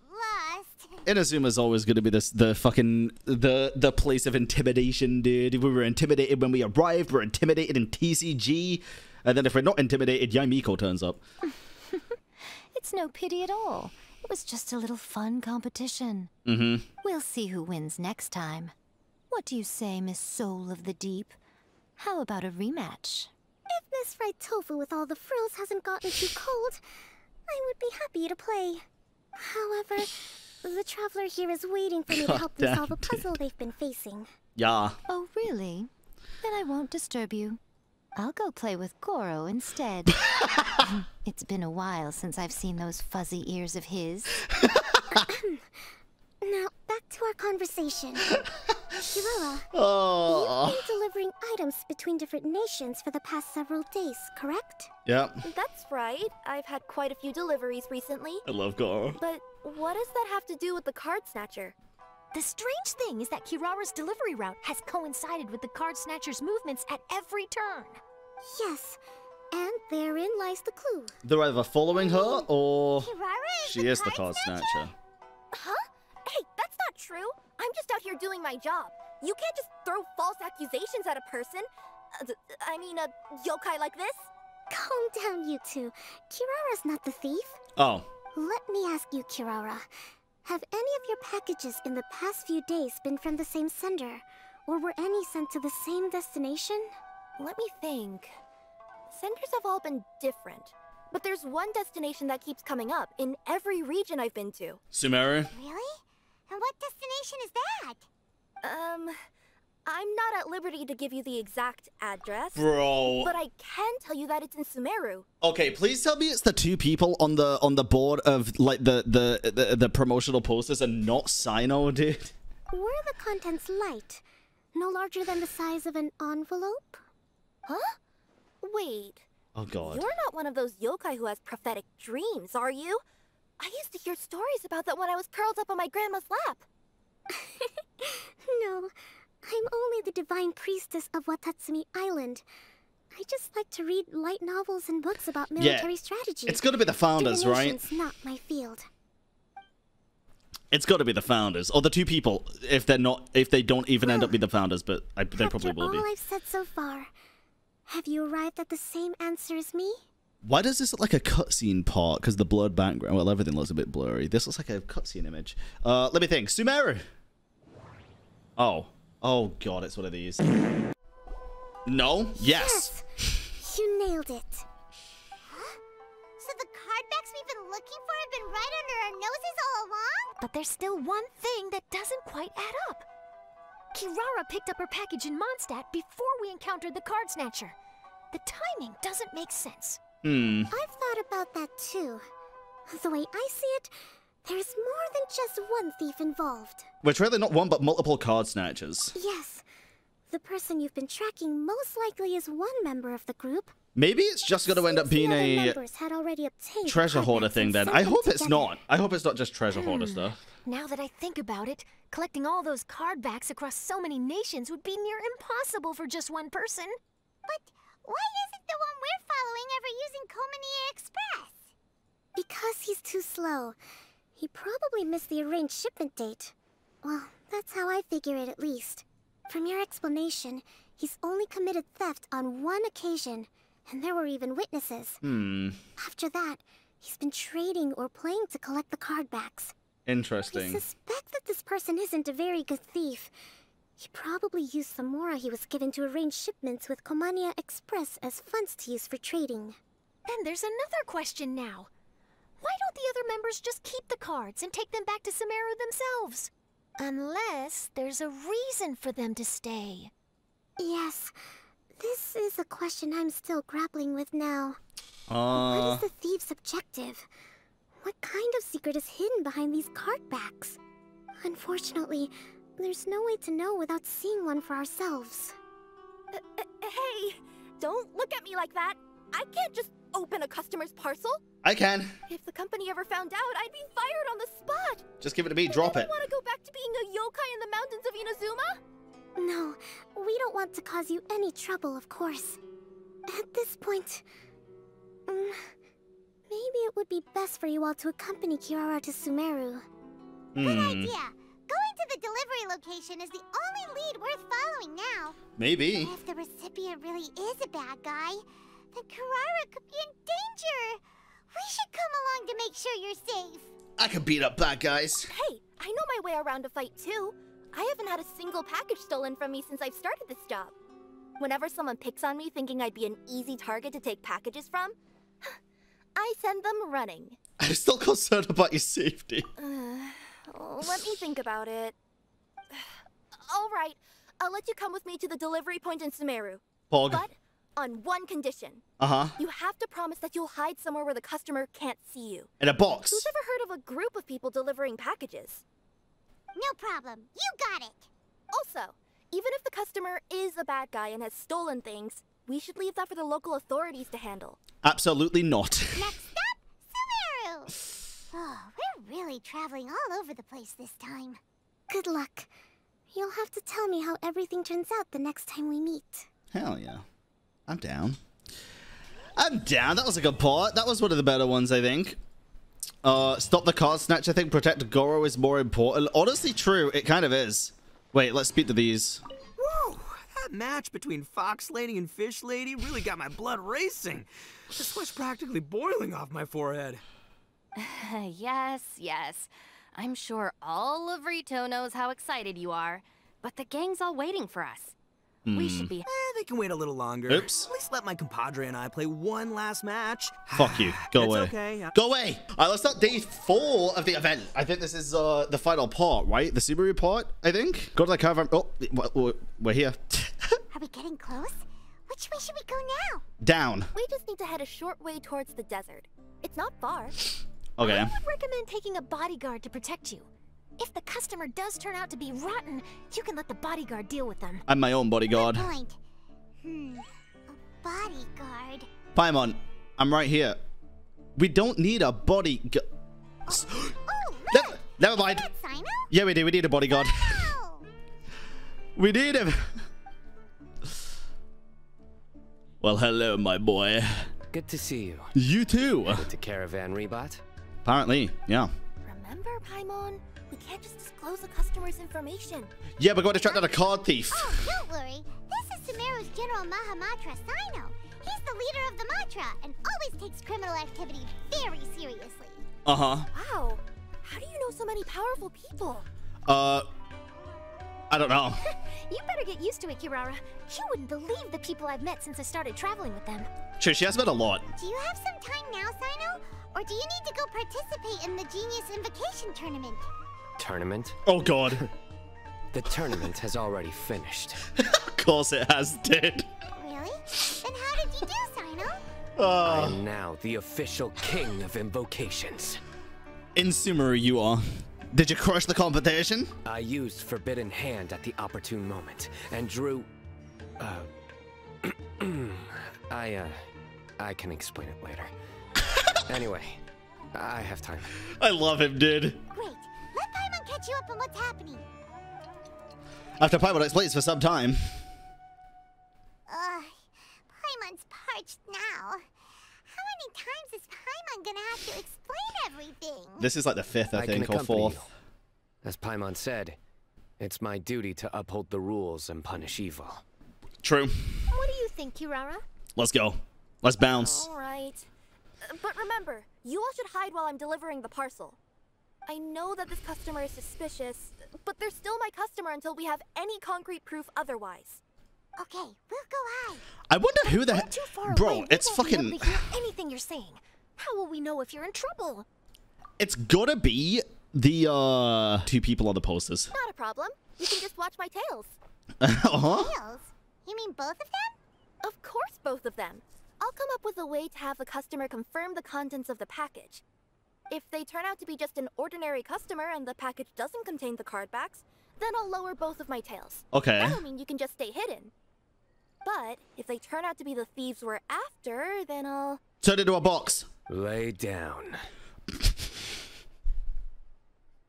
lost. Inazuma's always going to be this the fucking the the place of intimidation, dude. We were intimidated when we arrived. We're intimidated in T C G, and then if we're not intimidated, Yae Miko turns up. It's no pity at all. It was just a little fun competition. Mm-hmm. We'll see who wins next time. What do you say, Miss Soul of the Deep? How about a rematch? If Miss Fried Tofu with all the frills hasn't gotten too cold, I would be happy to play. However, the traveler here is waiting for me God to help them solve a puzzle it. they've been facing. Yeah. Oh, really? Then I won't disturb you. I'll go play with Goro instead. It's been a while since I've seen those fuzzy ears of his. Now, back to our conversation. Kirara, oh. you've been delivering items between different nations for the past several days, correct? Yeah. That's right. I've had quite a few deliveries recently. I love Gara. But what does that have to do with the Card Snatcher? The strange thing is that Kirara's delivery route has coincided with the Card Snatcher's movements at every turn. Yes, and therein lies the clue. They're either following her or Kirara is she the is the Card Snatcher. Snatcher. Huh? Hey, that's not true. I'm just out here doing my job. You can't just throw false accusations at a person. Uh, I mean, a yokai like this. Calm down, you two. Kirara's not the thief. Oh. Let me ask you, Kirara. Have any of your packages in the past few days been from the same sender? Or were any sent to the same destination? Let me think. Senders have all been different. But there's one destination that keeps coming up in every region I've been to. Sumeru? Really? And what destination is that? Um, I'm not at liberty to give you the exact address. Bro. But I can tell you that it's in Sumeru. Okay, please tell me it's the two people on the on the board of like the the the, the promotional posters and not Sino, dude. Were the contents light? No larger than the size of an envelope? Huh? Wait. Oh god. You're not one of those yokai who has prophetic dreams, are you? I used to hear stories about that when I was curled up on my grandma's lap. No, I'm only the divine priestess of Watatsumi Island. I just like to read light novels and books about military yeah. strategy. It's got to be the founders, right? Not my field. It's got to be the founders, or the two people, if they're not, if they don't even well, end up being the founders, but I, they probably will all be. All I've said so far. Have you arrived at the same answer as me? Why does this look like a cutscene part? Because the blurred background... Well, everything looks a bit blurry. This looks like a cutscene image. Uh, let me think. Sumeru! Oh. Oh, God, it's one of these. No? Yes! Yes. You nailed it. Huh? So the card backs we've been looking for have been right under our noses all along? But there's still one thing that doesn't quite add up. Kirara picked up her package in Mondstadt before we encountered the Card Snatcher. The timing doesn't make sense. Hmm. I've thought about that too. The way I see it, there's more than just one thief involved. Which really not one, but multiple card snatchers. Yes. The person you've been tracking most likely is one member of the group. Maybe it's just going to end up being a treasure hoarder thing then. I hope it's not. I hope it's not just treasure hmm. hoarder stuff. Now that I think about it, collecting all those card backs across so many nations would be near impossible for just one person. But... why isn't the one we're following ever using Komania Express? Because he's too slow. He probably missed the arranged shipment date. Well, that's how I figure it at least. From your explanation, he's only committed theft on one occasion, and there were even witnesses. Hmm. After that, he's been trading or playing to collect the card backs. Interesting. I suspect that this person isn't a very good thief. He probably used the mora he was given to arrange shipments with Komania Express as funds to use for trading. Then there's another question now. Why don't the other members just keep the cards and take them back to Sumeru themselves? Unless there's a reason for them to stay. Yes, this is a question I'm still grappling with now. Uh... What is the thief's objective? What kind of secret is hidden behind these card backs? Unfortunately, there's no way to know without seeing one for ourselves. Uh, uh, hey, don't look at me like that. I can't just open a customer's parcel. I can. If the company ever found out, I'd be fired on the spot. Just give it to me, drop it. Do you want to go back to being a yokai in the mountains of Inazuma? No, we don't want to cause you any trouble, of course. At this point, um, maybe it would be best for you all to accompany Kirara to Sumeru. Mm. Good idea. Going to the delivery location is the only lead worth following now. Maybe. But if the recipient really is a bad guy, then Kirara could be in danger. We should come along to make sure you're safe. I could beat up bad guys. Hey, I know my way around a fight too. I haven't had a single package stolen from me since I've started this job. Whenever someone picks on me thinking I'd be an easy target to take packages from, I send them running. I'm still concerned about your safety. Uh... Oh, let me think about it. All right, I'll let you come with me to the delivery point in Sumeru. Pog. But on one condition. Uh-huh. You have to promise that you'll hide somewhere where the customer can't see you. In a box. Who's ever heard of a group of people delivering packages? No problem. You got it. Also, Even if the customer is a bad guy and has stolen things, we should leave that for the local authorities to handle. Absolutely not. Next up, Sumeru! Oh, we're really traveling all over the place this time. Good luck. You'll have to tell me how everything turns out the next time we meet. Hell yeah. I'm down. I'm down. That was a good part. That was one of the better ones, I think. Uh, stop the card snatch, I think. Protect Goro is more important. Honestly, true. It kind of is. Wait, let's speak to these. Whoa, that match between Fox Lady and Fish Lady really got my blood racing. The sweat's practically boiling off my forehead. Uh, yes, yes. I'm sure all of Ritou knows how excited you are, but the gang's all waiting for us. Mm. We should be... Eh, they can wait a little longer. Oops. At least let my compadre and I play one last match. Fuck you. Go away. Okay. Go away. All right, let's start day four of the event. I think this is uh, the final part, right? The Sumeru part, I think? Go to the caravan... Oh, we're here. Are we getting close? Which way should we go now? Down. We just need to head a short way towards the desert. It's not far. Okay. I would recommend taking a bodyguard to protect you. If the customer does turn out to be rotten, you can let the bodyguard deal with them. I'm my own bodyguard. Good point. Hmm. A bodyguard. Paimon, I'm right here. We don't need a bodyguard. Oh, oh, never, never mind. Yeah, we do. We need a bodyguard. Wow. We need him. Well, hello, my boy. Good to see you. You too. Headed to Caravan Rebot? Apparently, yeah. Remember, Paimon? We can't just disclose the customer's information. Yeah, we're going to track down a card thief. Oh, don't worry. This is Sumeru's General Mahamatra Sino. He's the leader of the Matra and always takes criminal activity very seriously. Uh-huh. Wow. How do you know so many powerful people? Uh, I don't know. You better get used to it, Kirara. You wouldn't believe the people I've met since I started traveling with them. True, she has met a lot. Do you have some time now, Sino? Or do you need to go participate in the Genius Invocation Tournament? Tournament? Oh god. The tournament has already finished. Of course it has, dude. Really? Then how did you do, Sino? Uh, I am now the official king of invocations. In Sumeru, you are. Did you crush the competition? I used Forbidden Hand at the opportune moment and drew... Uh, I, uh... I can explain it later. Anyway, I have time. I love him, dude. Great. Let Paimon catch you up on what's happening. After Paimon explains for some time. Ugh, Paimon's parched now. How many times is Paimon gonna have to explain everything? This is like the fifth, I, I think, or fourth. You. As Paimon said, it's my duty to uphold the rules and punish evil. True. What do you think, Kirara? Let's go. Let's bounce. All right. But remember, you all should hide while I'm delivering the parcel. I know that this customer is suspicious, but they're still my customer until we have any concrete proof otherwise. Okay, we'll go hide. I wonder who the heck... Bro, it's fucking... anything you're saying. How will we know if you're in trouble? It's gotta be the, uh... two people on the posters. Not a problem. You can just watch my tails. Uh-huh. Tails? You mean both of them? Of course both of them. I'll come up with a way to have the customer confirm the contents of the package. If they turn out to be just an ordinary customer and the package doesn't contain the card backs, then I'll lower both of my tails. Okay. That'll mean you can just stay hidden. But if they turn out to be the thieves we're after, then I'll... turn into a box. Lay down.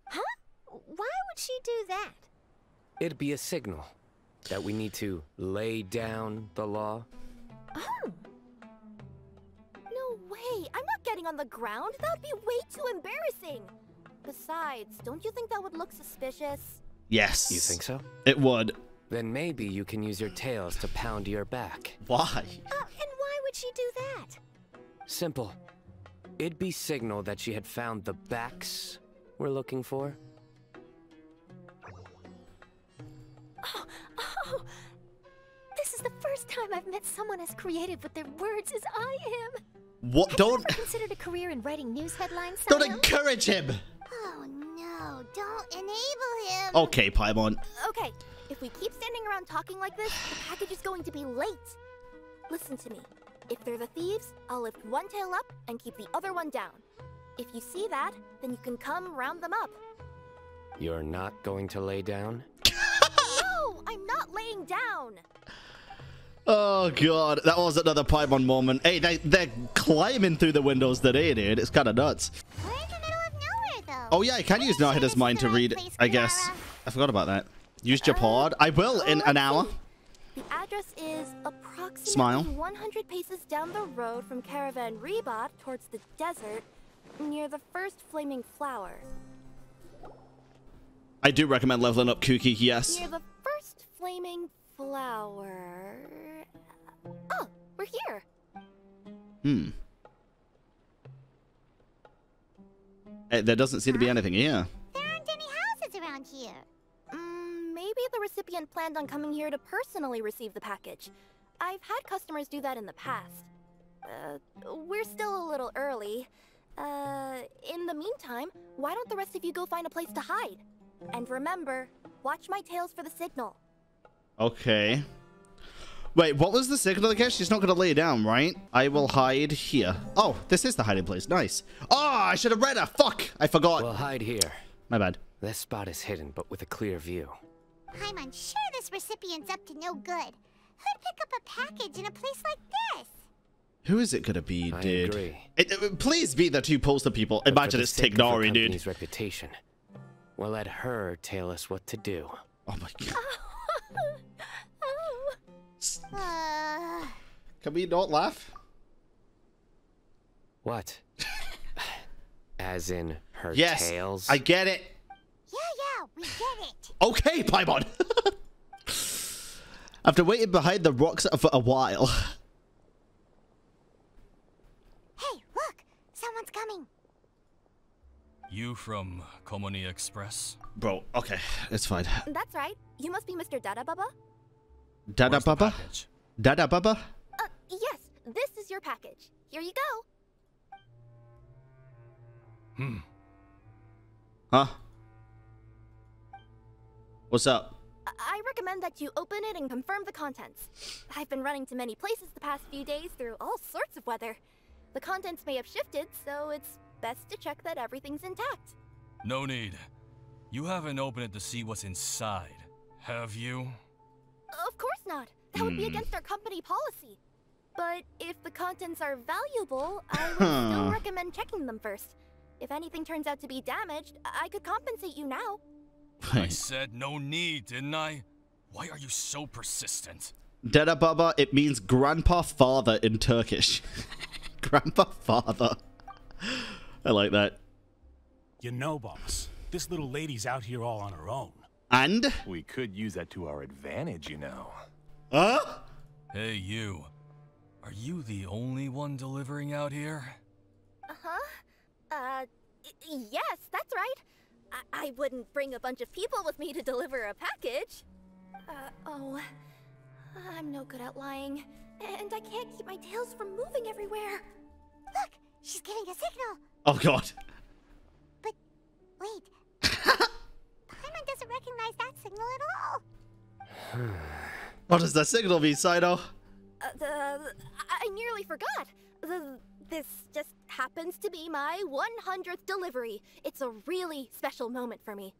Huh? Why would she do that? It'd be a signal that we need to lay down the law. Oh. Way. I'm not getting on the ground. That would be way too embarrassing. Besides, don't you think that would look suspicious? Yes. You think so? It would. Then maybe you can use your tails to pound your back. Why? Uh, and why would she do that? Simple. It'd be signal that she had found the backs we're looking for. Oh, oh. This is the first time I've met someone as creative with their words as I am. What? Have don't you ever considered a career in writing news headlines? Don't Sino? Encourage him. Oh no! Don't enable him. Okay, Paimon. Okay, if we keep standing around talking like this, the package is going to be late. Listen to me. If they're the thieves, I'll lift one tail up and keep the other one down. If you see that, then you can come round them up. You're not going to lay down? No, No, I'm not laying down. Oh, God. That was another Paimon moment. Hey, they, they're climbing through the windows today, dude. It's kind of nuts. We're in the middle of nowhere, though. Oh, yeah, I can use Nahidah's mind to read, I guess. I forgot about that. Use your pod. I will in an hour. The address is approximately Smile. one hundred paces down the road from Caravan Rebot towards the desert, near the first flaming flower. I do recommend leveling up Kuki, yes. Near the first flaming flower... Oh, we're here. Hmm. There doesn't seem to be anything here. There aren't any houses around here. Maybe the recipient planned on coming here to personally receive the package. I've had customers do that in the past. Uh, we're still a little early. Uh, in the meantime, why don't the rest of you go find a place to hide? And remember, watch my tails for the signal. Okay. Wait, what was the signal again? She's not gonna lay down, right? I will hide here. Oh, this is the hiding place. Nice. Oh, I should have read her. Fuck, I forgot. We'll hide here. My bad. This spot is hidden, but with a clear view. I'm unsure this recipient's up to no good. Who'd pick up a package in a place like this? Who is it gonna be, dude? I agree. It, it, please be the two poster people. But imagine it's Tignari, dude. Reputation. We'll let her tell us what to do. Oh my god. Oh. Oh. Can we not laugh? What? As in her yes, tails? I get it. Yeah, yeah, we get it. Okay, Paimon. After waiting behind the rocks for a while. Hey, look, someone's coming. You from Komania Express? Bro, okay, it's fine. That's right. You must be Mister Dada Baba. Dada Where's Baba? Dada Baba? Uh, yes, this is your package. Here you go. Hmm. Huh? What's up? I recommend that you open it and confirm the contents. I've been running to many places the past few days through all sorts of weather. The contents may have shifted, so it's best to check that everything's intact. No need. You haven't opened it to see what's inside, have you? Of course not. That hmm. would be against our company policy. But if the contents are valuable, I would still recommend checking them first. If anything turns out to be damaged, I could compensate you now. I said no need, didn't I? Why are you so persistent? Dada Baba, it means grandpa father in Turkish. Grandpa father. I like that. You know, boss, this little lady's out here all on her own. And? We could use that to our advantage, you know. Huh? Hey, you. Are you the only one delivering out here? Uh-huh. Uh, yes, that's right. I wouldn't bring a bunch of people with me to deliver a package. Uh, oh, I'm no good at lying, and I can't keep my tails from moving everywhere. Look, she's giving a signal. Oh god. But wait, Paimon doesn't recognize that signal at all. What does that signal mean, Saito? Uh, the, I nearly forgot. The. This just happens to be my one hundredth delivery. It's a really special moment for me.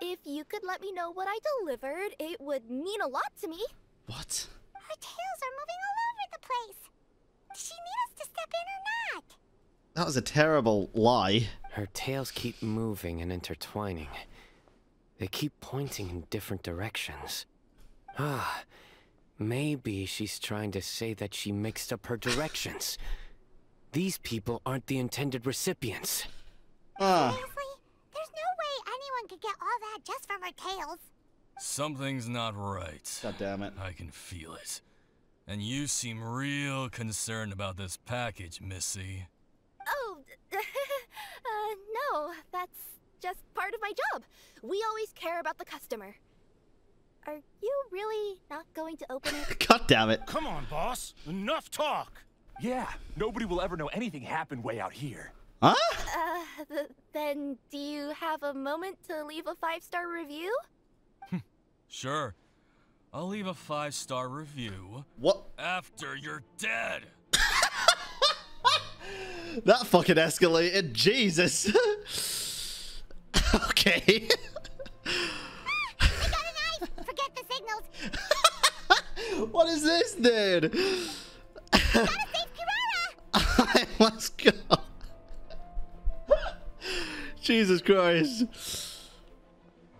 If you could let me know what I delivered, it would mean a lot to me. What? Her tails are moving all over the place. Does she need us to step in or not? That was a terrible lie. Her tails keep moving and intertwining. They keep pointing in different directions. Ah, maybe she's trying to say that she mixed up her directions. These people aren't the intended recipients. Uh. Seriously? There's no way anyone could get all that just from her tails. Something's not right. God damn it. I can feel it. And you seem real concerned about this package, Missy. Oh, uh, no. That's just part of my job. We always care about the customer. Are you really not going to open it? God damn it. Come on, boss. Enough talk. Yeah, nobody will ever know anything happened way out here. Huh? Uh, th then do you have a moment to leave a five-star review? Sure. I'll leave a five-star review. What? After you're dead. That fucking escalated. Jesus. Okay. Ah, I got a knife. Forget the signal. What is this, dude? Alright, let's go. Jesus Christ.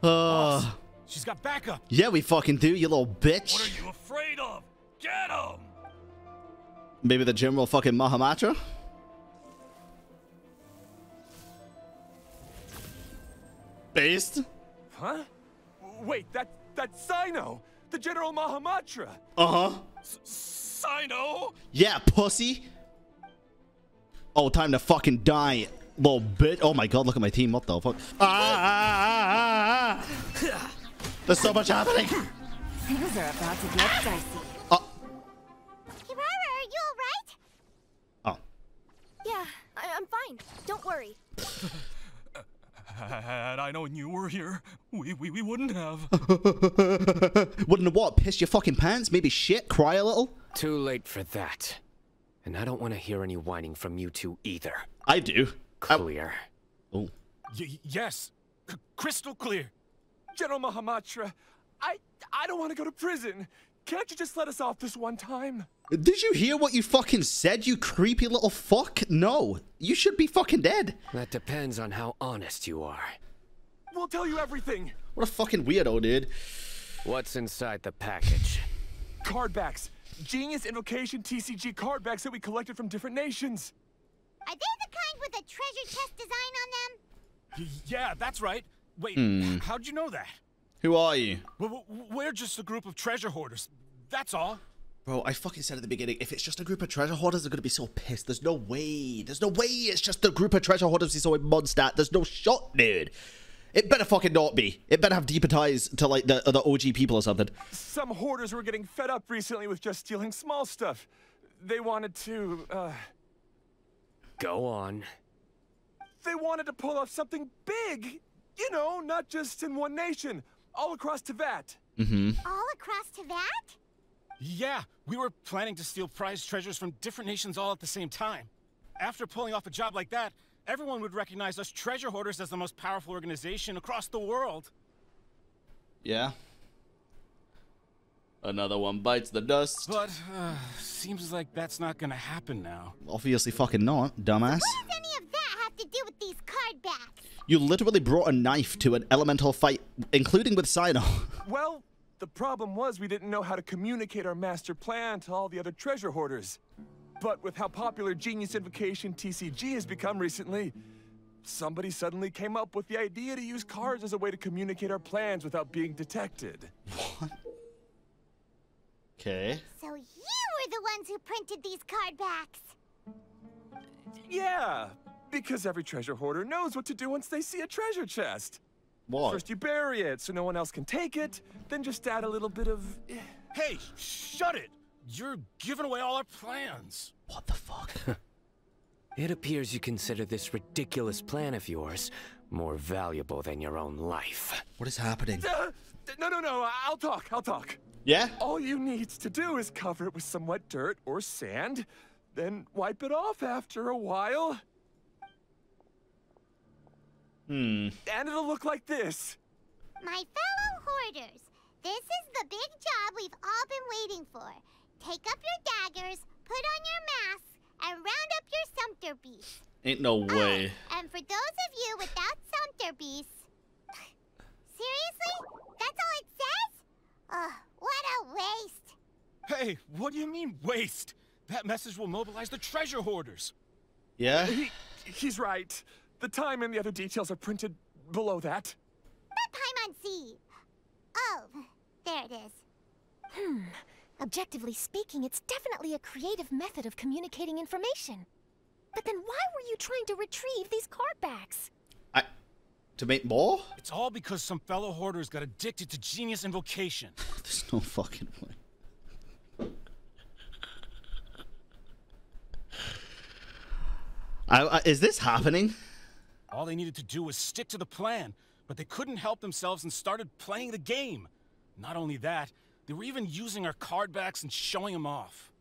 Uh, She's got backup. Yeah, we fucking do, you little bitch. What are you afraid of? Get him. Maybe the general fucking Mahamatra? Based? Huh? Wait, that that's Sino, the general Mahamatra. Uh-huh. Sino? Yeah, pussy. Oh, time to fucking die, little bit. Oh my god, look at my team. What the fuck? Ah, ah, ah, ah. There's so much happening. Things are about to get dicey. Oh. Kirara, are you all right? Oh. Yeah, I I'm fine. Don't worry. Had I known you were here, we we, we wouldn't have. Wouldn't have what? Piss your fucking pants? Maybe shit? Cry a little? Too late for that. And I don't want to hear any whining from you two either. I do. Clear. I... Oh. Y yes. C crystal clear. General Mahamatra, I I don't want to go to prison. Can't you just let us off this one time? Did you hear what you fucking said, you creepy little fuck? No, you should be fucking dead. That depends on how honest you are. We'll tell you everything. What a fucking weirdo, dude. What's inside the package? Cardbacks. Genius Invocation T C G cardbacks that we collected from different nations. Are they the kind with a treasure chest design on them? Yeah, that's right. Wait, mm. how'd you know that? Who are you? We're just a group of treasure hoarders. That's all. Bro, I fucking said at the beginning, if it's just a group of treasure hoarders, they're gonna be so pissed. There's no way. There's no way it's just a group of treasure hoarders you saw in Mondstadt. There's no shot, dude. It better fucking not be. It better have deeper ties to, like, the, the O G people or something. Some hoarders were getting fed up recently with just stealing small stuff. They wanted to, uh... Go on. They wanted to pull off something big. You know, not just in one nation. All across Teyvat. Mm-hmm. All across Teyvat? Yeah, we were planning to steal prized treasures from different nations all at the same time. After pulling off a job like that, everyone would recognize us treasure hoarders as the most powerful organization across the world. Yeah. Another one bites the dust. But, uh, seems like that's not gonna happen now. Obviously fucking not, dumbass. What does any of that have to do with these cardbacks? You literally brought a knife to an elemental fight, including with Sino. Well... The problem was we didn't know how to communicate our master plan to all the other treasure hoarders. But with how popular Genius Invocation T C G has become recently, somebody suddenly came up with the idea to use cards as a way to communicate our plans without being detected. What? Okay. So you were the ones who printed these card backs? Yeah, because every treasure hoarder knows what to do once they see a treasure chest. What? First you bury it so no one else can take it, then just add a little bit of... Hey, shut it! You're giving away all our plans! What the fuck? It appears you consider this ridiculous plan of yours more valuable than your own life. What is happening? Uh, no, no, no, I'll talk, I'll talk. Yeah? All you need to do is cover it with some wet dirt or sand, then wipe it off after a while. Hmm. And it'll look like this. My fellow hoarders, this is the big job we've all been waiting for. Take up your daggers, put on your masks, and round up your sumpter beasts. Ain't no way. Oh, and for those of you without sumpter beasts... Seriously? That's all it says? Oh, what a waste. Hey, what do you mean waste? That message will mobilize the treasure hoarders. Yeah? He, he's right. The time and the other details are printed below that. That time on C. Oh, there it is. Hmm. Objectively speaking, it's definitely a creative method of communicating information. But then why were you trying to retrieve these cardbacks? I... To make more? It's all because some fellow hoarders got addicted to Genius Invocation. There's no fucking way. I, I, is this happening? All they needed to do was stick to the plan, but they couldn't help themselves and started playing the game. Not only that, they were even using our card backs and showing them off.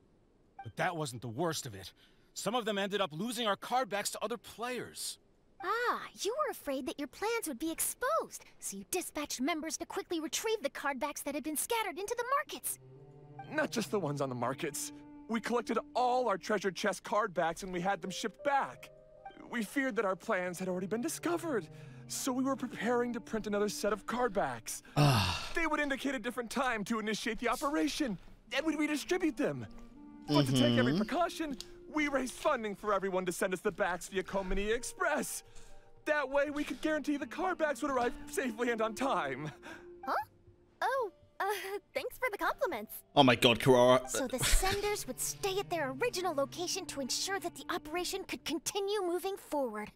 But that wasn't the worst of it. Some of them ended up losing our card backs to other players. Ah, you were afraid that your plans would be exposed, so you dispatched members to quickly retrieve the card backs that had been scattered into the markets. Not just the ones on the markets. We collected all our treasure chest card backs and we had them shipped back. We feared that our plans had already been discovered, so we were preparing to print another set of card backs. They would indicate a different time to initiate the operation, and we'd redistribute them. But mm-hmm. to take every precaution, we raised funding for everyone to send us the backs via Komania Express. That way, we could guarantee the card backs would arrive safely and on time. Huh? Oh, uh, thanks for the compliments. Oh my god, Carrara. So the senders would stay at their original location to ensure that the operation could continue moving forward.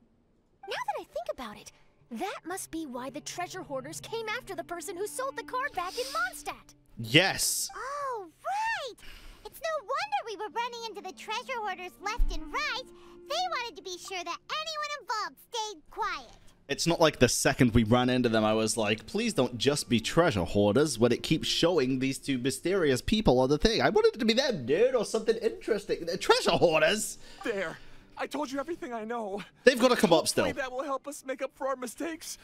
Now that I think about it, that must be why the treasure hoarders came after the person who sold the card back in Mondstadt. Yes. Oh, right. It's no wonder we were running into the treasure hoarders left and right. They wanted to be sure that anyone involved stayed quiet. It's not like the second we ran into them, I was like, please don't just be treasure hoarders when it keeps showing these two mysterious people on the thing. I wanted it to be them, dude, or something interesting. They're treasure hoarders. There. I told you everything I know. They've got to come up still. Hopefully that will help us make up for our mistakes.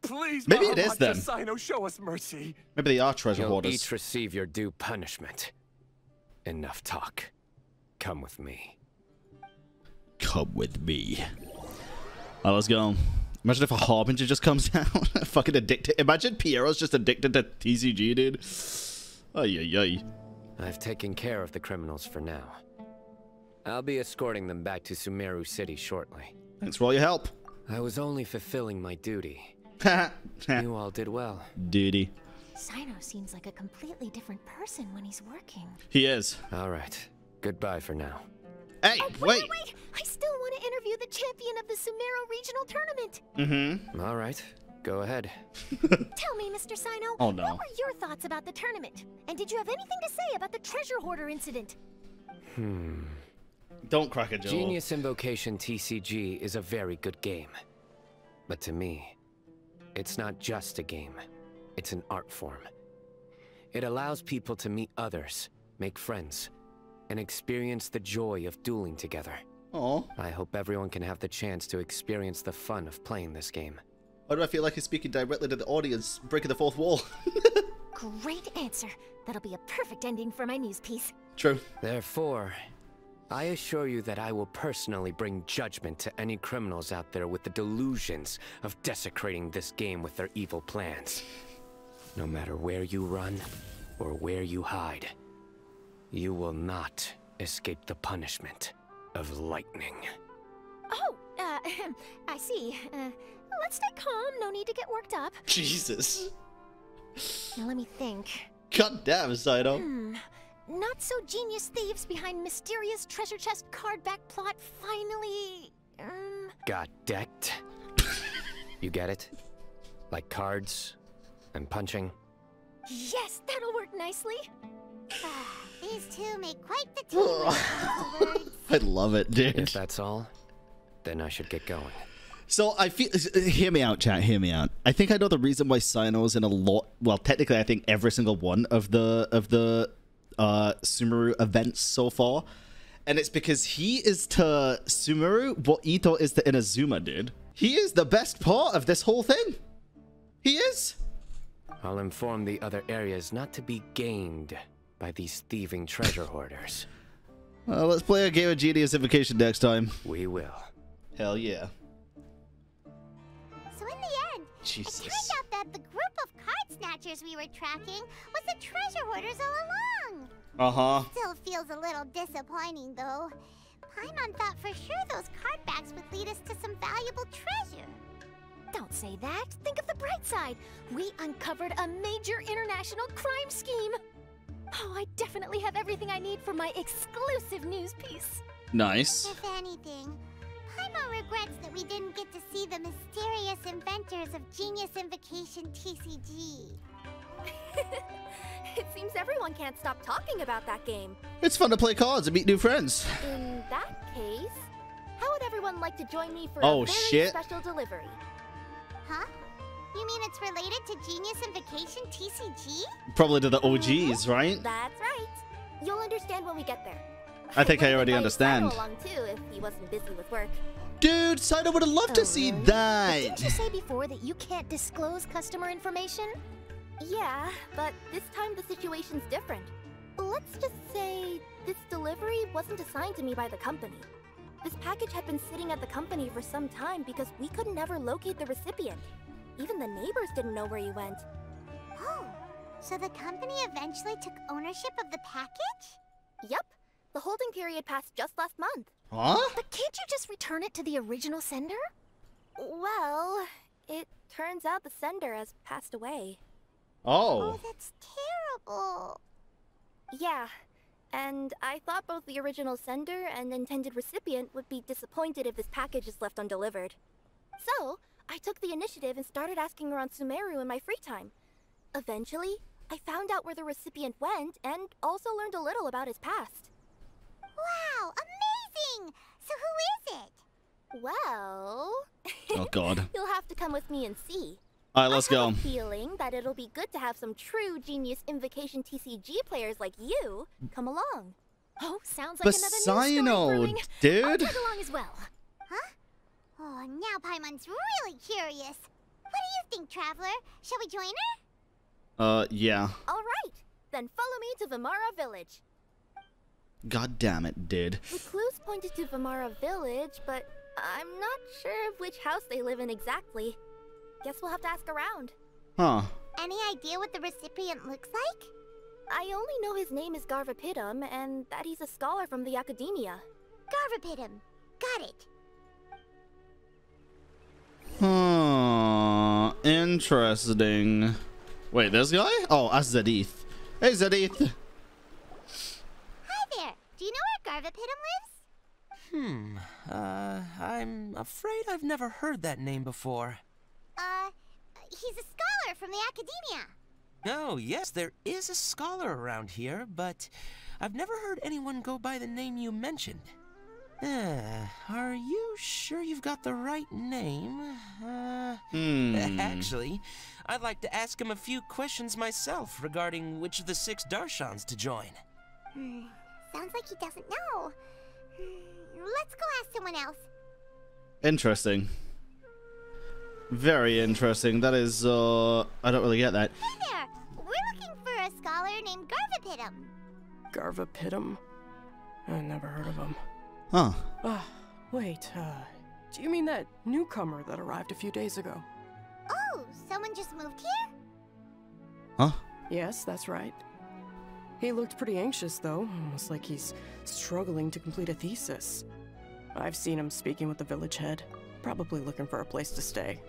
Please, maybe it is them. Sino, show us mercy. Maybe they are treasure You'll hoarders. Each receive your due punishment. Enough talk. Come with me. Come with me. Alright, let's go. Imagine if a Harbinger just comes down. Fucking addicted. Imagine Piero's just addicted to T C G, dude. Ay, ay, ay. I've taken care of the criminals for now. I'll be escorting them back to Sumeru City shortly. Thanks for all your help. I was only fulfilling my duty. You all did well. Duty. Sino seems like a completely different person when he's working. He is. All right. Goodbye for now. Hey, oh, wait, wait. wait! I still want to interview the champion of the Sumeru Regional Tournament. Mm-hmm. All right. Go ahead. Tell me, Mister Sino, oh, no. what were your thoughts about the tournament? And did you have anything to say about the treasure hoarder incident? Hmm. Don't crack a joke. Genius Invocation T C G is a very good game. But to me, it's not just a game. It's an art form. It allows people to meet others, make friends, and experience the joy of dueling together. Aww. I hope everyone can have the chance to experience the fun of playing this game. Why do I feel like he's speaking directly to the audience, breaking the fourth wall? Great answer. That'll be a perfect ending for my news piece. True. Therefore, I assure you that I will personally bring judgment to any criminals out there with the delusions of desecrating this game with their evil plans. No matter where you run or where you hide, you will not escape the punishment of lightning. Oh, uh, I see. Uh, let's stay calm. No need to get worked up. Jesus. Now let me think. God damn, Sino. Hmm. Not so genius thieves behind mysterious treasure chest card back plot finally. Um... Got decked. You get it? Like cards. And punching. Yes, that'll work nicely. Uh, these two make quite the team. I love it, dude. If that's all, then I should get going. So I feel. Hear me out, chat. Hear me out. I think I know the reason why Sino's in a lot. Well, technically, I think every single one of the of the uh, Sumeru events so far, and it's because he is to Sumeru what Itto is to Inazuma, dude. He is the best part of this whole thing. He is. I'll inform the other areas not to be gained by these thieving treasure hoarders. Well, let's play a game of Genius Invocation next time. We will. Hell yeah. So in the end, Jesus. It turned out that the group of card snatchers we were tracking was the treasure hoarders all along. Uh-huh. Still feels a little disappointing, though. Paimon thought for sure those card backs would lead us to some valuable treasure. Don't say that. Think of the bright side. We uncovered a major international crime scheme. Oh, I definitely have everything I need for my exclusive news piece. Nice. If anything, Paimon regrets that we didn't get to see the mysterious inventors of Genius Invocation T C G. It seems everyone can't stop talking about that game. It's fun to play cards and meet new friends. In that case, how would everyone like to join me for oh, a very shit. special delivery? Huh? You mean it's related to Genius Invocation T C G? Probably to the O Gs, right? That's right. You'll understand when we get there. I think I already understand. Along too, if he wasn't busy with work. Dude, Sino would have loved oh, to see really? that. But didn't you say before that you can't disclose customer information? Yeah, but this time the situation's different. Let's just say this delivery wasn't assigned to me by the company. This package had been sitting at the company for some time because we could never locate the recipient. Even the neighbors didn't know where he went. Oh, so the company eventually took ownership of the package? Yep. The holding period passed just last month. Huh? But can't you just return it to the original sender? Well, it turns out the sender has passed away. Oh. Oh, that's terrible. Yeah, and I thought both the original sender and intended recipient would be disappointed if this package is left undelivered. So, I took the initiative and started asking around Sumeru in my free time. Eventually, I found out where the recipient went and also learned a little about his past. Wow, amazing! So who is it? Well... Oh god. You'll have to come with me and see. Alright, let's go. I have a feeling that it'll be good to have some true Genius Invocation T C G players like you come along. Oh, sounds like Bassino, another new story brewing. Dude. I'll tag along as well. Huh? Oh, now Paimon's really curious. What do you think, Traveler? Shall we join her? Uh, yeah. Alright, then follow me to Vimara Village. God damn it, dude. The clues pointed to Vimara Village, but I'm not sure of which house they live in exactly. Guess we'll have to ask around. Huh. Any idea what the recipient looks like? I only know his name is Garvapitum and that he's a scholar from the academia. Garvapitum. Got it. Hmm. Interesting. Wait, this guy? Oh, that's Zadith. Hey, Zadith. Hi there. Do you know where Garvapitum lives? Hmm. Uh, I'm afraid I've never heard that name before. Uh, he's a scholar from the academia. Oh, yes, there is a scholar around here, but I've never heard anyone go by the name you mentioned. Uh, are you sure you've got the right name? Uh, hmm. Actually, I'd like to ask him a few questions myself regarding which of the six Darshans to join. Hmm. Sounds like he doesn't know. Let's go ask someone else. Interesting. Very interesting. That is, uh, I don't really get that. Hey there! We're looking for a scholar named Garvapitum. Garvapitum? I never heard of him. Huh. Uh, wait, uh, do you mean that newcomer that arrived a few days ago? Oh, someone just moved here? Huh? Yes, that's right. He looked pretty anxious, though, almost like he's struggling to complete a thesis. I've seen him speaking with the village head, probably looking for a place to stay.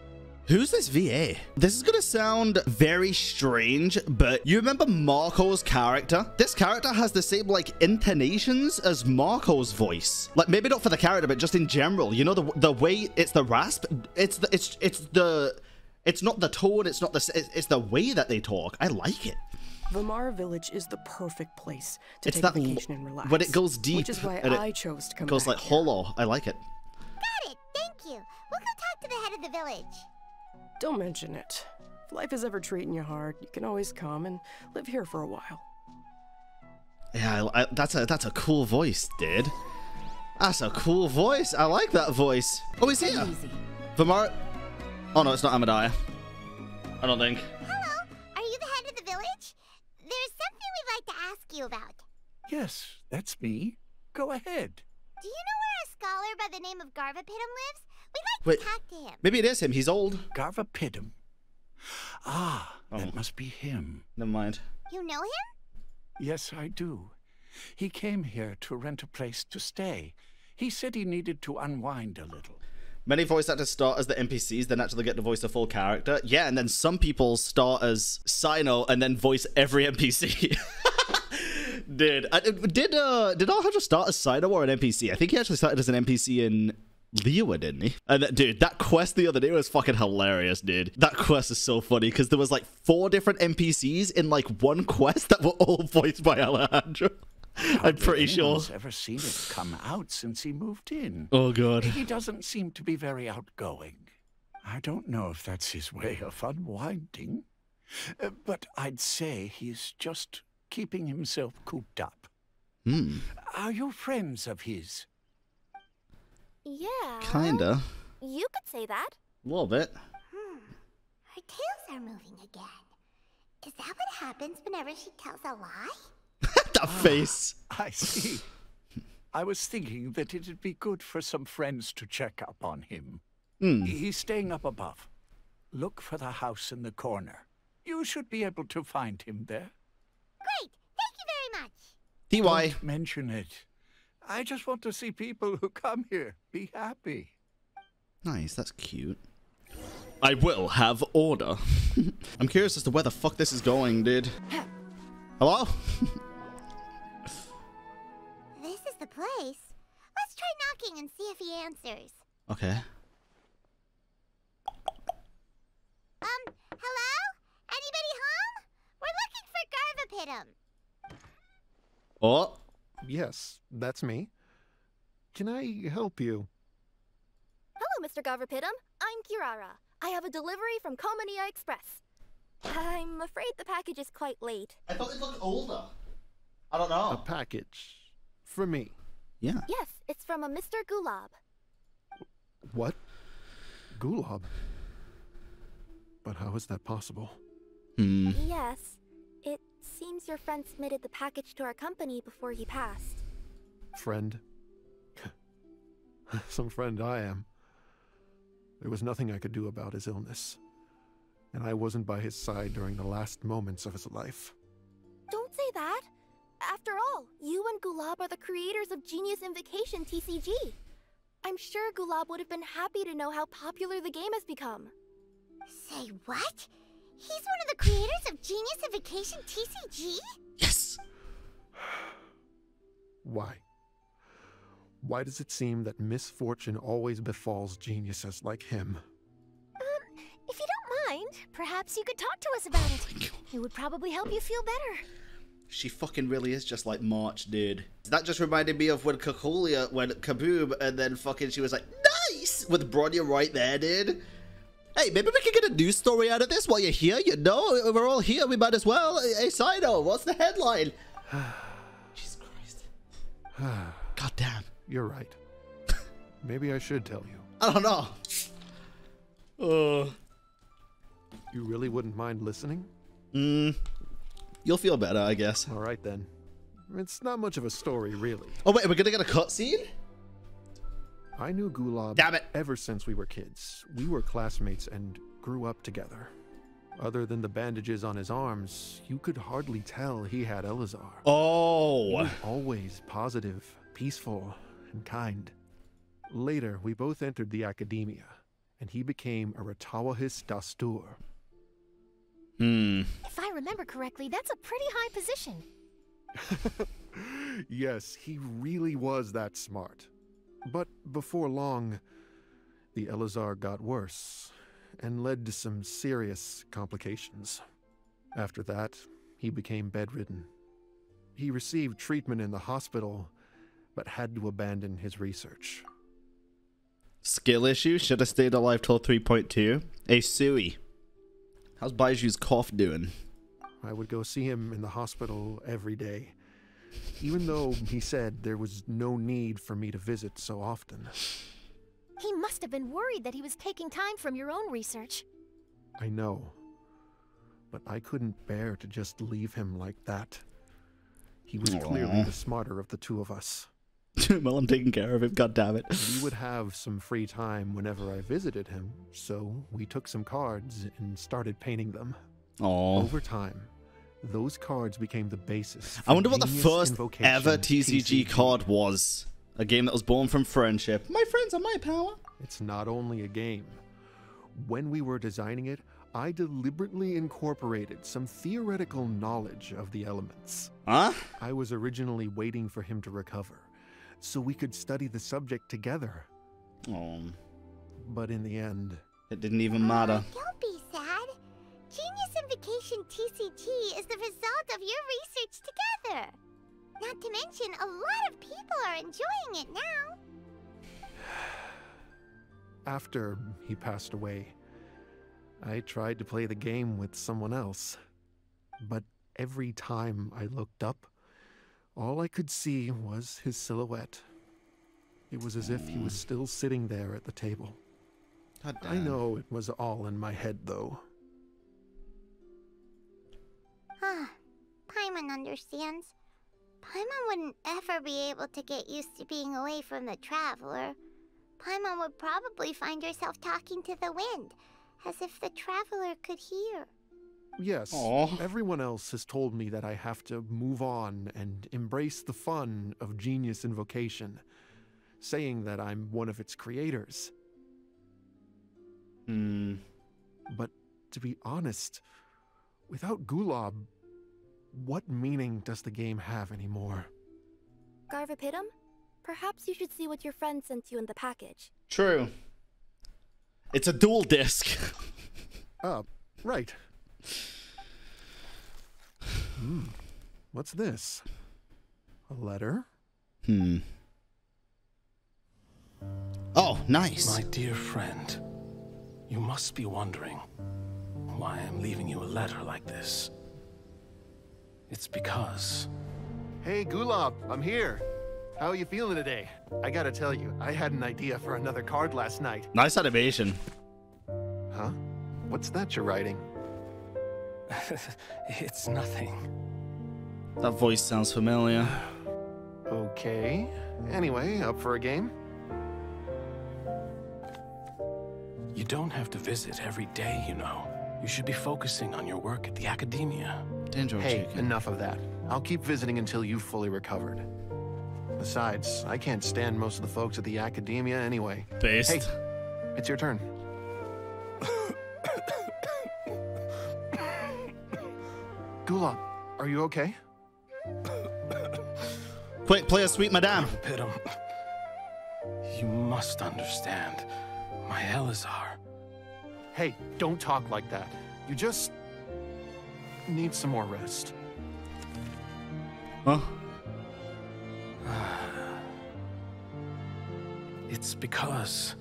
Who's this V A? This is gonna sound very strange, but you remember Marco's character? This character has the same, like, intonations as Marco's voice. Like, maybe not for the character, but just in general. You know, the the way it's the rasp. It's the it's it's the it's not the tone. It's not the it's, it's the way that they talk. I like it. Vimara Village is the perfect place to it's take that, vacation and relax. When it goes deep, which is why I chose to come. It goes back like hollow. I like it. Got it. Thank you. We'll go talk to the head of the village. Don't mention it. If life is ever treating you hard, you can always come and live here for a while. Yeah, I, I, that's a that's a cool voice, dude. That's a cool voice. I like that voice. Oh, he's here. Vimara. Oh no, it's not Amadaya. I don't think. Hello. Are you the head of the village? There's something we'd like to ask you about. Yes, that's me. Go ahead. Do you know where a scholar by the name of Garvapitum lives? We'd like Wait, to talk to him. Maybe it is him. He's old. Garvapitum. Ah, oh. That must be him. Never mind. You know him? Yes, I do. He came here to rent a place to stay. He said he needed to unwind a little. Many voice actors start as the N P Cs, then actually get to voice a full character. Yeah, and then some people start as Sino and then voice every N P C. Did I, did uh did Arthur just start as Sino or an N P C? I think he actually started as an N P C in Liyue, didn't he? And that, dude, that quest the other day was fucking hilarious, dude. That quest is so funny because there was like four different N P Cs in like one quest that were all voiced by Alejandro. How I'm pretty sure. I've never seen it come out since he moved in. Oh god. He doesn't seem to be very outgoing. I don't know if that's his way of unwinding, uh, but I'd say he's just keeping himself cooped up. Hmm. Are you friends of his? Yeah. Kinda. You could say that. A little bit. Hmm. Her tails are moving again. Is that what happens whenever she tells a lie? That ah, face. I see. I was thinking that it'd be good for some friends to check up on him. Mm. He's staying up above. Look for the house in the corner. You should be able to find him there. Great. Thank you very much. T Y. Don't mention it. I just want to see people who come here be happy. Nice. That's cute. I will have order. I'm curious as to where the fuck this is going, dude. Hello? This is the place. Let's try knocking and see if he answers. Okay. Um, hello? Anybody home? We're looking for Garvapitum. Oh. Yes, that's me. Can I help you? Hello, Mister Garvapitum. I'm Kirara. I have a delivery from Komania Express. I'm afraid the package is quite late. I thought it looked older. I don't know. A package. For me. Yeah. Yes, it's from a Mister Gulab. What? Gulab? But how is that possible? Hmm. Yes. It seems your friend submitted the package to our company before he passed. Friend? Some friend I am. There was nothing I could do about his illness. And I wasn't by his side during the last moments of his life. Don't say that. After all, you and Gulab are the creators of Genius Invocation T C G. I'm sure Gulab would have been happy to know how popular the game has become. Say what? He's one of the creators of Genius Invocation T C G? Yes! Why? Why does it seem that misfortune always befalls geniuses like him? Um, if you don't mind, perhaps you could talk to us about it. It would probably help you feel better. She fucking really is just like March, dude. That just reminded me of when Kakulia went kaboom, and then fucking she was like, nice! With Bronya right there, dude. Hey, maybe we can get a news story out of this while you're here, you know? We're all here, we might as well. Hey, Sino, what's the headline? Jesus Christ. God damn. You're right. Maybe I should tell you. I don't know. Uh, you really wouldn't mind listening? Mm, you'll feel better, I guess. All right, then. It's not much of a story, really. Oh, wait, we're going to get a cutscene? I knew Gulab Damn it. ever since we were kids. We were classmates and grew up together. Other than the bandages on his arms, you could hardly tell he had Eleazar. Oh! He was always positive, peaceful, and kind. Later, we both entered the academia, and he became a Ratawahis Dastur. Hmm. If I remember correctly, that's a pretty high position. Yes, he really was that smart. But before long, the Eleazar got worse, and led to some serious complications. After that, he became bedridden. He received treatment in the hospital, but had to abandon his research. Skill issue? Should have stayed alive till three point two. Hey, Sui. How's Baiju's cough doing? I would go see him in the hospital every day, even though he said there was no need for me to visit so often. He must have been worried that he was taking time from your own research. I know, but I couldn't bear to just leave him like that. He was Aww. clearly the smarter of the two of us. Well, I'm taking care of him, goddammit. We would have some free time whenever I visited him, so we took some cards and started painting them. Aww. Over time, those cards became the basis. I wonder what the first ever T C G card was. A game that was born from friendship. My friends are my power. It's not only a game. When we were designing it, I deliberately incorporated some theoretical knowledge of the elements. Huh? I was originally waiting for him to recover, so we could study the subject together. Oh. But in the end, it didn't even matter. Uh, don't be sad. Genius Invocation T C G is the result of your research together. Not to mention, a lot of people are enjoying it now. After he passed away, I tried to play the game with someone else. But every time I looked up, all I could see was his silhouette. It was as if he was still sitting there at the table. I know it was all in my head, though. Ah, Paimon understands. Paimon wouldn't ever be able to get used to being away from the Traveler. Paimon would probably find herself talking to the wind, as if the Traveler could hear. Yes, aww. Everyone else has told me that I have to move on and embrace the fun of Genius Invocation, saying that I'm one of its creators. Hmm. But to be honest, without Gulab, what meaning does the game have anymore? Garvapitum, perhaps you should see what your friend sent you in the package. True. It's a dual disc. Oh, right. Hmm. What's this? A letter? Hmm. Oh, nice. My dear friend, you must be wondering why I'm leaving you a letter like this. It's because... Hey, Gulab, I'm here. How are you feeling today? I gotta tell you, I had an idea for another card last night. Nice animation. Huh? What's that you're writing? It's nothing. That voice sounds familiar. Okay. Anyway, up for a game? You don't have to visit every day, you know. You should be focusing on your work at the academia. Dangerous hey, chicken. Enough of that. I'll keep visiting until you've fully recovered. Besides, I can't stand most of the folks at the academia anyway. Based. Hey, it's your turn. Gulab, are you okay? play, play a sweet madame. You must understand. My Eleazar. Hey, don't talk like that. You just need some more rest. Huh? It's because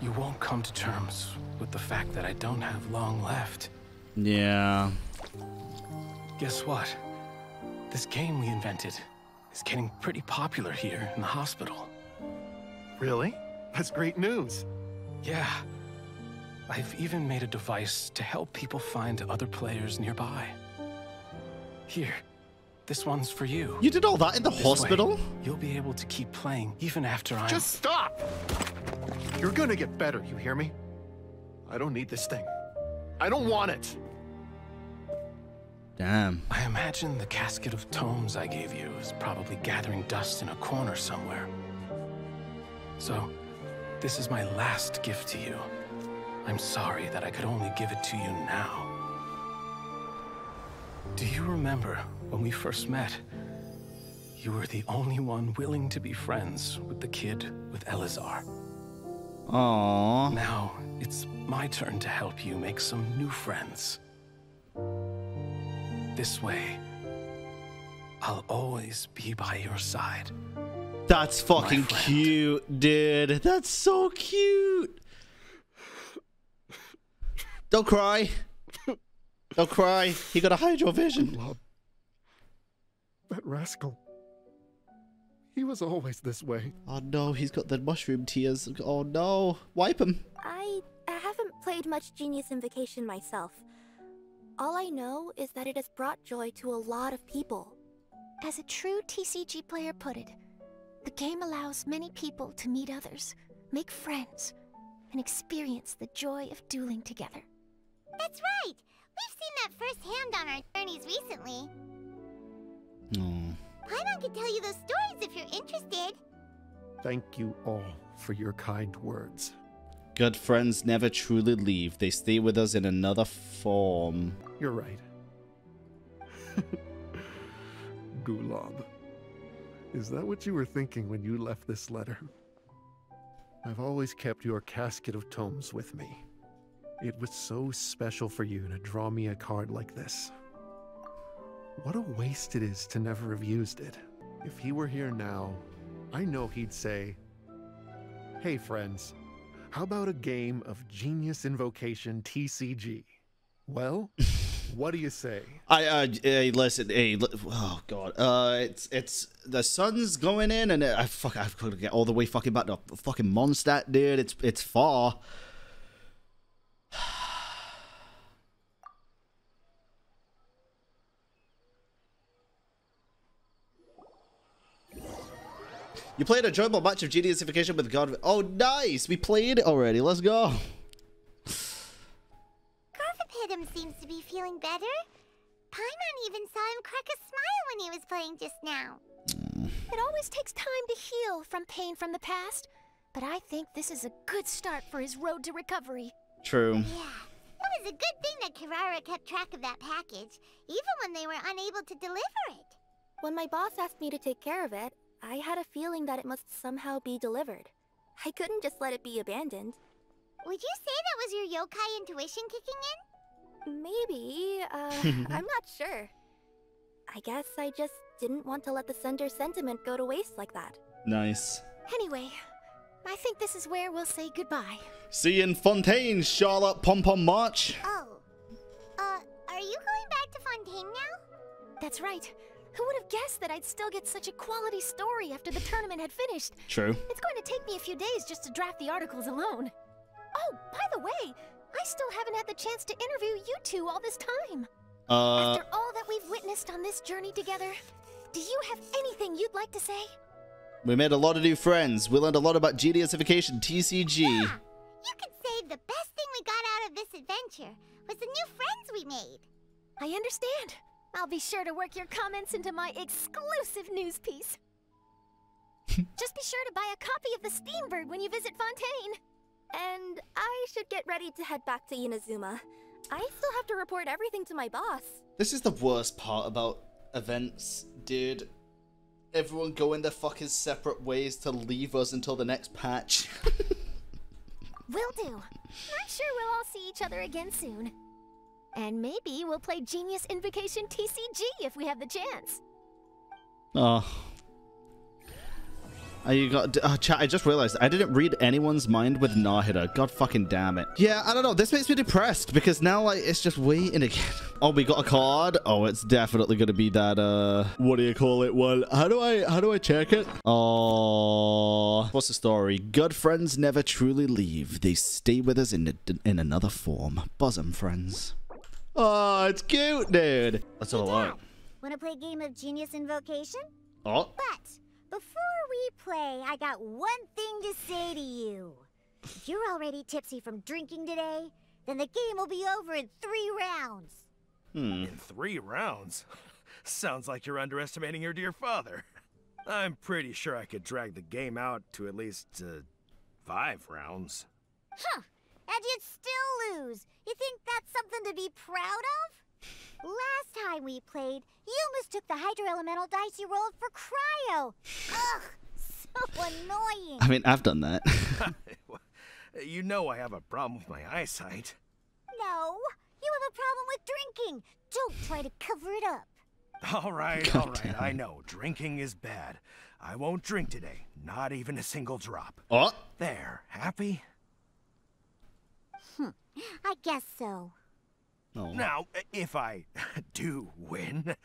you won't come to terms with the fact that I don't have long left. Yeah. Guess what? This game we invented is getting pretty popular here in the hospital. Really? That's great news. Yeah. I've even made a device to help people find other players nearby. Here, this one's for you. You did all that in the this hospital? Way, you'll be able to keep playing even after I... Just stop! You're gonna get better, you hear me? I don't need this thing. I don't want it! Damn. I imagine the Casket of Tomes I gave you is probably gathering dust in a corner somewhere. So, this is my last gift to you. I'm sorry that I could only give it to you now. Do you remember when we first met? You were the only one willing to be friends with the kid with Eleazar. Aww. Now, it's my turn to help you make some new friends. This way, I'll always be by your side. That's fucking cute, dude. That's so cute. Don't cry. Don't cry. He got a hydro vision. Love. That rascal. He was always this way. Oh no, he's got the mushroom tears. Oh no. Wipe him. I, I haven't played much Genius Invocation myself. All I know is that it has brought joy to a lot of people. As a true T C G player put it, the game allows many people to meet others, make friends, and experience the joy of dueling together. That's right! We've seen that firsthand on our journeys recently. Mm. Paimon could tell you those stories if you're interested. Thank you all for your kind words. Good friends never truly leave. They stay with us in another form. You're right. Gulab. Is that what you were thinking when you left this letter? I've always kept your Casket of Tomes with me. It was so special for you to draw me a card like this. What a waste it is to never have used it. If he were here now, I know he'd say, "Hey friends, how about a game of Genius Invocation T C G? Well, what do you say?" I uh, hey, listen, hey, li oh god, uh, it's it's the sun's going in, and I uh, fuck, I've got to get all the way fucking back to fucking Mondstadt, dude. It's it's far. You played an enjoyable match of Genius Invocation with God. Oh, nice! We played already. Let's go. Garvapitum seems to be feeling better. Paimon even saw him crack a smile when he was playing just now. It always takes time to heal from pain from the past, but I think this is a good start for his road to recovery. True. Yeah, it was a good thing that Kaedehara kept track of that package, even when they were unable to deliver it. When my boss asked me to take care of it, I had a feeling that it must somehow be delivered. I couldn't just let it be abandoned. Would you say that was your yokai intuition kicking in? Maybe, uh, I'm not sure. I guess I just didn't want to let the sender's sentiment go to waste like that. Nice. Anyway, I think this is where we'll say goodbye. See you in Fontaine, Charlotte Pom Pom March. Oh, uh, are you going back to Fontaine now? That's right. Who would have guessed that I'd still get such a quality story after the tournament had finished? True. It's going to take me a few days just to draft the articles alone. Oh, by the way, I still haven't had the chance to interview you two all this time. Uh, After all that we've witnessed on this journey together, do you have anything you'd like to say? We made a lot of new friends. We learned a lot about Genius Invocation T C G. Yeah, you could say the best thing we got out of this adventure was the new friends we made. I understand. I'll be sure to work your comments into my exclusive news piece. Just be sure to buy a copy of the Steambird when you visit Fontaine. And I should get ready to head back to Inazuma. I still have to report everything to my boss. This is the worst part about events, dude. Everyone going their fucking separate ways to leave us until the next patch. Will do. I'm sure we'll all see each other again soon. And maybe we'll play Genius Invocation T C G if we have the chance. Oh. Oh, you got, uh, chat, I just realized I didn't read anyone's mind with Nahida. God fucking damn it. Yeah, I don't know. This makes me depressed because now, like, it's just waiting again. Oh, we got a card. Oh, it's definitely going to be that, uh, what do you call it? Well, how do I, how do I check it? Oh, what's the story? Good friends never truly leave. They stay with us in, a, in another form. Bosom friends. Oh, it's cute, dude. That's all I want to play a game of Genius Invocation? Oh. But before we play, I got one thing to say to you. If you're already tipsy from drinking today, then the game will be over in three rounds. Hmm. In three rounds? Sounds like you're underestimating your dear father. I'm pretty sure I could drag the game out to at least uh, five rounds. Huh. And you'd still lose. You think that's something to be proud of? Last time we played, you mistook the hydroelemental dice you rolled for cryo. Ugh, so annoying. I mean, I've done that. You know I have a problem with my eyesight. No, you have a problem with drinking. Don't try to cover it up. All right, God all right. Damn. I know, drinking is bad. I won't drink today, not even a single drop. Oh. There, happy? Hm, I guess so. Oh. Now, if I do win,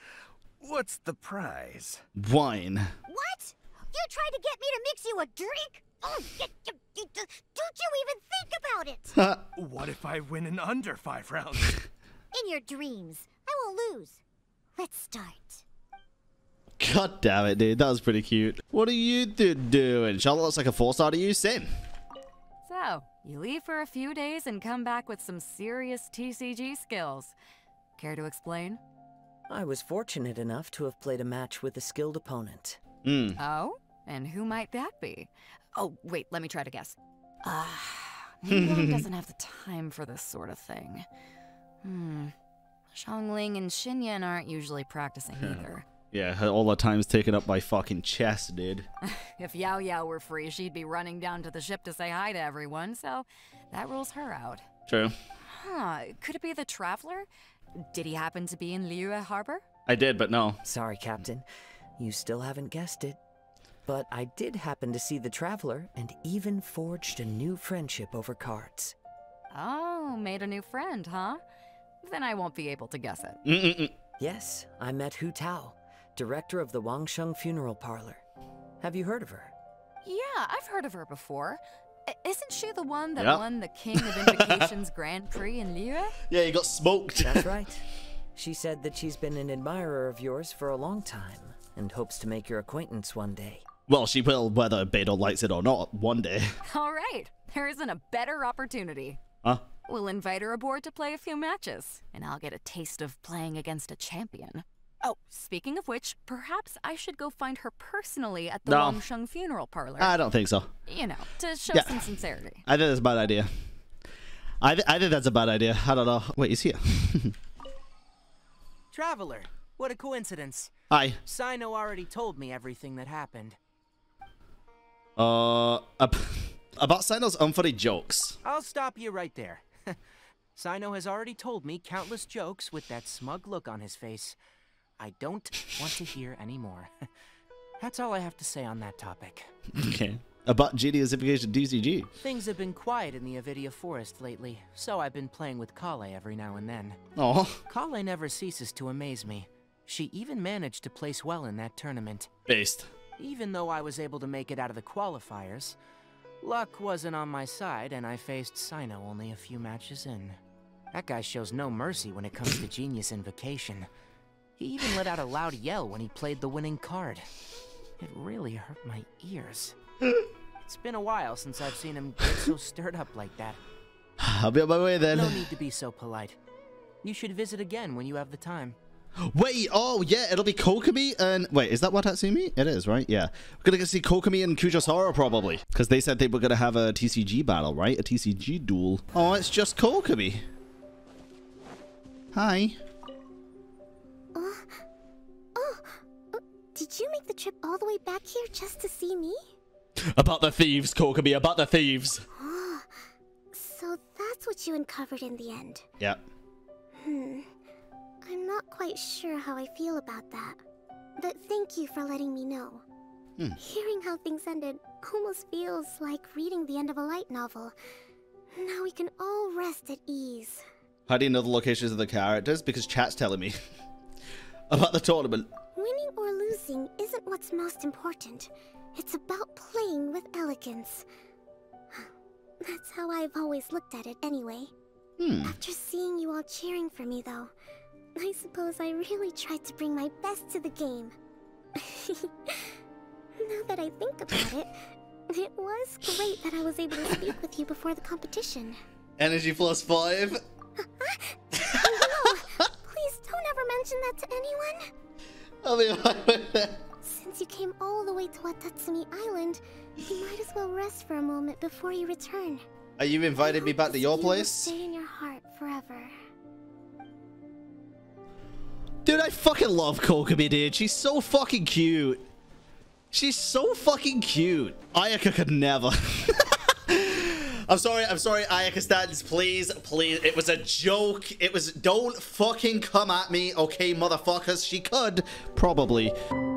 what's the prize? Wine. What? You tried to get me to mix you a drink? Oh, you, you, you, don't you even think about it? What if I win in under five rounds? In your dreams. I won't lose. Let's start. God damn it, dude. That was pretty cute. What are you two doing? Charlotte looks like a four-star to you, Sim. So, you leave for a few days and come back with some serious T C G skills. Care to explain? I was fortunate enough to have played a match with a skilled opponent. Mm. Oh? And who might that be? Oh, wait, let me try to guess. Ah, uh, he really doesn't have the time for this sort of thing. Hmm. Zhongling and Xinyan aren't usually practicing either. Yeah, all the time's taken up by fucking chess, dude. If Yao Yao were free, she'd be running down to the ship to say hi to everyone, so that rules her out. True. Huh, could it be the Traveler? Did he happen to be in Liyue Harbor? I did, but no. Sorry, Captain. You still haven't guessed it. But I did happen to see the Traveler and even forged a new friendship over cards. Oh, made a new friend, huh? Then I won't be able to guess it. Mm-mm-mm. Yes, I met Hu Tao, director of the Wangsheng Funeral Parlor. Have you heard of her? Yeah, I've heard of her before. Isn't she the one that yep. won the King of Invocations Grand Prix in Liyue? Yeah, you got smoked. That's right. She said that she's been an admirer of yours for a long time and hopes to make your acquaintance one day. Well, she will, whether Beidou likes it or not, one day. All right. There isn't a better opportunity. Huh? We'll invite her aboard to play a few matches, and I'll get a taste of playing against a champion. Oh, speaking of which, perhaps I should go find her personally at the no. Wangsheng Funeral Parlor. I don't think so. You know, to show yeah. some sincerity. I think that's a bad idea. I, th I think that's a bad idea. I don't know. Wait, he's here. Traveler, what a coincidence. Hi. Sino already told me everything that happened. Uh, about Sino's unfunny jokes. I'll stop you right there. Sino has already told me countless jokes with that smug look on his face. I don't want to hear any more. That's all I have to say on that topic. Okay. About Genius Invocation T C G. Things have been quiet in the Avidia Forest lately, so I've been playing with Kale every now and then. Aww. Kale never ceases to amaze me. She even managed to place well in that tournament. Based. Even though I was able to make it out of the qualifiers, luck wasn't on my side and I faced Sino only a few matches in. That guy shows no mercy when it comes to Genius Invocation. He even let out a loud yell when he played the winning card. It really hurt my ears. It's been a while since I've seen him get so stirred up like that. I'll be on my way then. No need to be so polite. You should visit again when you have the time. Wait, oh yeah, it'll be Kokomi and... Wait, is that Watatsumi? It is, right? Yeah. We're gonna get to see Kokomi and Kujou Sara probably. Because they said they were gonna have a T C G battle, right? A T C G duel. Oh, it's just Kokomi. Hi. Uh, oh, uh, did you make the trip all the way back here just to see me? About the thieves, Kokomi, about the thieves. Oh, so that's what you uncovered in the end. Yeah. Hmm. I'm not quite sure how I feel about that, but thank you for letting me know. Hmm. Hearing how things ended almost feels like reading the end of a light novel. Now we can all rest at ease. How do you know the locations of the characters? Because chat's telling me. About the tournament. Winning or losing isn't what's most important. It's about playing with elegance. That's how I've always looked at it anyway. Hmm. After seeing you all cheering for me though, I suppose I really tried to bring my best to the game. Now that I think about it, it was great that I was able to speak with you before the competition. Energy plus five. No, please don't ever mention that to anyone. I'll be fine with that. Since you came all the way to Watatsumi Island, you might as well rest for a moment before you return. Are you inviting me back to your place? Stay in your heart forever. Dude, I fucking love Kokomi, dude. She's so fucking cute. She's so fucking cute. Ayaka could never. I'm sorry, I'm sorry, Ayaka Stans, please, please. It was a joke. It was, don't fucking come at me, okay, motherfuckers. She could, probably.